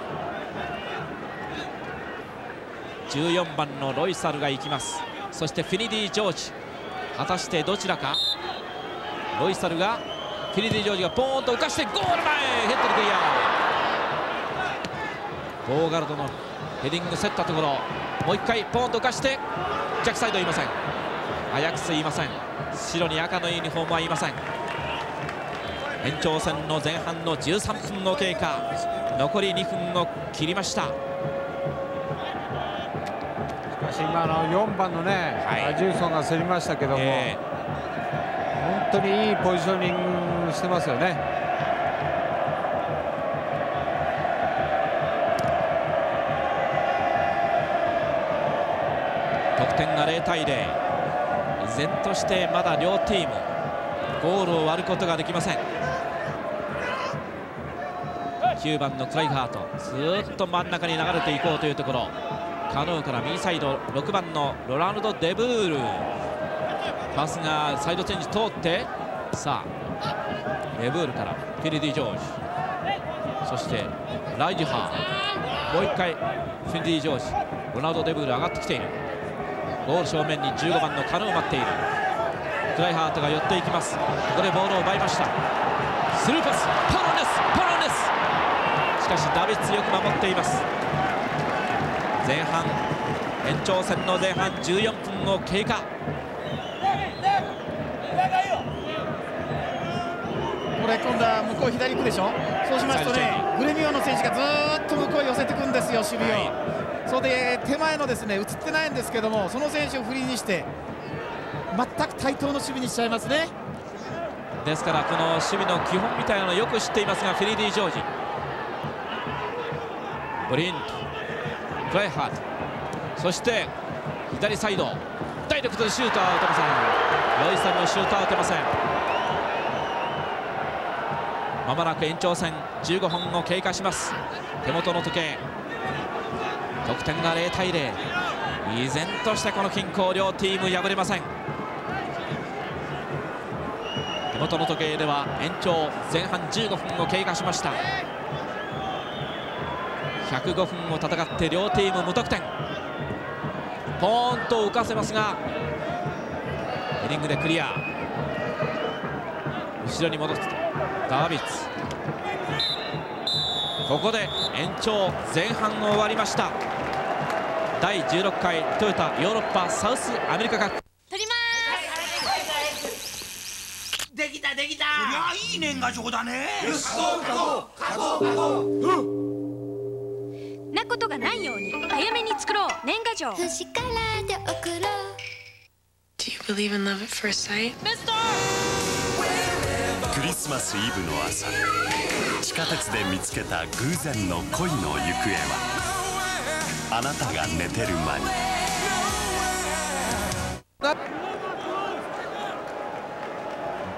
14番のロイサルが行きます。そしてフィニディ・ジョージ、果たしてどちらか。ロイサルが、フィニディ・ジョージがポーンと浮かしてゴール前、ヘッドでクリア。ボーガルドのヘディング競ったところ、もう一回ポーンと浮かして、ジャックサイドいません、アヤックスいません、白に赤のユニフォームはいません。延長戦の前半の13分を経過、残り2分を切りました。今の4番のね、アジューソンが競りましたけども、本当にいいポジショニングしてますよね。得点が0対0、依然としてまだ両チームゴールを割ることができません。9番のクライハート、ずっと真ん中に流れていこうというところ。カヌーから右サイド、6番のロナルド・デブール、パスがサイドチェンジ通って、さあデブールからフィニディ・ジョージ、そしてライジハー、もう1回フィニディ・ジョージ、ロナルド・デブール上がってきている。ゴール正面に15番のカヌー待っている。クライハートが寄っていきます。ここでボールを奪いました。スルーパス、パロンです、パロンです。しかしダビッツよく守っています。前半、延長戦の前半14分を経過。これ今度は向こう左行くでしょ。そうしますとね、グレミオの選手がずっと向こう寄せてくんですよ、守備を。それで手前のですね、映ってないんですけども、その選手を振りにして全く対等の守備にしちゃいますね。ですからこの守備の基本みたいなのをよく知っていますが、フィニディ・ジョージ、ブリント、クライハート、そして左サイド、ダイレクトでシュートは打てません。ロイサルのシュートは打てません。まもなく延長戦15分を経過します。手元の時計、得点が0対0、依然としてこの均衡両チーム敗れません。手元の時計では延長前半15分を経過しました。105分を戦って両チーム無得点。ポーンと浮かせますがヘディングでクリア。後ろに戻すダービッツ。ここで延長前半を終わりました。第16回トヨタヨーロッパサウスアメリカカップ取ります。できたできた。いやいい年賀状だね。なことがないように早めに作ろう年賀状。星からで送ろう。 Do you believe in love at first sight? クリスマスイブの朝、地下鉄で見つけた偶然の恋の行方は、あなたが寝てる間に。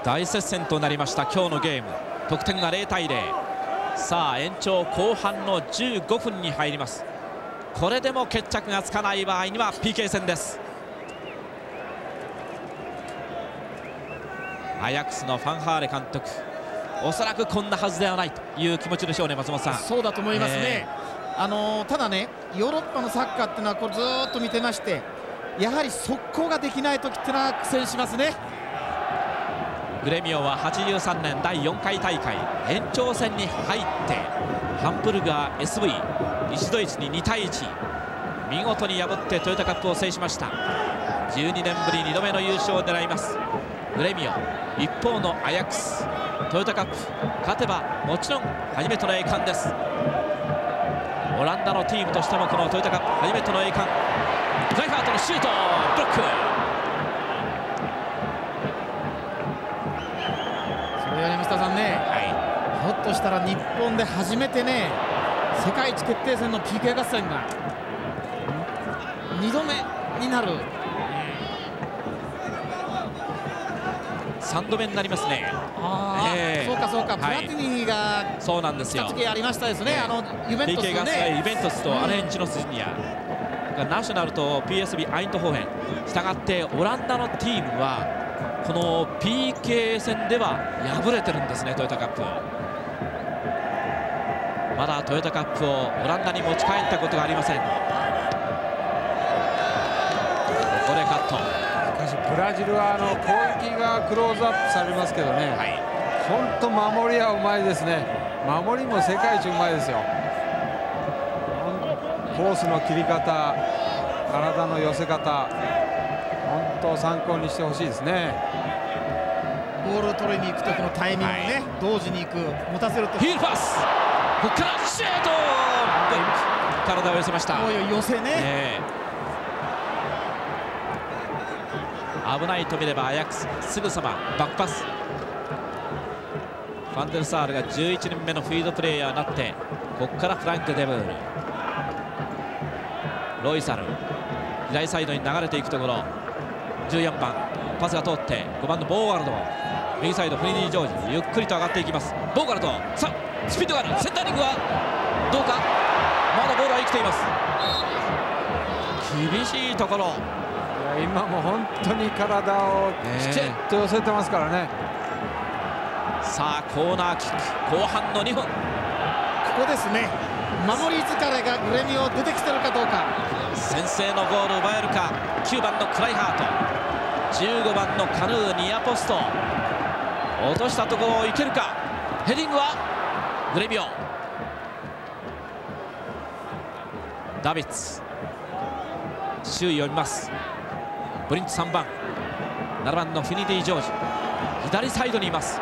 大接戦となりました今日のゲーム。得点が0対0。さあ延長後半の15分に入ります。これでも決着がつかない場合には PK 戦です。アヤックスのファンハーレ監督、おそらくこんなはずではないという気持ちでしょうね、松本さん。そうだと思いますね。ただね、ヨーロッパのサッカーっていうのはこうずっと見てまして、やはり速攻ができないときっていうのは苦戦しますね。グレミオは83年第4回大会延長戦に入ってハンブルガー SV 西ドイツに2対1、見事に破ってトヨタカップを制しました。12年ぶり2度目の優勝を狙いますグレミオ。一方のアヤックス、トヨタカップ勝てばもちろん初めての栄冠です。オランダのチームとしてもこのトヨタカップ初めての栄冠。ガイハートのシュート、ブロック。それよりも下さんね、はい、ひょっとしたら日本で初めてね、世界一決定戦の PK 合戦が2度目になる。3度目になりますね。そうかそうか、プラティニがそうなんですよ。2つありましたですね。ユベントスとね、ユベントスとアレンチノスジュニアがナショナルと PSV アイントホーヘン。したがってオランダのチームはこの PK 戦では敗れてるんですね。トヨタカップ、まだトヨタカップをオランダに持ち帰ったことがありません。ここでカット。ブラジルは攻撃がクローズアップされますけどね、本当、守りはうまいですね。守りも世界一うまいですよ。コースの切り方、体の寄せ方、本当参考にしてほしいですね。ボールを取りに行くときのタイミングね、同時に行く、持たせるとヒールパス、ここからシュート、体を寄せました。こういう寄せね、危ないと見ればアヤックス、すぐさまバックパス。ファンデルサールが11人目のフィードプレーヤーになって、ここからフランク・デブール、ロイサル左サイドに流れていくところ、14番パスが通って5番のボーガルド、右サイドフリニー・ジョージ、ゆっくりと上がっていきます。ボーガルド、さあスピードがある、センタリングはどうか、まだボールは生きています。厳しいところ、今も本当に体をきちっと寄せてますからね。さあコーナーキック、後半の2分。ここですね、守り疲れがグレミオ出てきてるかどうか。先制のゴール奪えるか。9番のクライハート、15番のカヌー、ニアポスト落としたところをいけるか。ヘディングはグレミオ。ダビッツ周囲を見ます。ブリンチ3番、7番のフィニティ・ジョージ、左サイドにいます。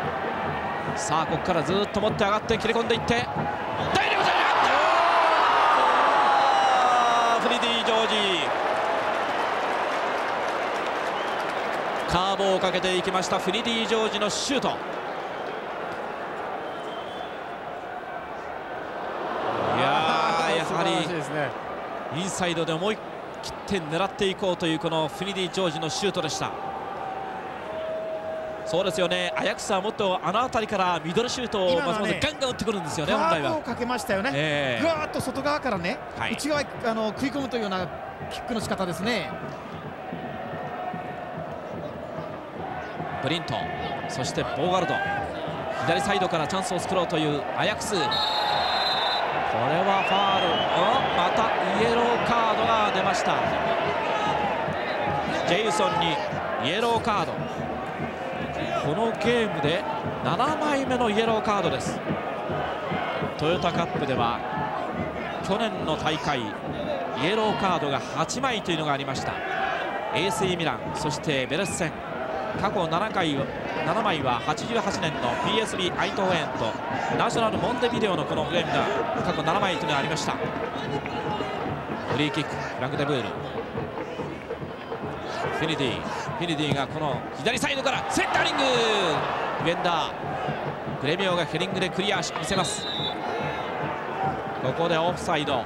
さあここからずっと持って上がって切り込んでいって、ダイレクトに上がったフィニティ・ジョージ、カーブをかけていきました。フィニティ・ジョージのシュート、やはりインサイドで思い切って狙っていこうというこのフィニディ・ジョージのシュートでした。そうですよね、アヤックスはもっとあの辺りからミドルシュートをガンガン打ってくるんですよね。カーブをかけましたよね、ぐわっと外側からね、内側に食い込むというようなキックの仕方ですね。ブリントン、そしてボーガルド、左サイドからチャンスを作ろうというアヤックス。これはファール、またイエローカードが出ました。ジェイソンにイエローカード、このゲームで7枚目のイエローカードです。トヨタカップでは去年の大会イエローカードが8枚というのがありました。 AC ミラン、そしてベレスセン、過去7枚は88年の PSV アイトホエンとナショナルモンテビデオのこのゲームが過去7枚というのがありました。フリーキック、ラングデブール、フィニディがこの左サイドからセンタリング、ディフェンダーグレミオがヘディングでクリアし見せます。ここでオフサイド、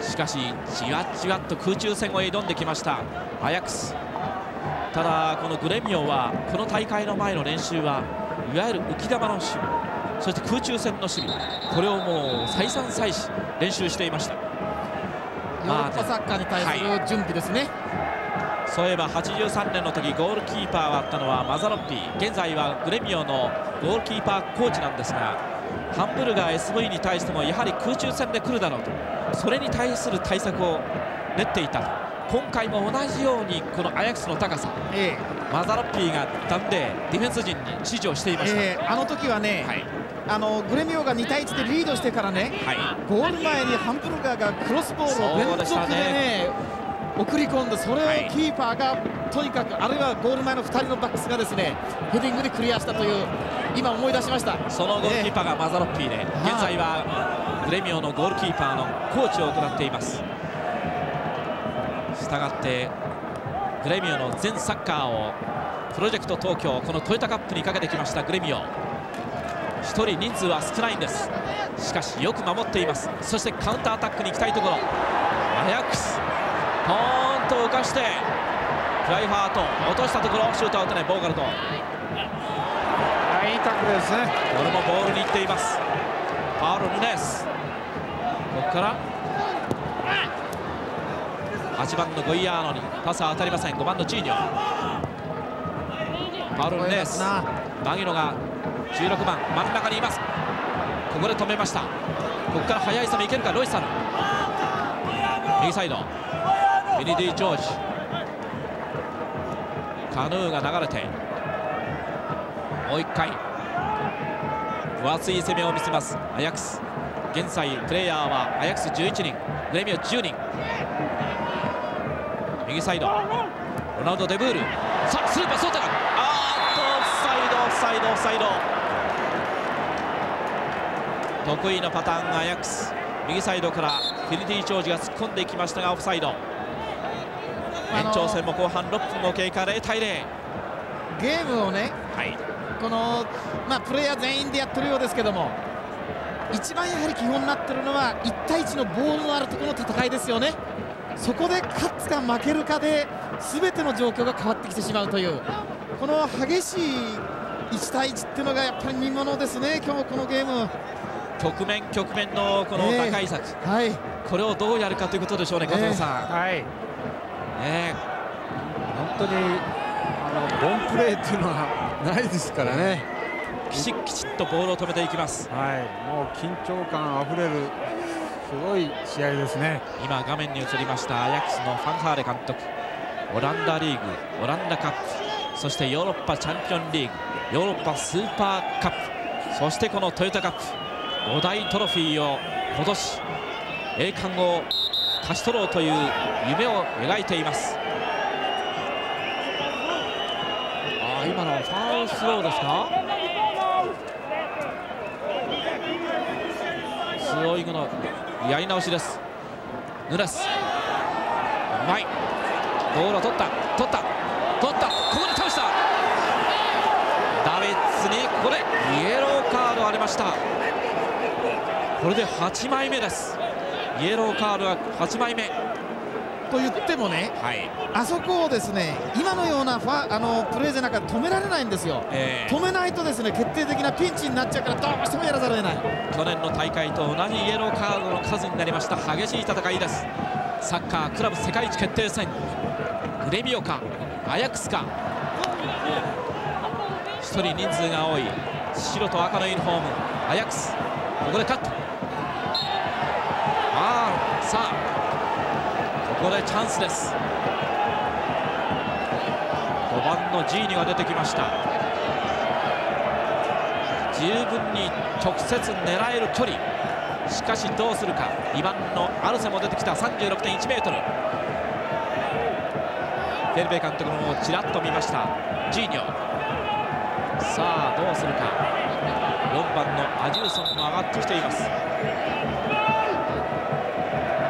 しかしじわじわっと空中戦を挑んできましたアヤックス。ただこのグレミオはこの大会の前の練習はいわゆる浮き球の守備、そして空中戦の守備、これをもう再三再四練習していました。ヨーロッパサッカーに対する準備ですね、はい、そういえば83年の時ゴールキーパーがあったのはマザロッピー、現在はグレミオのゴールキーパーコーチなんですが、ハンブルガー SV に対してもやはり空中戦で来るだろうと、それに対する対策を練っていたと。今回も同じようにこのアヤックスの高さ、マザロッピーが弾んでディフェンス陣に指示をしていました。あの時はね、はい、グレミオが2対1でリードしてからね、はい、ゴール前にハンブルガーがクロスボールを連続でね送り込んで、それをキーパーがとにかく、あるいはゴール前の2人のバックスがですねヘディングでクリアしたという、今思い出しました。そのゴールキーパーがマザロッピーで、現在はグレミオのゴールキーパーのコーチを行っています。したがってグレミオの全サッカーをプロジェクト東京、このトヨタカップにかけてきましたグレミオ。1人人数は少ないんです。しかしよく守っています。そしてカウンターアタックに行きたいところ、アヤックスポーンと浮かしてクライファーと落としたところ、シュートは打てない。ボーガルド、いいタックルですね。これもボールに行っています。パウロ・ヌネス、ここから8番のゴイアーノにパスは当たりません。5番のチーニョ、パウロ・ヌネス、マギノが16番真ん中にいます。ここで止めました。ここから速い攻めいけるか、ロイサル、右サイドビニディ・ジョージ、カヌーが流れて、もう1回分厚い攻めを見せますアヤックス。現在プレイヤーはアヤックス11人、グレミオ10人。右サイドロナウド・デブール、さあスーパーソータが、オフサイド、得意のパターンアヤックス。右サイドからフィリティ・ジョージが突っ込んでいきましたがオフサイド。延長戦も後半6分を経過、0対0。ゲームをね、はい、このプレイヤー全員でやってるようですけども、一番やはり基本になってるのは1対1のボールのあるところの戦いですよね。そこで勝つか負けるかで全ての状況が変わってきてしまうという、この激しい1対1っていうのがやっぱり見ものですね、今日このゲーム。局面のこの打開策、はい、これをどうやるかということでしょうね、加藤さん。はい、本当にボンプレーというのはないですからね、きちっとボールを止めていきます。はい、もう緊張感あふれるすごい試合ですね。今画面に映りましたアヤックスのファンハーレ監督、オランダリーグ、オランダカップ、そしてヨーロッパチャンピオンリーグ、ヨーロッパスーパーカップ、そしてこのトヨタカップ5大トロフィーを今年栄冠を勝ち取ろうという夢を描いています。今のファウルスローですか。スローイグのやり直しです。ヌネス、うまいボールを取った、ここで倒した。ダビッツにこれイエローカードありました。これで8枚目です。イエローカードは8枚目。と言ってもね、はい、あそこをですね今のようなプレーじゃなくて止められないんですよ、止めないとですね決定的なピンチになっちゃうからどうしてもやらざるを得ない。去年の大会と同じイエローカードの数になりました。激しい戦いです。サッカークラブ世界一決定戦、グレビオかアヤックスか、1人人数が多い白と赤のユニフォームアヤックス、ここでカット。さあここでチャンスです。5番のジーニが出てきました。十分に直接狙える距離、しかしどうするか。2番のアルセも出てきた。 36.1m、 フェルベ監督もちらっと見ました、ジーニョ。さあどうするか。4番のアジュルソンも上がってきています。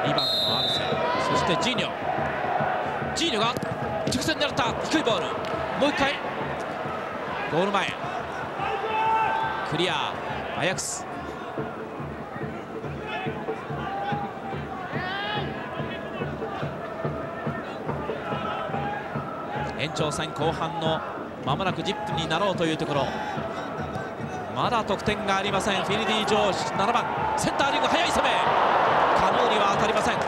2番のアルセ、そしてジーニョ。ジーニョが直線狙った、低いボール、もう1回ゴール前クリア。アヤックス延長戦後半のまもなく10分になろうというところ、まだ得点がありません。フィリディ・ジョージ7番、センターリング速い攻め、カノーニは当たりません。本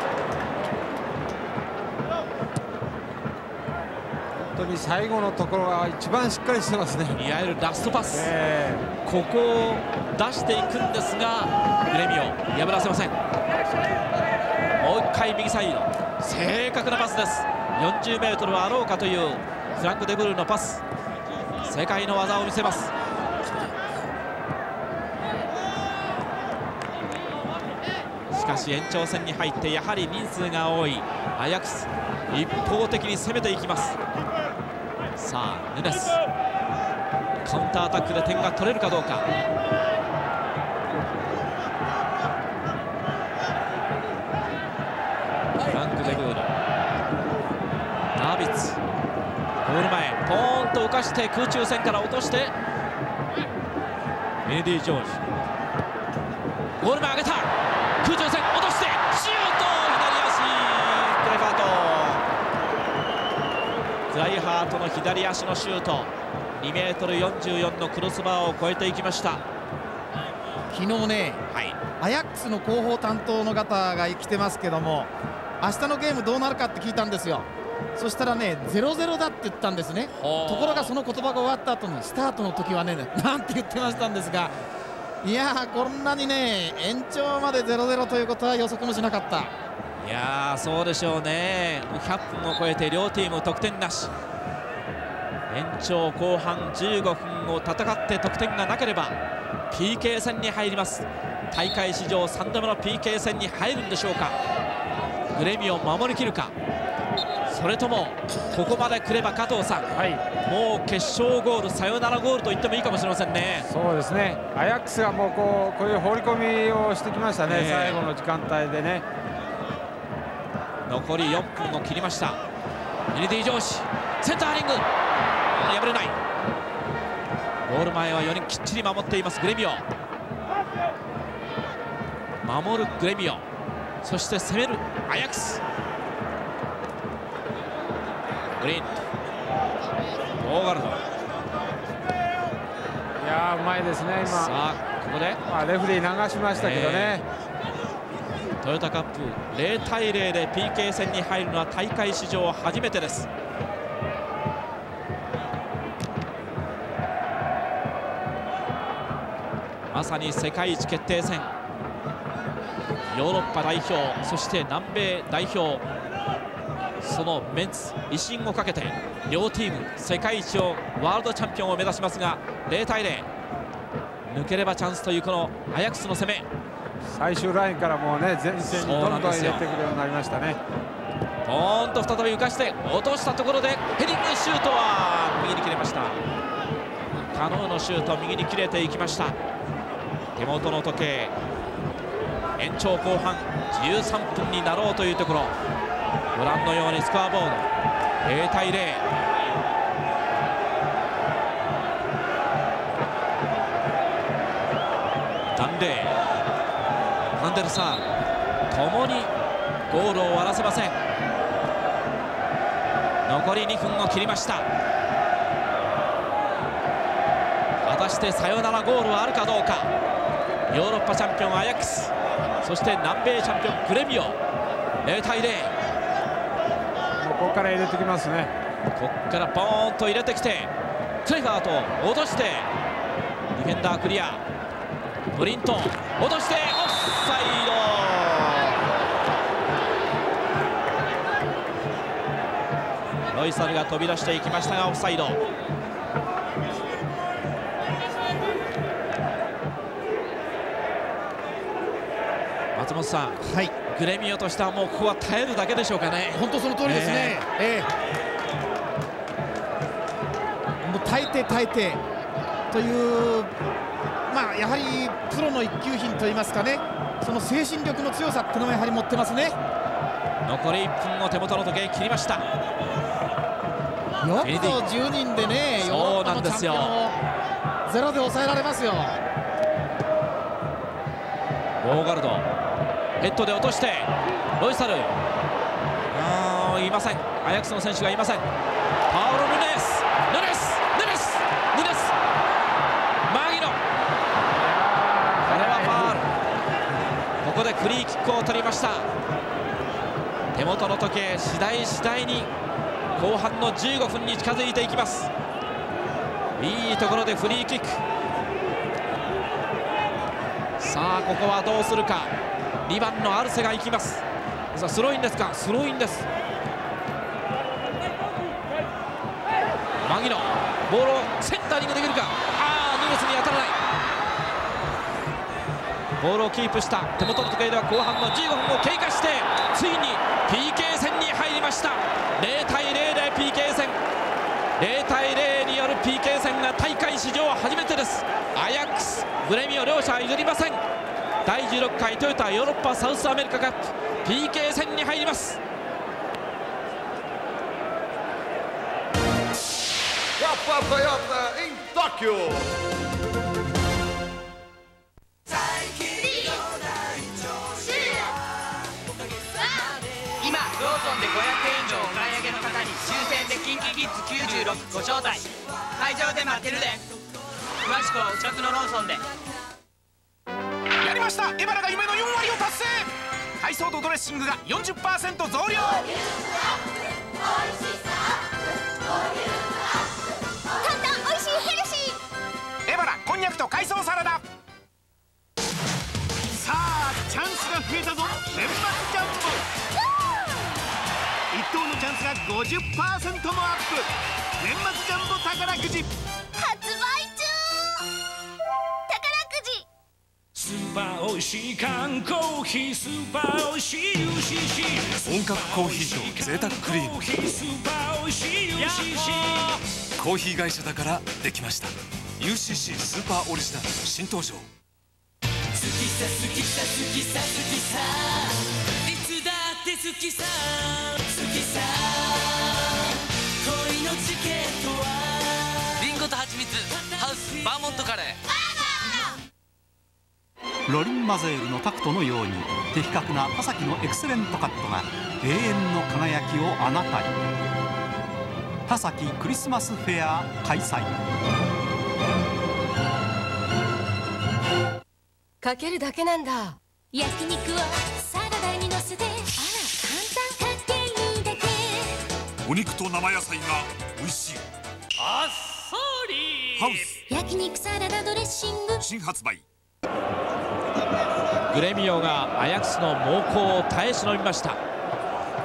当に最後のところが一番しっかりしてますね。いわゆるラストパス、ここを出していくんですがグレミオ破らせません。もう1回右サイド、正確なパスです。40m はあろうかというフランク・デブルーのパス、世界の技を見せます。しかし延長戦に入ってやはり人数が多いアヤックス、一方的に攻めていきます。さあヌネス、カウンターアタックで点が取れるかどうか。フランク・デブルー、ダービッツ、ゴール前ポーンと浮かして空中戦から落としてメディ・ジョージ、ゴール前上げた、空中戦落としてシュート、左足クライハートの左足のシュート、 2m44 のクロスバーを越えていきました。昨日ね、はい、アヤックスの広報担当の方が来てますけども、明日のゲームどうなるかって聞いたんですよ。そしたらね 0-0 だって言ったんですね。ところがその言葉が終わった後にスタートの時はねなんて言ってましたんですが、いやーこんなにね延長まで 0-0 ということは予測もしなかった。いやーそうでしょうね。100分を超えて両チーム得点なし、延長後半15分を戦って得点がなければ PK 戦に入ります。大会史上3度目の PK 戦に入るんでしょうか。グレミを守りきるか、それともここまで来れば加藤さん、もう決勝ゴール、サヨナラゴールと言ってもいいかもしれませんね。そうですね、アヤックスがもうこういう放り込みをしてきましたね、最後の時間帯でね。残り4分を切りました。フィリディ・ジョージ、センターリング破れない。ゴール前は4人きっちり守っていますグレミオ。守るグレミオ、そして攻めるアヤックス。グリーン、ボーガルド、いやーうまいですね今。さあここで、まあ、レフリー流しましたけどね、トヨタカップ0対0で PK 戦に入るのは大会史上初めてです。まさに世界一決定戦、ヨーロッパ代表そして南米代表、そのメンツ威信をかけて両チーム世界一を、ワールドチャンピオンを目指しますが0対0、抜ければチャンスというこのアヤックスの攻め。最終ラインからもうね前線にどんどん入れてくるようになりましたね。ポーンと再び浮かして落としたところでヘディングシュートは右に切れました。カノーのシュート右に切れていきました。手元の時計、延長後半13分になろうというところ、ご覧のようにスコアボード0対0。ダンデー、アンデルサーともにゴールを割らせません。残り2分を切りました。果たしてサヨナラゴールはあるかどうか。ヨーロッパチャンピオンアヤックス、そして南米チャンピオングレミオ、0対0。ここから入れてきますね。ここからポーンと入れてきて、クレファーと落としてディフェンダークリア、ブリントン落としてオフサイド。ロイサルが飛び出していきましたがオフサイド。松本さん、はい、グレミオとしてはもうここは耐えるだけでしょうかね。本当その通りですね。もう耐えてという、まあやはりプロの一級品といいますかね、その精神力の強さっていうのもやはり持ってますね。残り1分を手元の時計切りました。よく10人でね、そうなんですよ、ゼロで抑えられますよ。ボーガルドヘッドで落としてロイサル、いません、アヤックスの選手がいません。パウロ・ヌネス、マギノ、これはファウル。ここでフリーキックを取りました。手元の時計、次第に後半の15分に近づいていきます。いいところでフリーキック。さあここはどうするか。2番のアルセが行きます。さあスローインですか。スローインです。マギノ、ボールをセンタリングできるか。ヌネスに当たらない。ボールをキープした。手元の時計では後半の15分を経過して、ついに PK 戦に入りました。0対0で PK 戦、0対0による PK 戦が大会史上初めてです。アヤックス、グレミオ両者譲りません。第16回トヨタヨーロッパサウスアメリカカップ PK 戦に入ります。Copa Toyota em Tóquio.ご招待、会場で待ってるで。詳しくはお近くのローソンで。やりました。エバラが夢の4割を達成。海藻とドレッシングが 40% 増量。おいしさ、簡単おいしいヘルシー、エバラこんにゃくと海藻サラダ。さあチャンスが増えたぞ、年末ジャンボ。1等のチャンスが 50% もアップ。年末ジャンボ宝くじ発売中。宝くじスーパーおいしい缶コーヒー、スーパーおいしい UCC、 本格コーヒー場贅沢クリーム、スーパーおいしい UCC、 コーヒー会社だからできました UCC スーパーオリジナルの新登場。好きさ好きさ好きさ好きさ、いつだって好きさ好きさ、チケットはリンゴとハチミツ、ハウスバーモントカレー。ロリン・マゼールのタクトのように的確な田崎のエクセレントカットが永遠の輝きをあなたに。田崎クリスマスフェア開催。かけるだけなんだ。焼肉をサラダにのせて、あら簡単、かけるだけ。お肉と生野菜が美味しい。あっさりハウス焼肉サラダドレッシング新発売。グレミオがアヤックスの猛攻を耐え忍びました。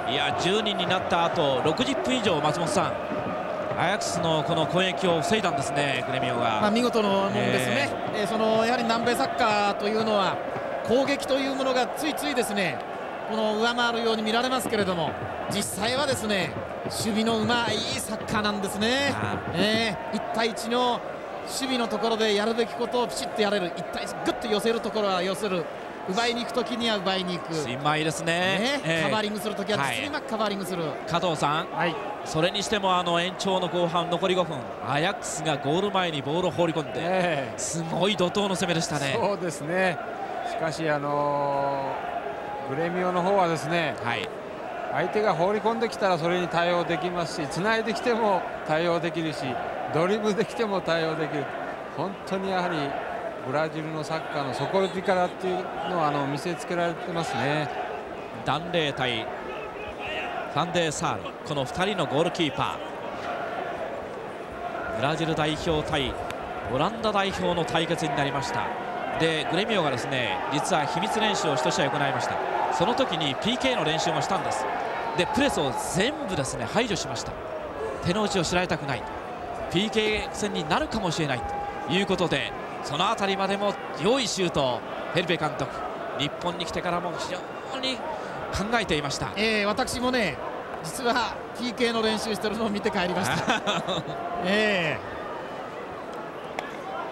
いや、10人になった後60分以上、松本さん、アヤックスのこの攻撃を防いだんですね、グレミオが。まあ見事のものですね。そのやはり南米サッカーというのは攻撃というものがついついですね、この上回るように見られますけれども、実際はですね、守備のうまいサッカーなんですね。1対1の守備のところでやるべきことをピシッとやれる、1対1グッと寄せるところは寄せる、奪いに行くときには奪いに行く、新米ですね。カバーリングするときは実にうまくカバーリングする。加藤さん、それにしても延長の後半残り5分、アヤックスがゴール前にボールを放り込んで、すごい怒涛の攻めでしたね。そうですね。しかしグレミオの方はですね、相手が放り込んできたらそれに対応できますし、つないできても対応できるし、ドリブルできても対応できる。本当にやはりブラジルのサッカーの底力っていうのを見せつけられてますね。ダンレイ対ファンデーサール、この2人のゴールキーパー、ブラジル代表対オランダ代表の対決になりました。でグレミオがですね、実は秘密練習を1試合行いました。その時に PK の練習もしたんです。でプレスを全部ですね排除しました。手の内を知られたくない、 PK 戦になるかもしれないということで、その辺りまでも良いシュートをヘルベ監督、日本に来てからも非常に考えていました。私もね、実は PK の練習してるのを見て帰りました。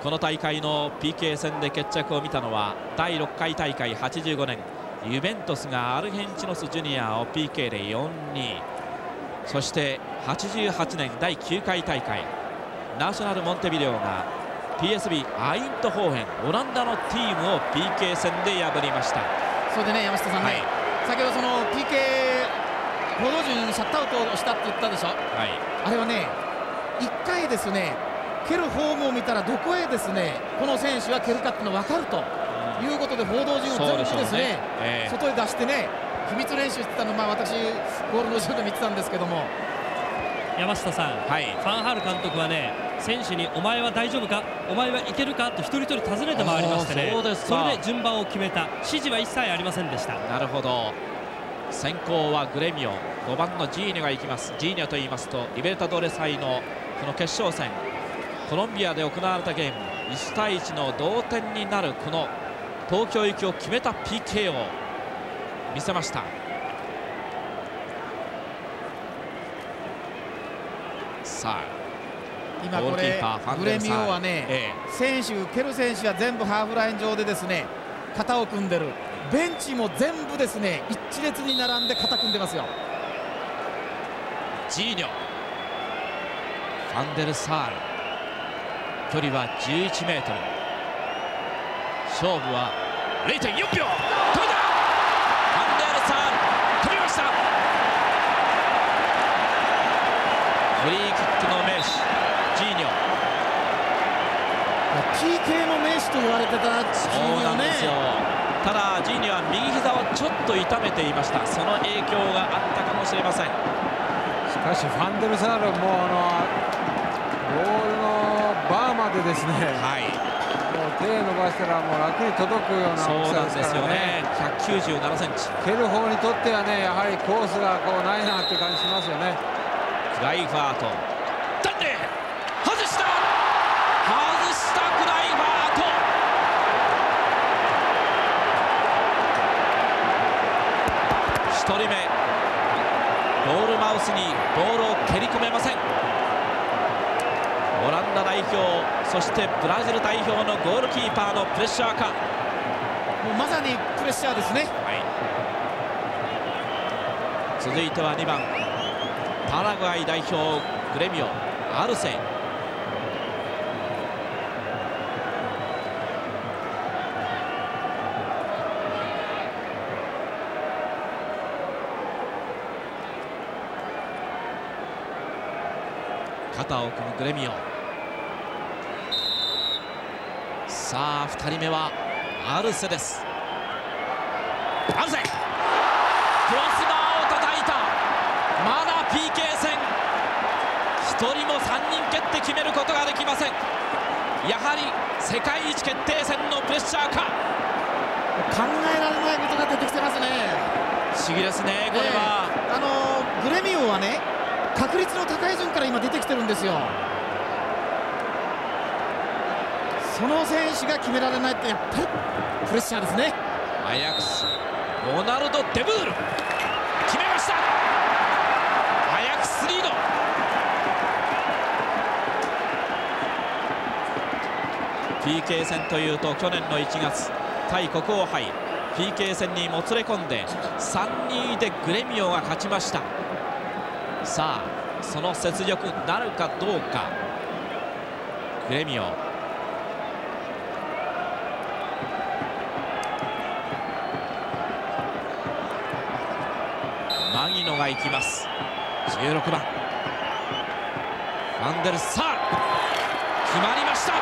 この大会の PK 戦で決着を見たのは第6回大会85年、ユベントスがアルヘンチノスジュニアを PK で 4-2、そして88年第9回大会、ナショナルモンテビデオが PSV アイントホーヘン、オランダのチームを PK 戦で破りました。それでね、山下さんね、はい、先ほどその PK 報道陣にシャットアウトしたって言ったでしょ、はい、あれはね、1回ですね蹴るフォームを見たらどこへですねこの選手が蹴るかっていうのが分かるということで、報道陣を全部ですね、外へ出してね、秘密練習してたの、私、ゴールの後ろで見てたんですけども、山下さん、はい、ファンハール監督はね、選手にお前は大丈夫か、お前はいけるかと一人一人尋ねて回りましてね、それで順番を決めた、指示は一切ありませんでした。なるほど。先行はグレミオ、5番のジーニョが行きます。ジーニョと言いますとリベルタドレス杯のこの決勝戦、コロンビアで行われたゲーム1対1の同点になるこの東京行きを決めた PK を見せました。さあ今これグレミオはね、選手、蹴る選手は全部ハーフライン上でですね肩を組んでる、ベンチも全部ですね一列に並んで肩組んでますよ。ジーニョ、ファンデルサール、距離は 11m、 勝負は 0.4 秒、止めた、ファンデルサール、止めました。フリーキックの名手ジーニョ、 PK の名手と言われてたジーニョね。ただジーニョは右膝をちょっと痛めていました。その影響があったかもしれません。しかしファンデルサールもボールのバーまでですね、はい、もう手伸ばしたらもう楽に届くような大きさですからね。197センチ、蹴る方にとってはね、やはりコースがこうないなって感じしますよね。クライファート、ダンレイ外した、クライファート、1人目、ゴールマウスにボールを蹴り込めません。オランダ代表、そしてブラジル代表のゴールキーパーのプレッシャーか、もうまさにプレッシャーですね、はい、続いては2番パラグアイ代表グレミオ、アルセイ、肩を組むグレミオ。さあ2人目はアルセです。アルセ、クロスバーを叩いた、まだ PK 戦、1人も3人蹴って決めることができません。やはり世界一決定戦のプレッシャーか、考えられないことが出てきてますね。不思議ですね、これは。グレミオはね、確率の高い順から今出てきてるんですよ。その選手が決められないってやっぱりプレッシャーですね。アヤックス、ロナルド・デブール、決めました。アヤックスリード。PK 戦というと去年の1月、対国王杯 PK 戦にもつれ込んで 3-2 でグレミオが勝ちました。さあその雪辱なるかどうか。グレミオ、マギノ野が行きます。16番ファンデルサール、決まりました。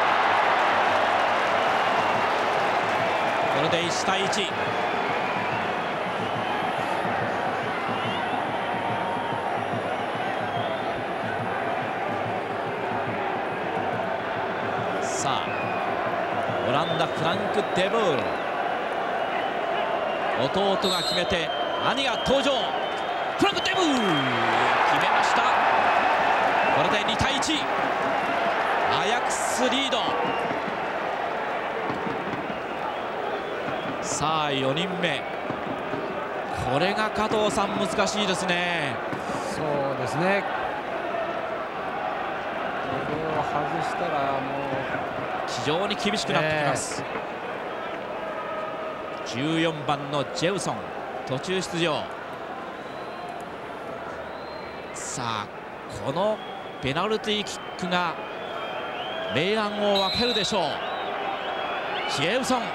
これで1対1。さあオランダ、フランク・デブール、弟が決めて兄が登場。フランク・デブール決めました。これで2対1、アヤックスリード。さあ4人目、これが加藤さん難しいですね。そうですね、これを外したらもう非常に厳しくなってきます、14番のジェウソン途中出場。さあこのペナルティーキックが明暗を分けるでしょう。ジェウソン、入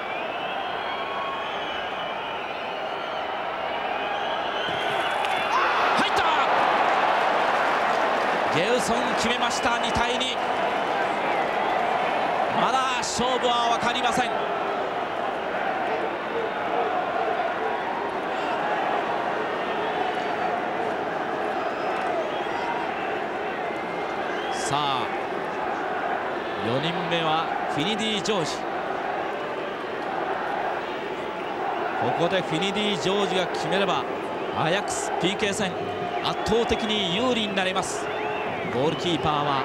った。ジェウソン決めました。2対2。まだ勝負は分かりません。さあ4人目はフィニディ・ジョージ。ここでフィニディ・ジョージが決めればアヤックス PK 戦圧倒的に有利になります。ゴールキーパーは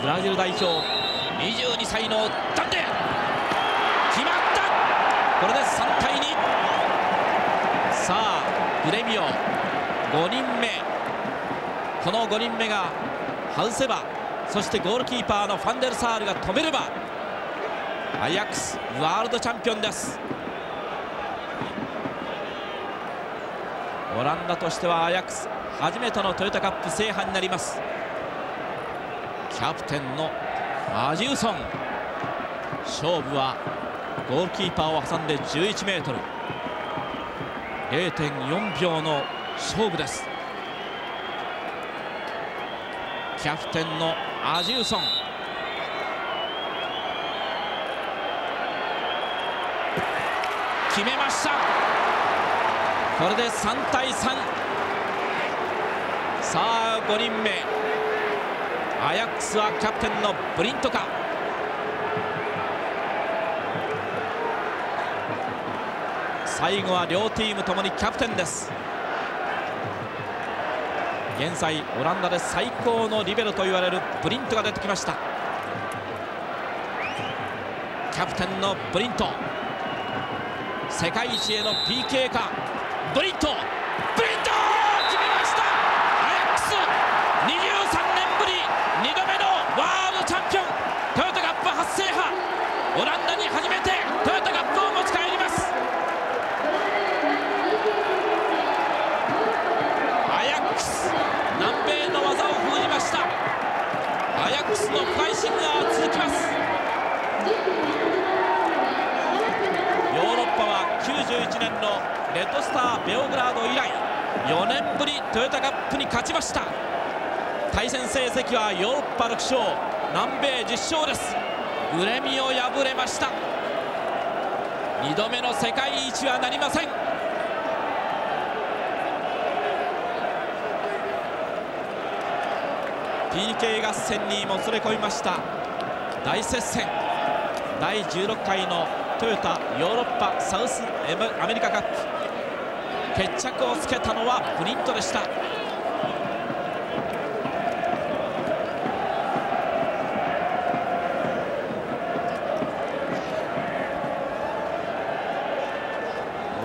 ブラジル代表22歳のダンテ。決まった。これで3対2。さあグレミオ5人目、この5人目が外せば、そしてゴールキーパーのファンデルサールが止めればアヤックスワールドチャンピオンです。オランダとしてはアヤックス初めてのトヨタカップ制覇になります。キャプテンのアジウソン、勝負はゴールキーパーを挟んで 11m、 0.4 秒の勝負です。キャプテンのアジウソン、決めました。これで3対3。さあ5人目、アヤックスはキャプテンのブリントか。最後は両チームともにキャプテンです。現在オランダで最高のリベロと言われるブリントが出てきました。キャプテンのブリント、世界一への PK か。ブリント、ブリント決めました。アヤックス23年ぶり2度目のワールドチャンピオン、トヨタカップ初制覇。オランダに初めてトヨタカップを持ち帰ります。南米の技を封じました。アヤックスのプライシングが続きます。ヨーロッパは91年のレッドスターベオグラード以来4年ぶりトヨタカップに勝ちました。対戦成績はヨーロッパ6勝南米10勝です。グレミオ敗れました。2度目の世界一はなりません。PK 合戦にもつれ込みました大接戦、第16回のトヨタヨーロッパサウスアメリカカップ、決着をつけたのはブリントでした。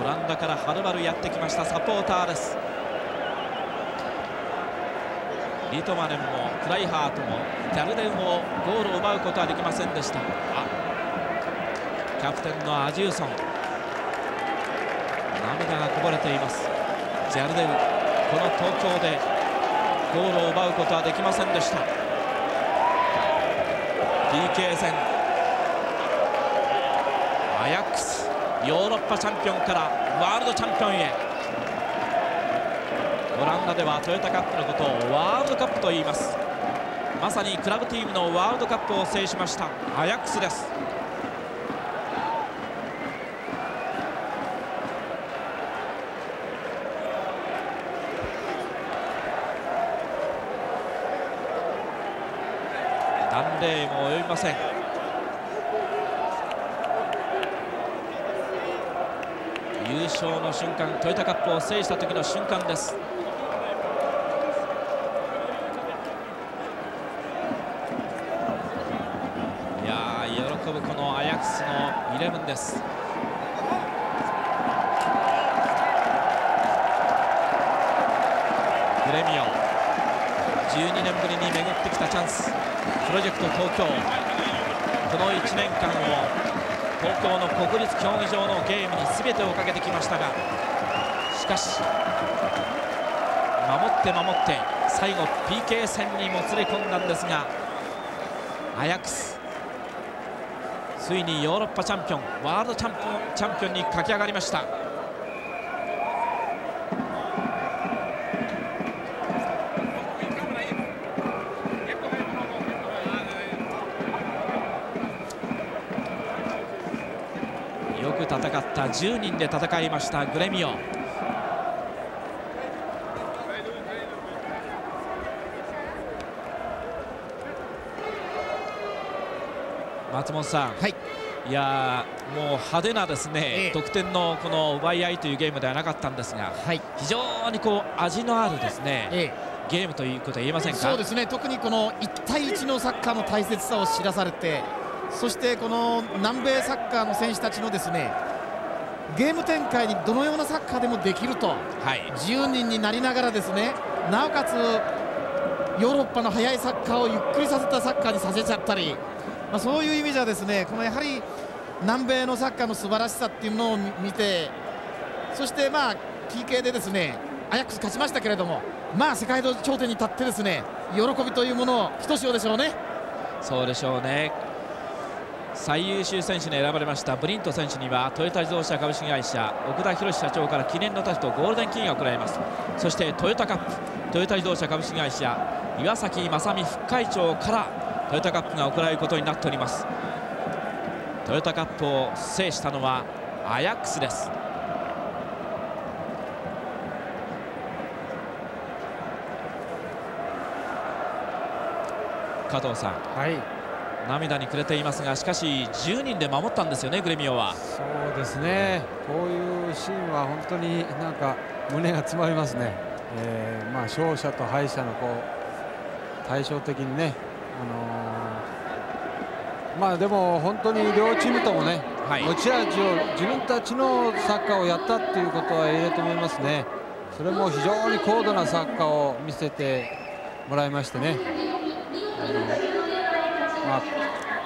オランダからはるばるやってきましたサポーターです。リトマネンもクライハートもギャルデンをゴールを奪うことはできませんでした。キャプテンのアジウソン、涙がこぼれています。ギャルデン、この東京でゴールを奪うことはできませんでした。PK 戦、アヤックスヨーロッパチャンピオンからワールドチャンピオンへ。オランダではトヨタカップのことをワールドカップと言います。まさにクラブチームのワールドカップを制しましたアヤックスです。ダンレイも及びません。優勝の瞬間、トヨタカップを制した時の瞬間です。いやー、喜ぶこのアヤックスのイレブンです。グレミオ、12年ぶりに巡ってきたチャンス。プロジェクト東京、この1年間を東京の国立競技場のゲームに全てをかけてきましたが、しかし守って最後 PK 戦にもつれ込んだんですが、アヤックスついにヨーロッパチャンピオン、ワールドチャンピオンに駆け上がりました。10人で戦いましたグレミオ。松本さん、はい、いやもう派手なですね、得点のこの奪い合いというゲームではなかったんですが、はい、非常にこう味のあるですね、ゲームということは言えませんか。そうですね、特にこの1対1のサッカーの大切さを知らされて、そしてこの南米サッカーの選手たちのですねゲーム展開にどのようなサッカーでもできると、はい、10人になりながらですね、なおかつヨーロッパの速いサッカーをゆっくりさせたサッカーにさせちゃったり、まあ、そういう意味じゃですね、このやはり南米のサッカーの素晴らしさっていうのを見て、そしてまあ PK でですねアヤックス勝ちましたけれども、まあ世界の頂点に立ってですね喜びというものをひとしおでしょうね。そうでしょうね。最優秀選手に選ばれましたブリント選手にはトヨタ自動車株式会社奥田博社長から記念の盾とゴールデンキーが贈られます。そしてトヨタカップ、トヨタ自動車株式会社岩崎正美副会長からトヨタカップが贈られることになっております。トヨタカップを制したのはアヤックスです。加藤さん、はい、涙にくれていますが、しかし10人で守ったんですよね、グレミオは。そうですね、こういうシーンは本当になんか胸が詰まりますね。まあ勝者と敗者のこう対照的にね、まあでも本当に両チームともね、はい、持ち味を自分たちのサッカーをやったっていうことは言えると思いますね。それも非常に高度なサッカーを見せてもらいましてね。まあ、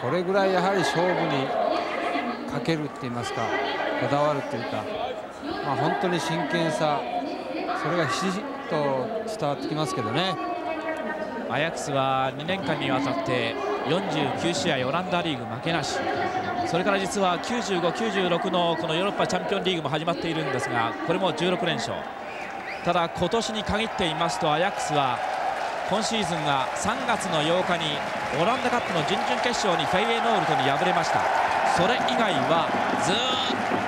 これぐらいやはり勝負にかけるって言いますか、こだわるというか、まあ、本当に真剣さ、それがひしっと伝わってきますけどね。アヤックスは2年間にわたって49試合オランダリーグ負けなし、それから実は95、96のこのヨーロッパチャンピオンリーグも始まっているんですが、これも16連勝。ただ今年に限っていますと、アヤックスは今シーズンが3月の8日にオランダカップの準々決勝にフェイエノールトに敗れました。それ以外はずっ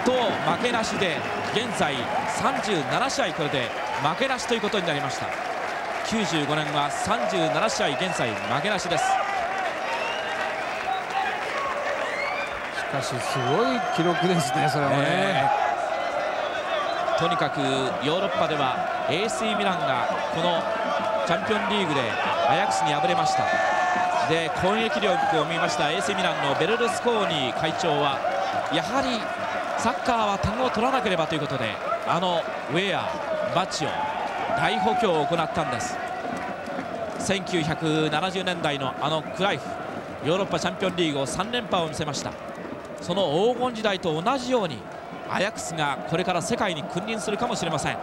と負けなしで、現在37試合これで負けなしということになりました。95年は37試合現在負けなしです。しかしすごい記録ですね、それはね。とにかくヨーロッパでは AC ミランがこのチャンピオンリーグでアヤックスに敗れました。で、攻撃力を見ました AC ミランのベルルスコーニ会長は、やはりサッカーは点を取らなければということで、あのウェア、バチオ大補強を行ったんです。1970年代のあのクライフ、ヨーロッパチャンピオンリーグを3連覇を見せました。その黄金時代と同じようにアヤックスがこれから世界に君臨するかもしれません。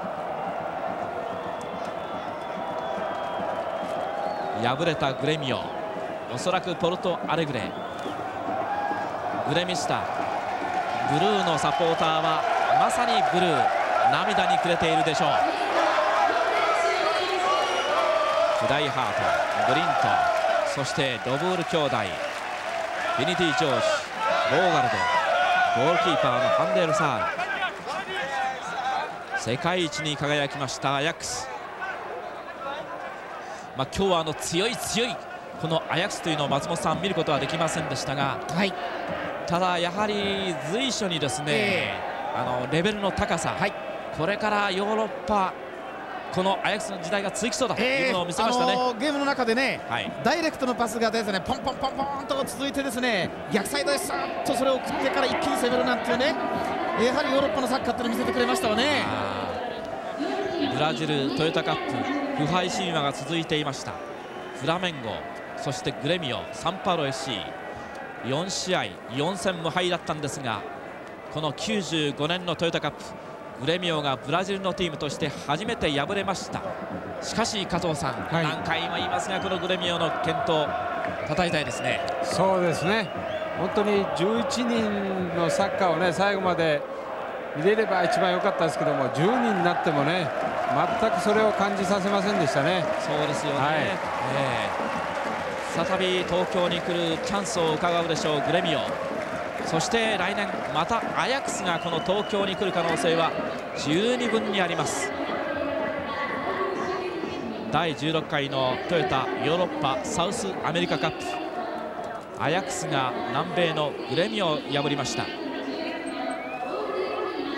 敗れたグレミオ、おそらくポルトアレグレ、グレミスタ、ブルーのサポーターはまさにブルー、涙にくれているでしょう。ブダイハート、ブリント、そしてドブール兄弟、ビニティ・ジョージ、ボーガルド、ゴールキーパーのハンデル・サール、世界一に輝きましたアヤックス。今日は強いこのアヤックスというのを松本さん見ることはできませんでしたが、はい、ただ、やはり随所にですね、レベルの高さ、はい、これからヨーロッパ、このアヤックスの時代が続きそうだというのを見せましたね。ゲームの中でね、はい、ダイレクトのパスがですね、ポンポンと続いてですね、逆サイドでさっとそれを食ってから一気に攻めるなんていうね、やはりヨーロッパのサッカーというのを見せてくれましたよね。ブラジルトヨタカップ不敗神話が続いていました。フラメンゴ、そしてグレミオ、サンパウロ FC、4試合4戦無敗だったんですが、この95年のトヨタカップ、グレミオがブラジルのチームとして初めて敗れました。しかし加藤さん、はい、何回も言いますが、このグレミオの健闘、叩いたいですね。そうですね、本当に11人のサッカーをね、最後まで入れれば一番良かったですけども、10人になってもね、全くそれを感じさせませんでしたね。そうですよね、はい、再び東京に来るチャンスをうかがうでしょう、グレミオ。そして来年またアヤックスがこの東京に来る可能性は十二分にあります。第16回のトヨタヨーロッパサウスアメリカカップ、アヤックスが南米のグレミオを破りました。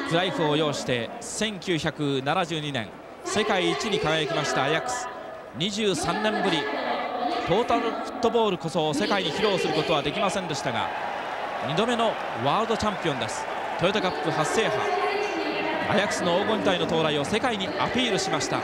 クライフを擁して1972年世界一に輝きましたアヤックス、23年ぶりトータルフットボールこそ世界に披露することはできませんでしたが、2度目のワールドチャンピオンです。トヨタカップ初制覇、アヤックスの黄金時代の到来を世界にアピールしました。